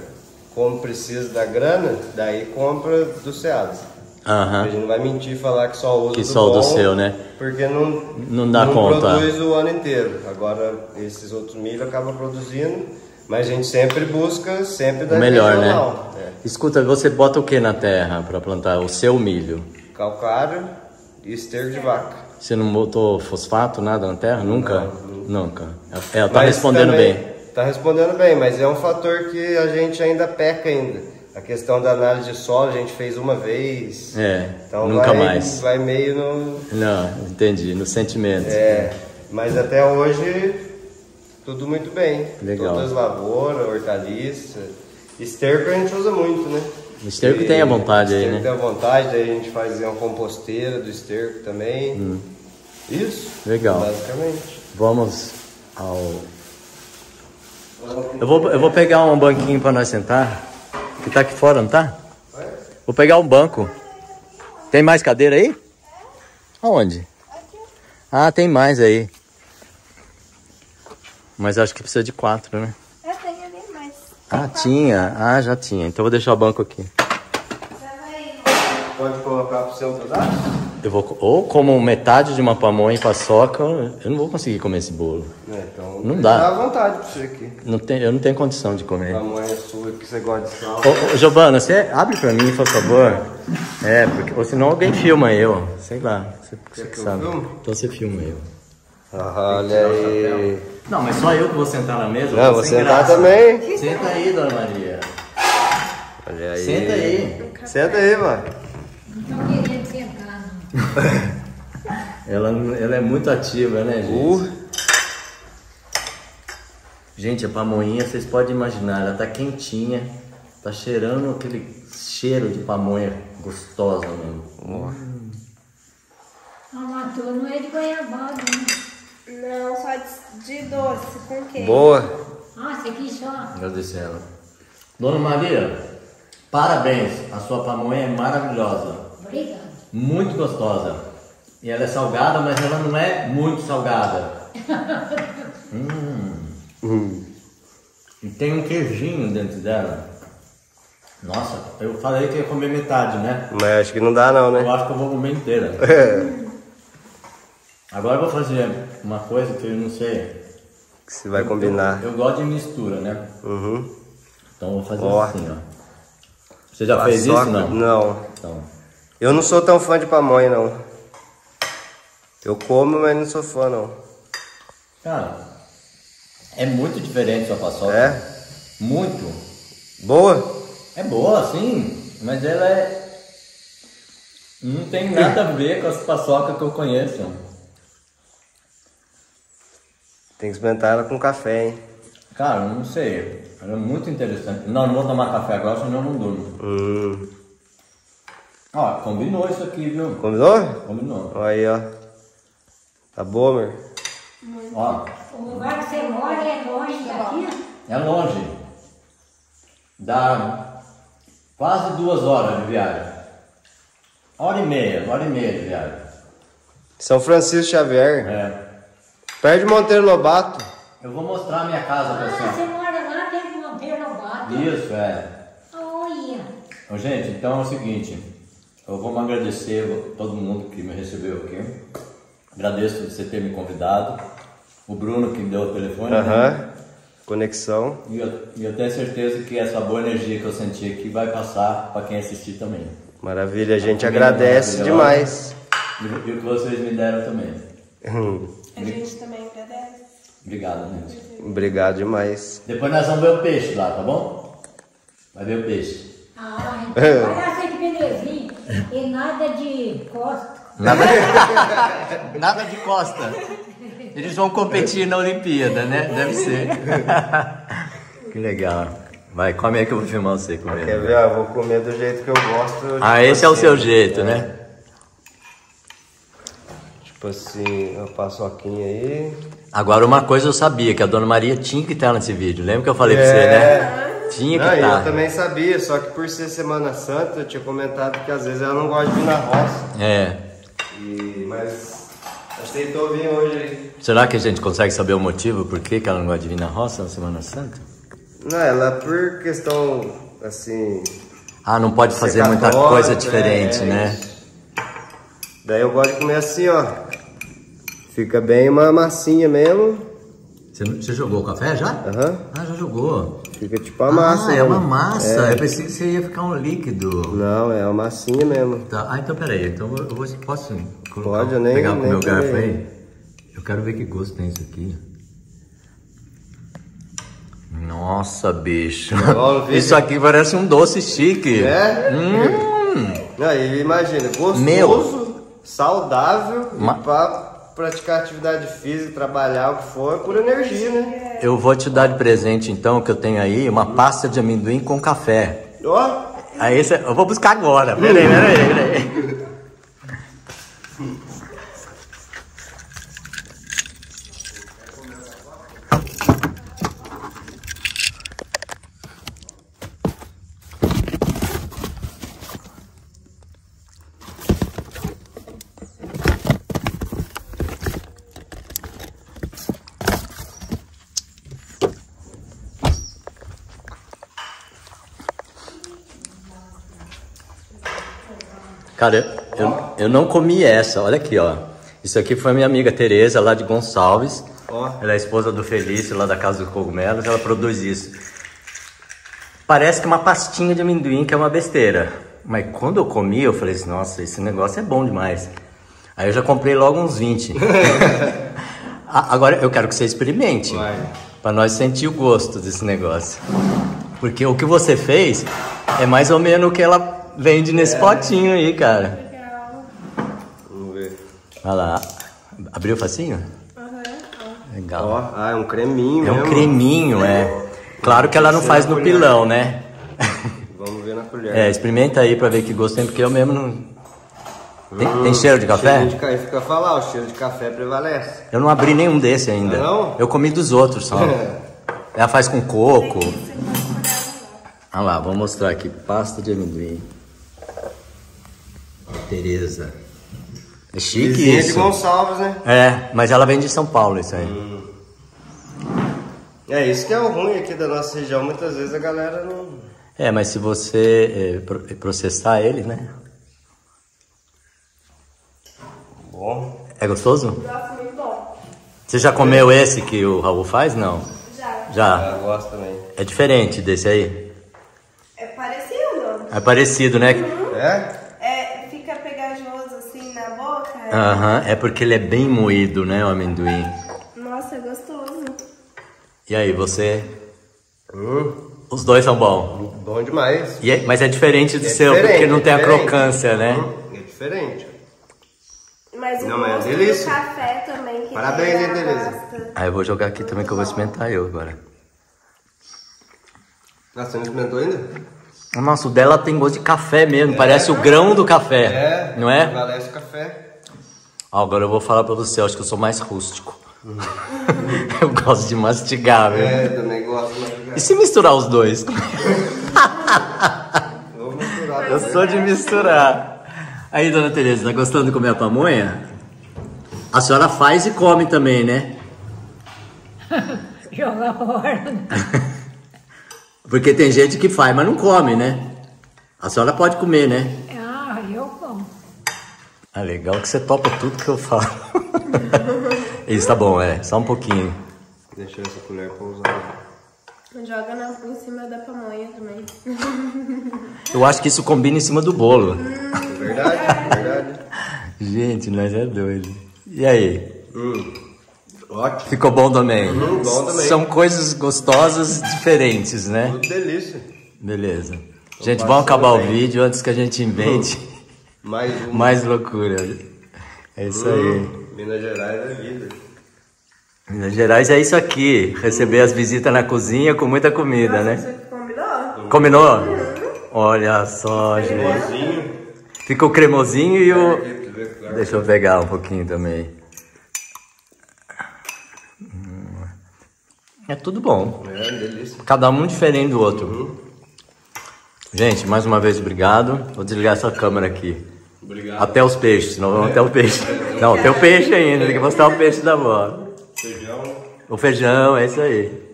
como precisa da grana, daí compra do Ceasa. Uhum. A gente não vai mentir e falar que só usa que do só bom, do seu, né? Porque não dá conta. Produz o ano inteiro. Agora esses outros milho acabam produzindo, mas a gente sempre busca, sempre da melhor, regional, né? É. Escuta, você bota o que na terra para plantar o seu milho? Calcário e esterco de vaca. Você não botou fosfato, nada na terra? Nunca? Não. Nunca. Ela tá respondendo bem. Tá respondendo bem, mas é um fator que a gente ainda peca ainda. A questão da análise de solo a gente fez uma vez. É, então nunca mais. Vai meio no... Não, entendi, no sentimento. É, mas até hoje tudo muito bem. Legal. Todas as lavouras, hortaliça, esterco a gente usa muito, né? O esterco tem à vontade aí, né? Tem à vontade, daí a gente faz uma composteira do esterco também. Isso. Legal. Basicamente. Vamos ao... Eu vou pegar um banquinho para nós sentar. Que tá aqui fora, não tá? É. Vou pegar um banco. Tem mais cadeira aí? Aonde? Aqui. Ah, tem mais aí. Mas acho que precisa de 4, né? Ah, tinha. Ah, já tinha. Então eu vou deixar o banco aqui. Pode colocar pro seu pedaço? Eu vou... Ou como metade de uma pamonha e paçoca, eu não vou conseguir comer esse bolo. É, então não dá. Dá à vontade pra você aqui. Não tem, eu não tenho condição de comer. A pamonha é sua, que você gosta de sal. Ô, Giovana, você abre pra mim, por favor. É, porque... Ou senão alguém filma eu. Sei lá. Você que sabe. Então você filma eu. Ah, olha aí. Não, mas só eu que vou sentar na mesa. Não, vou sentar também. Senta aí, Dona Maria. Olha aí. Senta aí. Senta aí, mano. Não tô querendo sentar, não. Ela é muito ativa, né, gente? Gente, a pamonha, vocês podem imaginar, ela tá quentinha. Tá cheirando aquele cheiro de pamonha gostosa mesmo. A matou não é de goiabada, né? Não, só de doce, com queijo. Boa! Nossa, que chora! Agradecendo. Dona Maria, parabéns! A sua pamonha é maravilhosa. Obrigada. Muito gostosa. E ela é salgada, mas ela não é muito salgada. E tem um queijinho dentro dela. Nossa, eu falei que ia comer metade, né? Mas acho que não dá não, né? Eu acho que eu vou comer inteira. Agora eu vou fazer uma coisa que eu não sei que se vai combinar. Eu gosto de mistura, né? Então eu vou fazer assim, ó. Você já fez isso? Não. Não. Eu não sou tão fã de pamonha, não. Eu como, mas não sou fã, não. Cara, é muito diferente sua paçoca. É? Muito. Boa? É boa, sim. Mas ela é... Não tem nada a ver com as paçocas que eu conheço. Tem que experimentar ela com café, hein? Cara, não sei. Ela é muito interessante. Não, não vou tomar café agora, senão eu não durmo. Ó, combinou isso aqui, viu? Combinou? Combinou. Aí, ó. Tá bom, meu? Ó. O lugar que você mora é longe daqui? É longe. Dá quase 2 horas de viagem. Hora e meia de viagem. São Francisco Xavier. É. Perto de Monteiro Lobato. Eu vou mostrar a minha casa pra você. Ah, você mora lá perto de Monteiro Lobato? Isso, é. Olha. Então, gente, então é o seguinte. Eu vou agradecer a todo mundo que me recebeu aqui. Agradeço você ter me convidado. O Bruno que me deu o telefone. Né? Conexão. E eu tenho certeza que essa boa energia que eu senti aqui vai passar pra quem assistir também. Maravilha, a gente agradece demais. E o que vocês me deram também. A gente também agradece. Obrigado, gente. Obrigado demais. Depois nós vamos ver o peixe lá, tá bom? Vai ver o peixe. Ah, olha esse belezinho. E nada de costa. Nada de costa. Eles vão competir na Olimpíada, né? Deve ser. Que legal. Vai, come aí que eu vou filmar você comendo. Quer ver? Eu vou comer do jeito que eu gosto. Ah, esse é o seu jeito, né? Tipo assim, eu passo a paçoquinha aí. Agora, uma coisa eu sabia, que a Dona Maria tinha que estar nesse vídeo. Lembra que eu falei pra você, né? Tinha que estar. Eu também sabia, só que por ser Semana Santa, eu tinha comentado que às vezes ela não gosta de vir na roça. É. Mas aceitou vir hoje aí. Será que a gente consegue saber o motivo por que ela não gosta de vir na roça na Semana Santa? Não, ela por questão, assim... Ah, não pode fazer muita coisa diferente, né? Daí eu gosto de comer assim, ó. Fica bem uma massinha mesmo. Você jogou o café já? Aham. Ah, já jogou. Fica tipo a massa. Ah, é uma massa. Eu pensei que você ia ficar um líquido. Não, é uma massinha mesmo. Tá. Ah, então peraí. Então eu posso colocar, pode, eu nem, pegar o meu garfo aí? Eu quero ver que gosto tem isso aqui. Nossa, bicho. Isso aqui parece um doce chique. É? Aí, imagina, gostoso, saudável, pra praticar atividade física, trabalhar, o que for, por energia, né? Eu vou te dar de presente, então, que eu tenho aí, uma pasta de amendoim com café. Ó! Aí, eu vou buscar agora. Peraí. Cara, eu não comi essa, olha aqui, ó. Isso aqui foi minha amiga Tereza, lá de Gonçalves. Ela é esposa do Felício, lá da Casa dos Cogumelos, ela produz isso. Parece que uma pastinha de amendoim, que é uma besteira. Mas quando eu comi, eu falei assim, nossa, esse negócio é bom demais. Aí eu já comprei logo uns 20. Agora eu quero que você experimente, para nós sentir o gosto desse negócio. Porque o que você fez é mais ou menos o que ela... Vende nesse potinho aí, cara. Legal. Vamos ver. Olha lá. Abriu o facinho? Legal. É um creminho mesmo. É um creminho, Claro que ela não faz no pilão, né? Vamos ver na colher. Experimenta aí pra ver que gosto tem, porque eu mesmo não... Tem cheiro de café? Cheiro de café. Fica a falar, o cheiro de café prevalece. Eu não abri nenhum desse ainda. Não? Eu comi dos outros só. Ela faz com coco. Olha lá, vou mostrar aqui. Pasta de amendoim. Tereza. É chique vizinha isso. É de Gonçalves, né? É, mas ela vem de São Paulo, isso aí. É, isso que é o ruim aqui da nossa região. Muitas vezes a galera não... É, mas se você processar ele, né? Bom. É gostoso? Nossa, muito bom. Você já comeu esse que o Raul faz? Não? Já. Já? Eu gosto também. É diferente desse aí? É parecido. É parecido, né? Uhum. É? É, fica pegajoso assim na boca. Aham, é porque ele é bem moído, né, o amendoim. Nossa, é gostoso. E aí, você? Os dois são bons. Bom demais. E é, mas é diferente do seu, porque não tem a crocância, né? É diferente. Mas o gosto do café também. Parabéns, hein, Tereza? Ah, eu vou jogar aqui também que eu vou experimentar eu agora. Nossa, você não experimentou ainda? Nossa, o dela tem gosto de café mesmo, parece o grão do café, não é? Parece café. Ah, agora eu vou falar pra você, eu acho que eu sou mais rústico. Eu gosto de mastigar, velho. É, também gosto de mastigar. E se misturar os dois? Vou misturar. Eu sou de misturar. Aí, dona Tereza, tá gostando de comer a pamonha? A senhora faz e come também, né? Joga fora. Porque tem gente que faz, mas não come, né? A senhora pode comer, né? Ah, eu como. Ah, legal que você topa tudo que eu falo. Isso, tá bom, só um pouquinho. Deixa essa colher pousar. Joga em cima da pamonha também. Eu acho que isso combina em cima do bolo. É verdade, é verdade. Gente, nós é doido. E aí? Ótimo. Ficou bom também. Bom também. São coisas gostosas diferentes, né? Muito delícia. Beleza. Tô gente, vamos acabar o vídeo antes que a gente invente mais loucura. É isso aí. Minas Gerais é vida. Minas Gerais é isso aqui. Receber as visitas na cozinha com muita comida, né? Você combinou? Combinou? Olha só, gente. Cremosinho. Ficou cremosinho e o... Deixa eu pegar um pouquinho também. É tudo bom. É, delícia. Cada um diferente do outro. Gente, mais uma vez, obrigado. Vou desligar essa câmera aqui. Obrigado. Até os peixes, senão vamos até o peixe. Não, tem o peixe ainda, tem que mostrar o peixe da avó. Feijão. O feijão, é isso aí.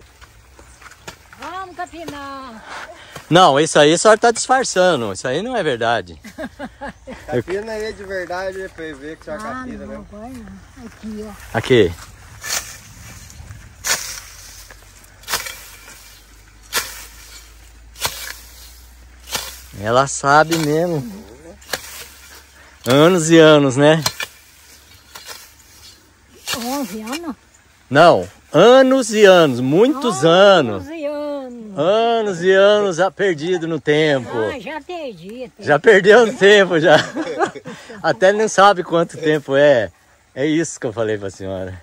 Vamos capinar. Não, isso aí a senhora tá disfarçando. Isso aí não é verdade. Capina aí de verdade, pra eu ver que a senhora capina, né? Aqui, ó. Aqui. Ela sabe mesmo. Anos e anos, né? 11 anos? Não, anos e anos, muitos anos. Anos e anos já perdido no tempo. Ah, já perdi. Já perdeu no tempo, já. Até não sabe quanto tempo é. É isso que eu falei pra senhora.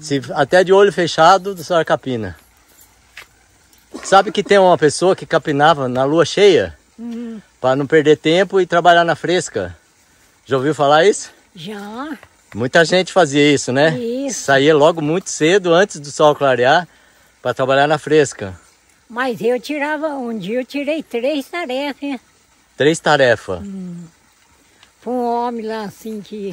Se, até de olho fechado, a senhora capina. Sabe que tem uma pessoa que capinava na lua cheia? Para não perder tempo e trabalhar na fresca. Já ouviu falar isso? Já. Muita gente fazia isso, né? Isso. Saía logo muito cedo, antes do sol clarear, para trabalhar na fresca. Mas eu tirava, um dia eu tirei 3 tarefas. 3 tarefas? Foi um homem lá assim que...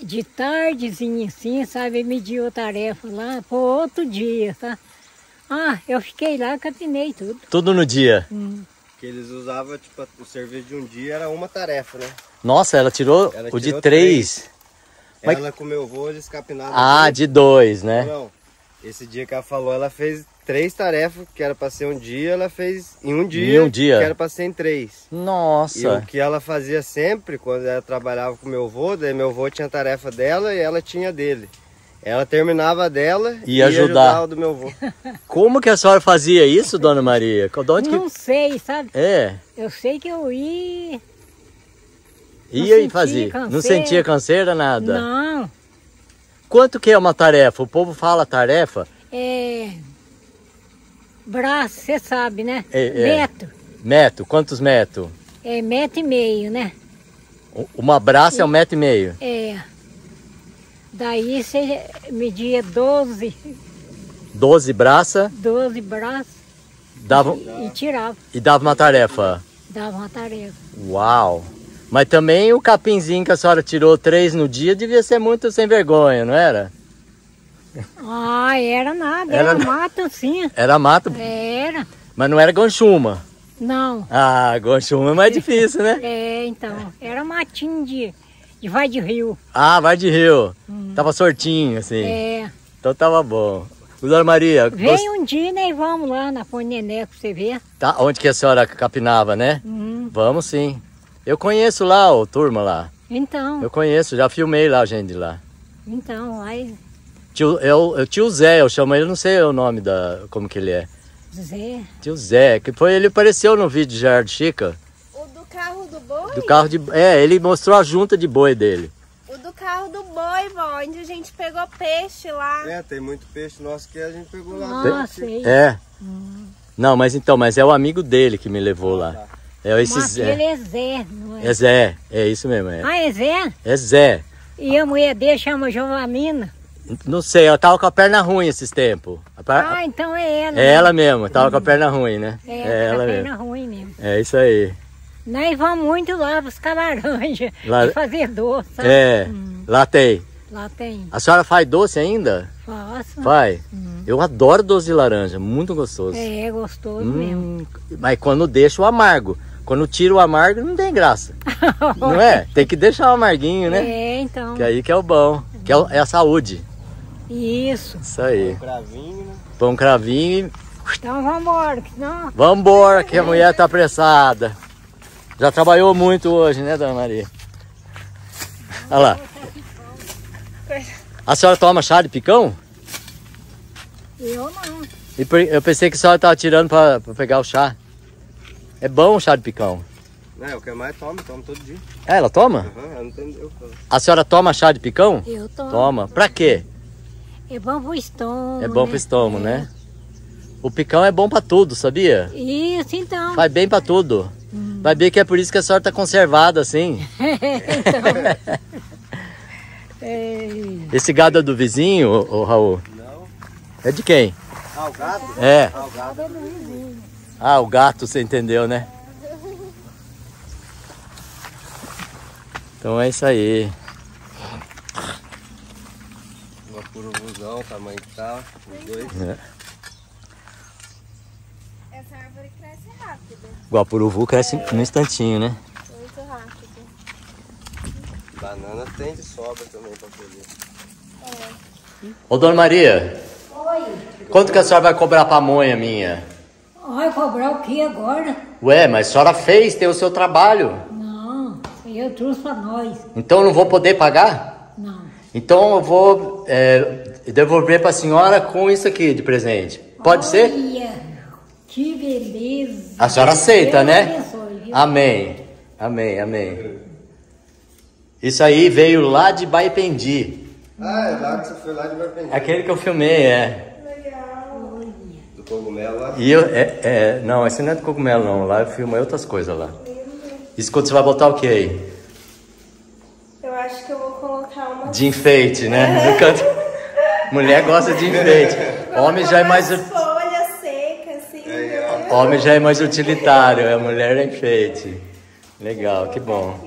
De tardezinha assim, sabe, mediu tarefa lá, por outro dia, tá? Ah, eu fiquei lá, capinei tudo. Tudo no dia? Que eles usavam, tipo, o serviço de um dia era uma tarefa, né? Nossa, ela tirou o de 3. Mas... Ela com meu avô, eles capinaram. Ah, tudo. De 2, né? Não, esse dia que ela falou, ela fez 3 tarefas, que era pra ser um dia, ela fez em um dia. Em um dia? Que era pra ser em 3. Nossa! E o que ela fazia sempre, quando ela trabalhava com meu avô, daí meu avô tinha a tarefa dela e ela tinha a dele. Ela terminava dela e ajudava do meu avô. Como que a senhora fazia isso, dona Maria? Não sei, sabe? É. Eu sei que eu ia... Ia e fazia. Canseira. Não sentia canseira, nada? Não. Quanto que é uma tarefa? O povo fala tarefa. É... Braço, você sabe, né? Metro. Metro. Quantos metros? É 1,5 metro, né? Uma braça é 1,5 metro? É. Daí você media 12. 12 braças? 12 braças. Dava... E tirava. E dava uma tarefa? Dava uma tarefa. Uau! Mas também o capinzinho que a senhora tirou 3 no dia devia ser muito sem vergonha, não era? Ah, era nada. Era mata, sim. Era mata? Era. Mas não era gonchuma? Não. Ah, gonchuma é mais difícil, né? É, então. Era matinho de... E vai de rio. Ah, vai de rio. Tava sortinho, assim. É. Então tava bom. Dona Maria... Vem um dia, né, e vamos lá na Ponte Neneco pra você ver. Tá, onde que a senhora capinava, né? Vamos sim. Eu conheço lá, ó, turma lá. Então. Eu conheço, já filmei lá, gente, lá. Então, aí... Tio Zé, eu chamo ele, não sei o nome da... como que ele é. Zé. Tio Zé, que foi, ele apareceu no vídeo de Jardim Chica. O do carro do boi? Do carro de... É, ele mostrou a junta de boi dele. O do carro do boi, vó, onde a gente pegou peixe lá. É, tem muito peixe nosso que a gente pegou lá. Nossa, é. Não, mas então, mas é o amigo dele que me levou lá. Tá. É esse Zé. Ele é Zé, não é? É Zé, é isso mesmo. É. Ah, é Zé? É Zé. E a mulher dele chama Giovana. Não sei, ela tava com a perna ruim esses tempos. Ah, então é ela. É né? Ela mesmo, tava com a perna ruim, né? É, ela mesmo. Perna ruim mesmo. É isso aí. Nós vamos muito lá buscar laranja lá... e fazer doce, sabe? É, lá tem. Lá tem. A senhora faz doce ainda? Faço. Faz? Eu adoro doce de laranja, muito gostoso. É, é gostoso mesmo. Mas quando deixa o amargo. Quando tira o amargo, não tem graça. Não é? Tem que deixar o amarguinho, né? É, então. Que aí que é o bom, que é a saúde. Isso. Isso aí. Pão cravinho, né? Pão cravinho. Então vambora, que senão... Vambora, que a mulher tá apressada. Já trabalhou muito hoje, né, Dona Maria? Olha lá. A senhora toma chá de picão? Eu não. Eu pensei que a senhora tava tirando pra pegar o chá. É bom o chá de picão? É, o que mais tomo todo dia. É, ela toma? Aham, eu tomo. A senhora toma chá de picão? Eu tomo. Toma. Pra quê? É bom pro estômago. É bom pro estômago, né? O picão é bom pra tudo, sabia? Isso, então. Faz bem pra tudo. Vai ver que é por isso que a senhora tá conservada assim. Então. Esse gado é do vizinho, ô Raul? Não. É de quem? Ah, o gato? É. Ah, o gato é do vizinho. Ah, o gato, você entendeu, né? Então é isso aí. Guapuruvuzão, tamanho que tá, os dois. É. Essa árvore cresce rápido. Guapuruvu cresce num instantinho, né? Muito rápido. Banana tem de sobra também pra colher. É. Ô, Dona Maria. Oi. Quanto que a senhora vai cobrar pamonha minha? Vai cobrar o que agora? Ué, mas a senhora fez, tem o seu trabalho. Não, eu trouxe pra nós. Então não vou poder pagar? Não. Então eu vou devolver pra senhora com isso aqui de presente. Pode ser? Que beleza. A senhora aceita, né? Amém. Amém, amém. Isso aí veio lá de Baipendi. Ah, é lá que você foi lá de Baipendi. Aquele que eu filmei, é. Legal. Do cogumelo lá? Não, esse não é do cogumelo não. Lá eu filmei outras coisas lá. Isso quando você vai botar o que aí? Eu acho que eu vou colocar uma... De enfeite, né? No canto... Mulher gosta de enfeite. Homem já é mais... Homem já é mais utilitário, a mulher é enfeite. Legal, que bom.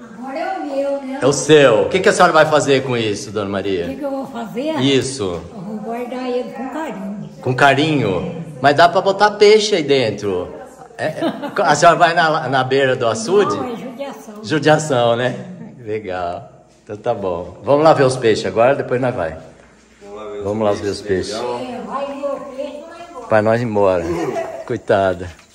Agora é o meu, né? É o seu. O que a senhora vai fazer com isso, Dona Maria? O que eu vou fazer? Isso. Eu vou guardar ele com carinho. Com carinho? Mas dá para botar peixe aí dentro. É, a senhora vai na beira do açude? Não, é judiação. Judiação, né? Legal. Então tá bom. Vamos lá ver os peixes agora, depois nós vai. Vamos lá ver os peixes. Vai nós embora, coitada.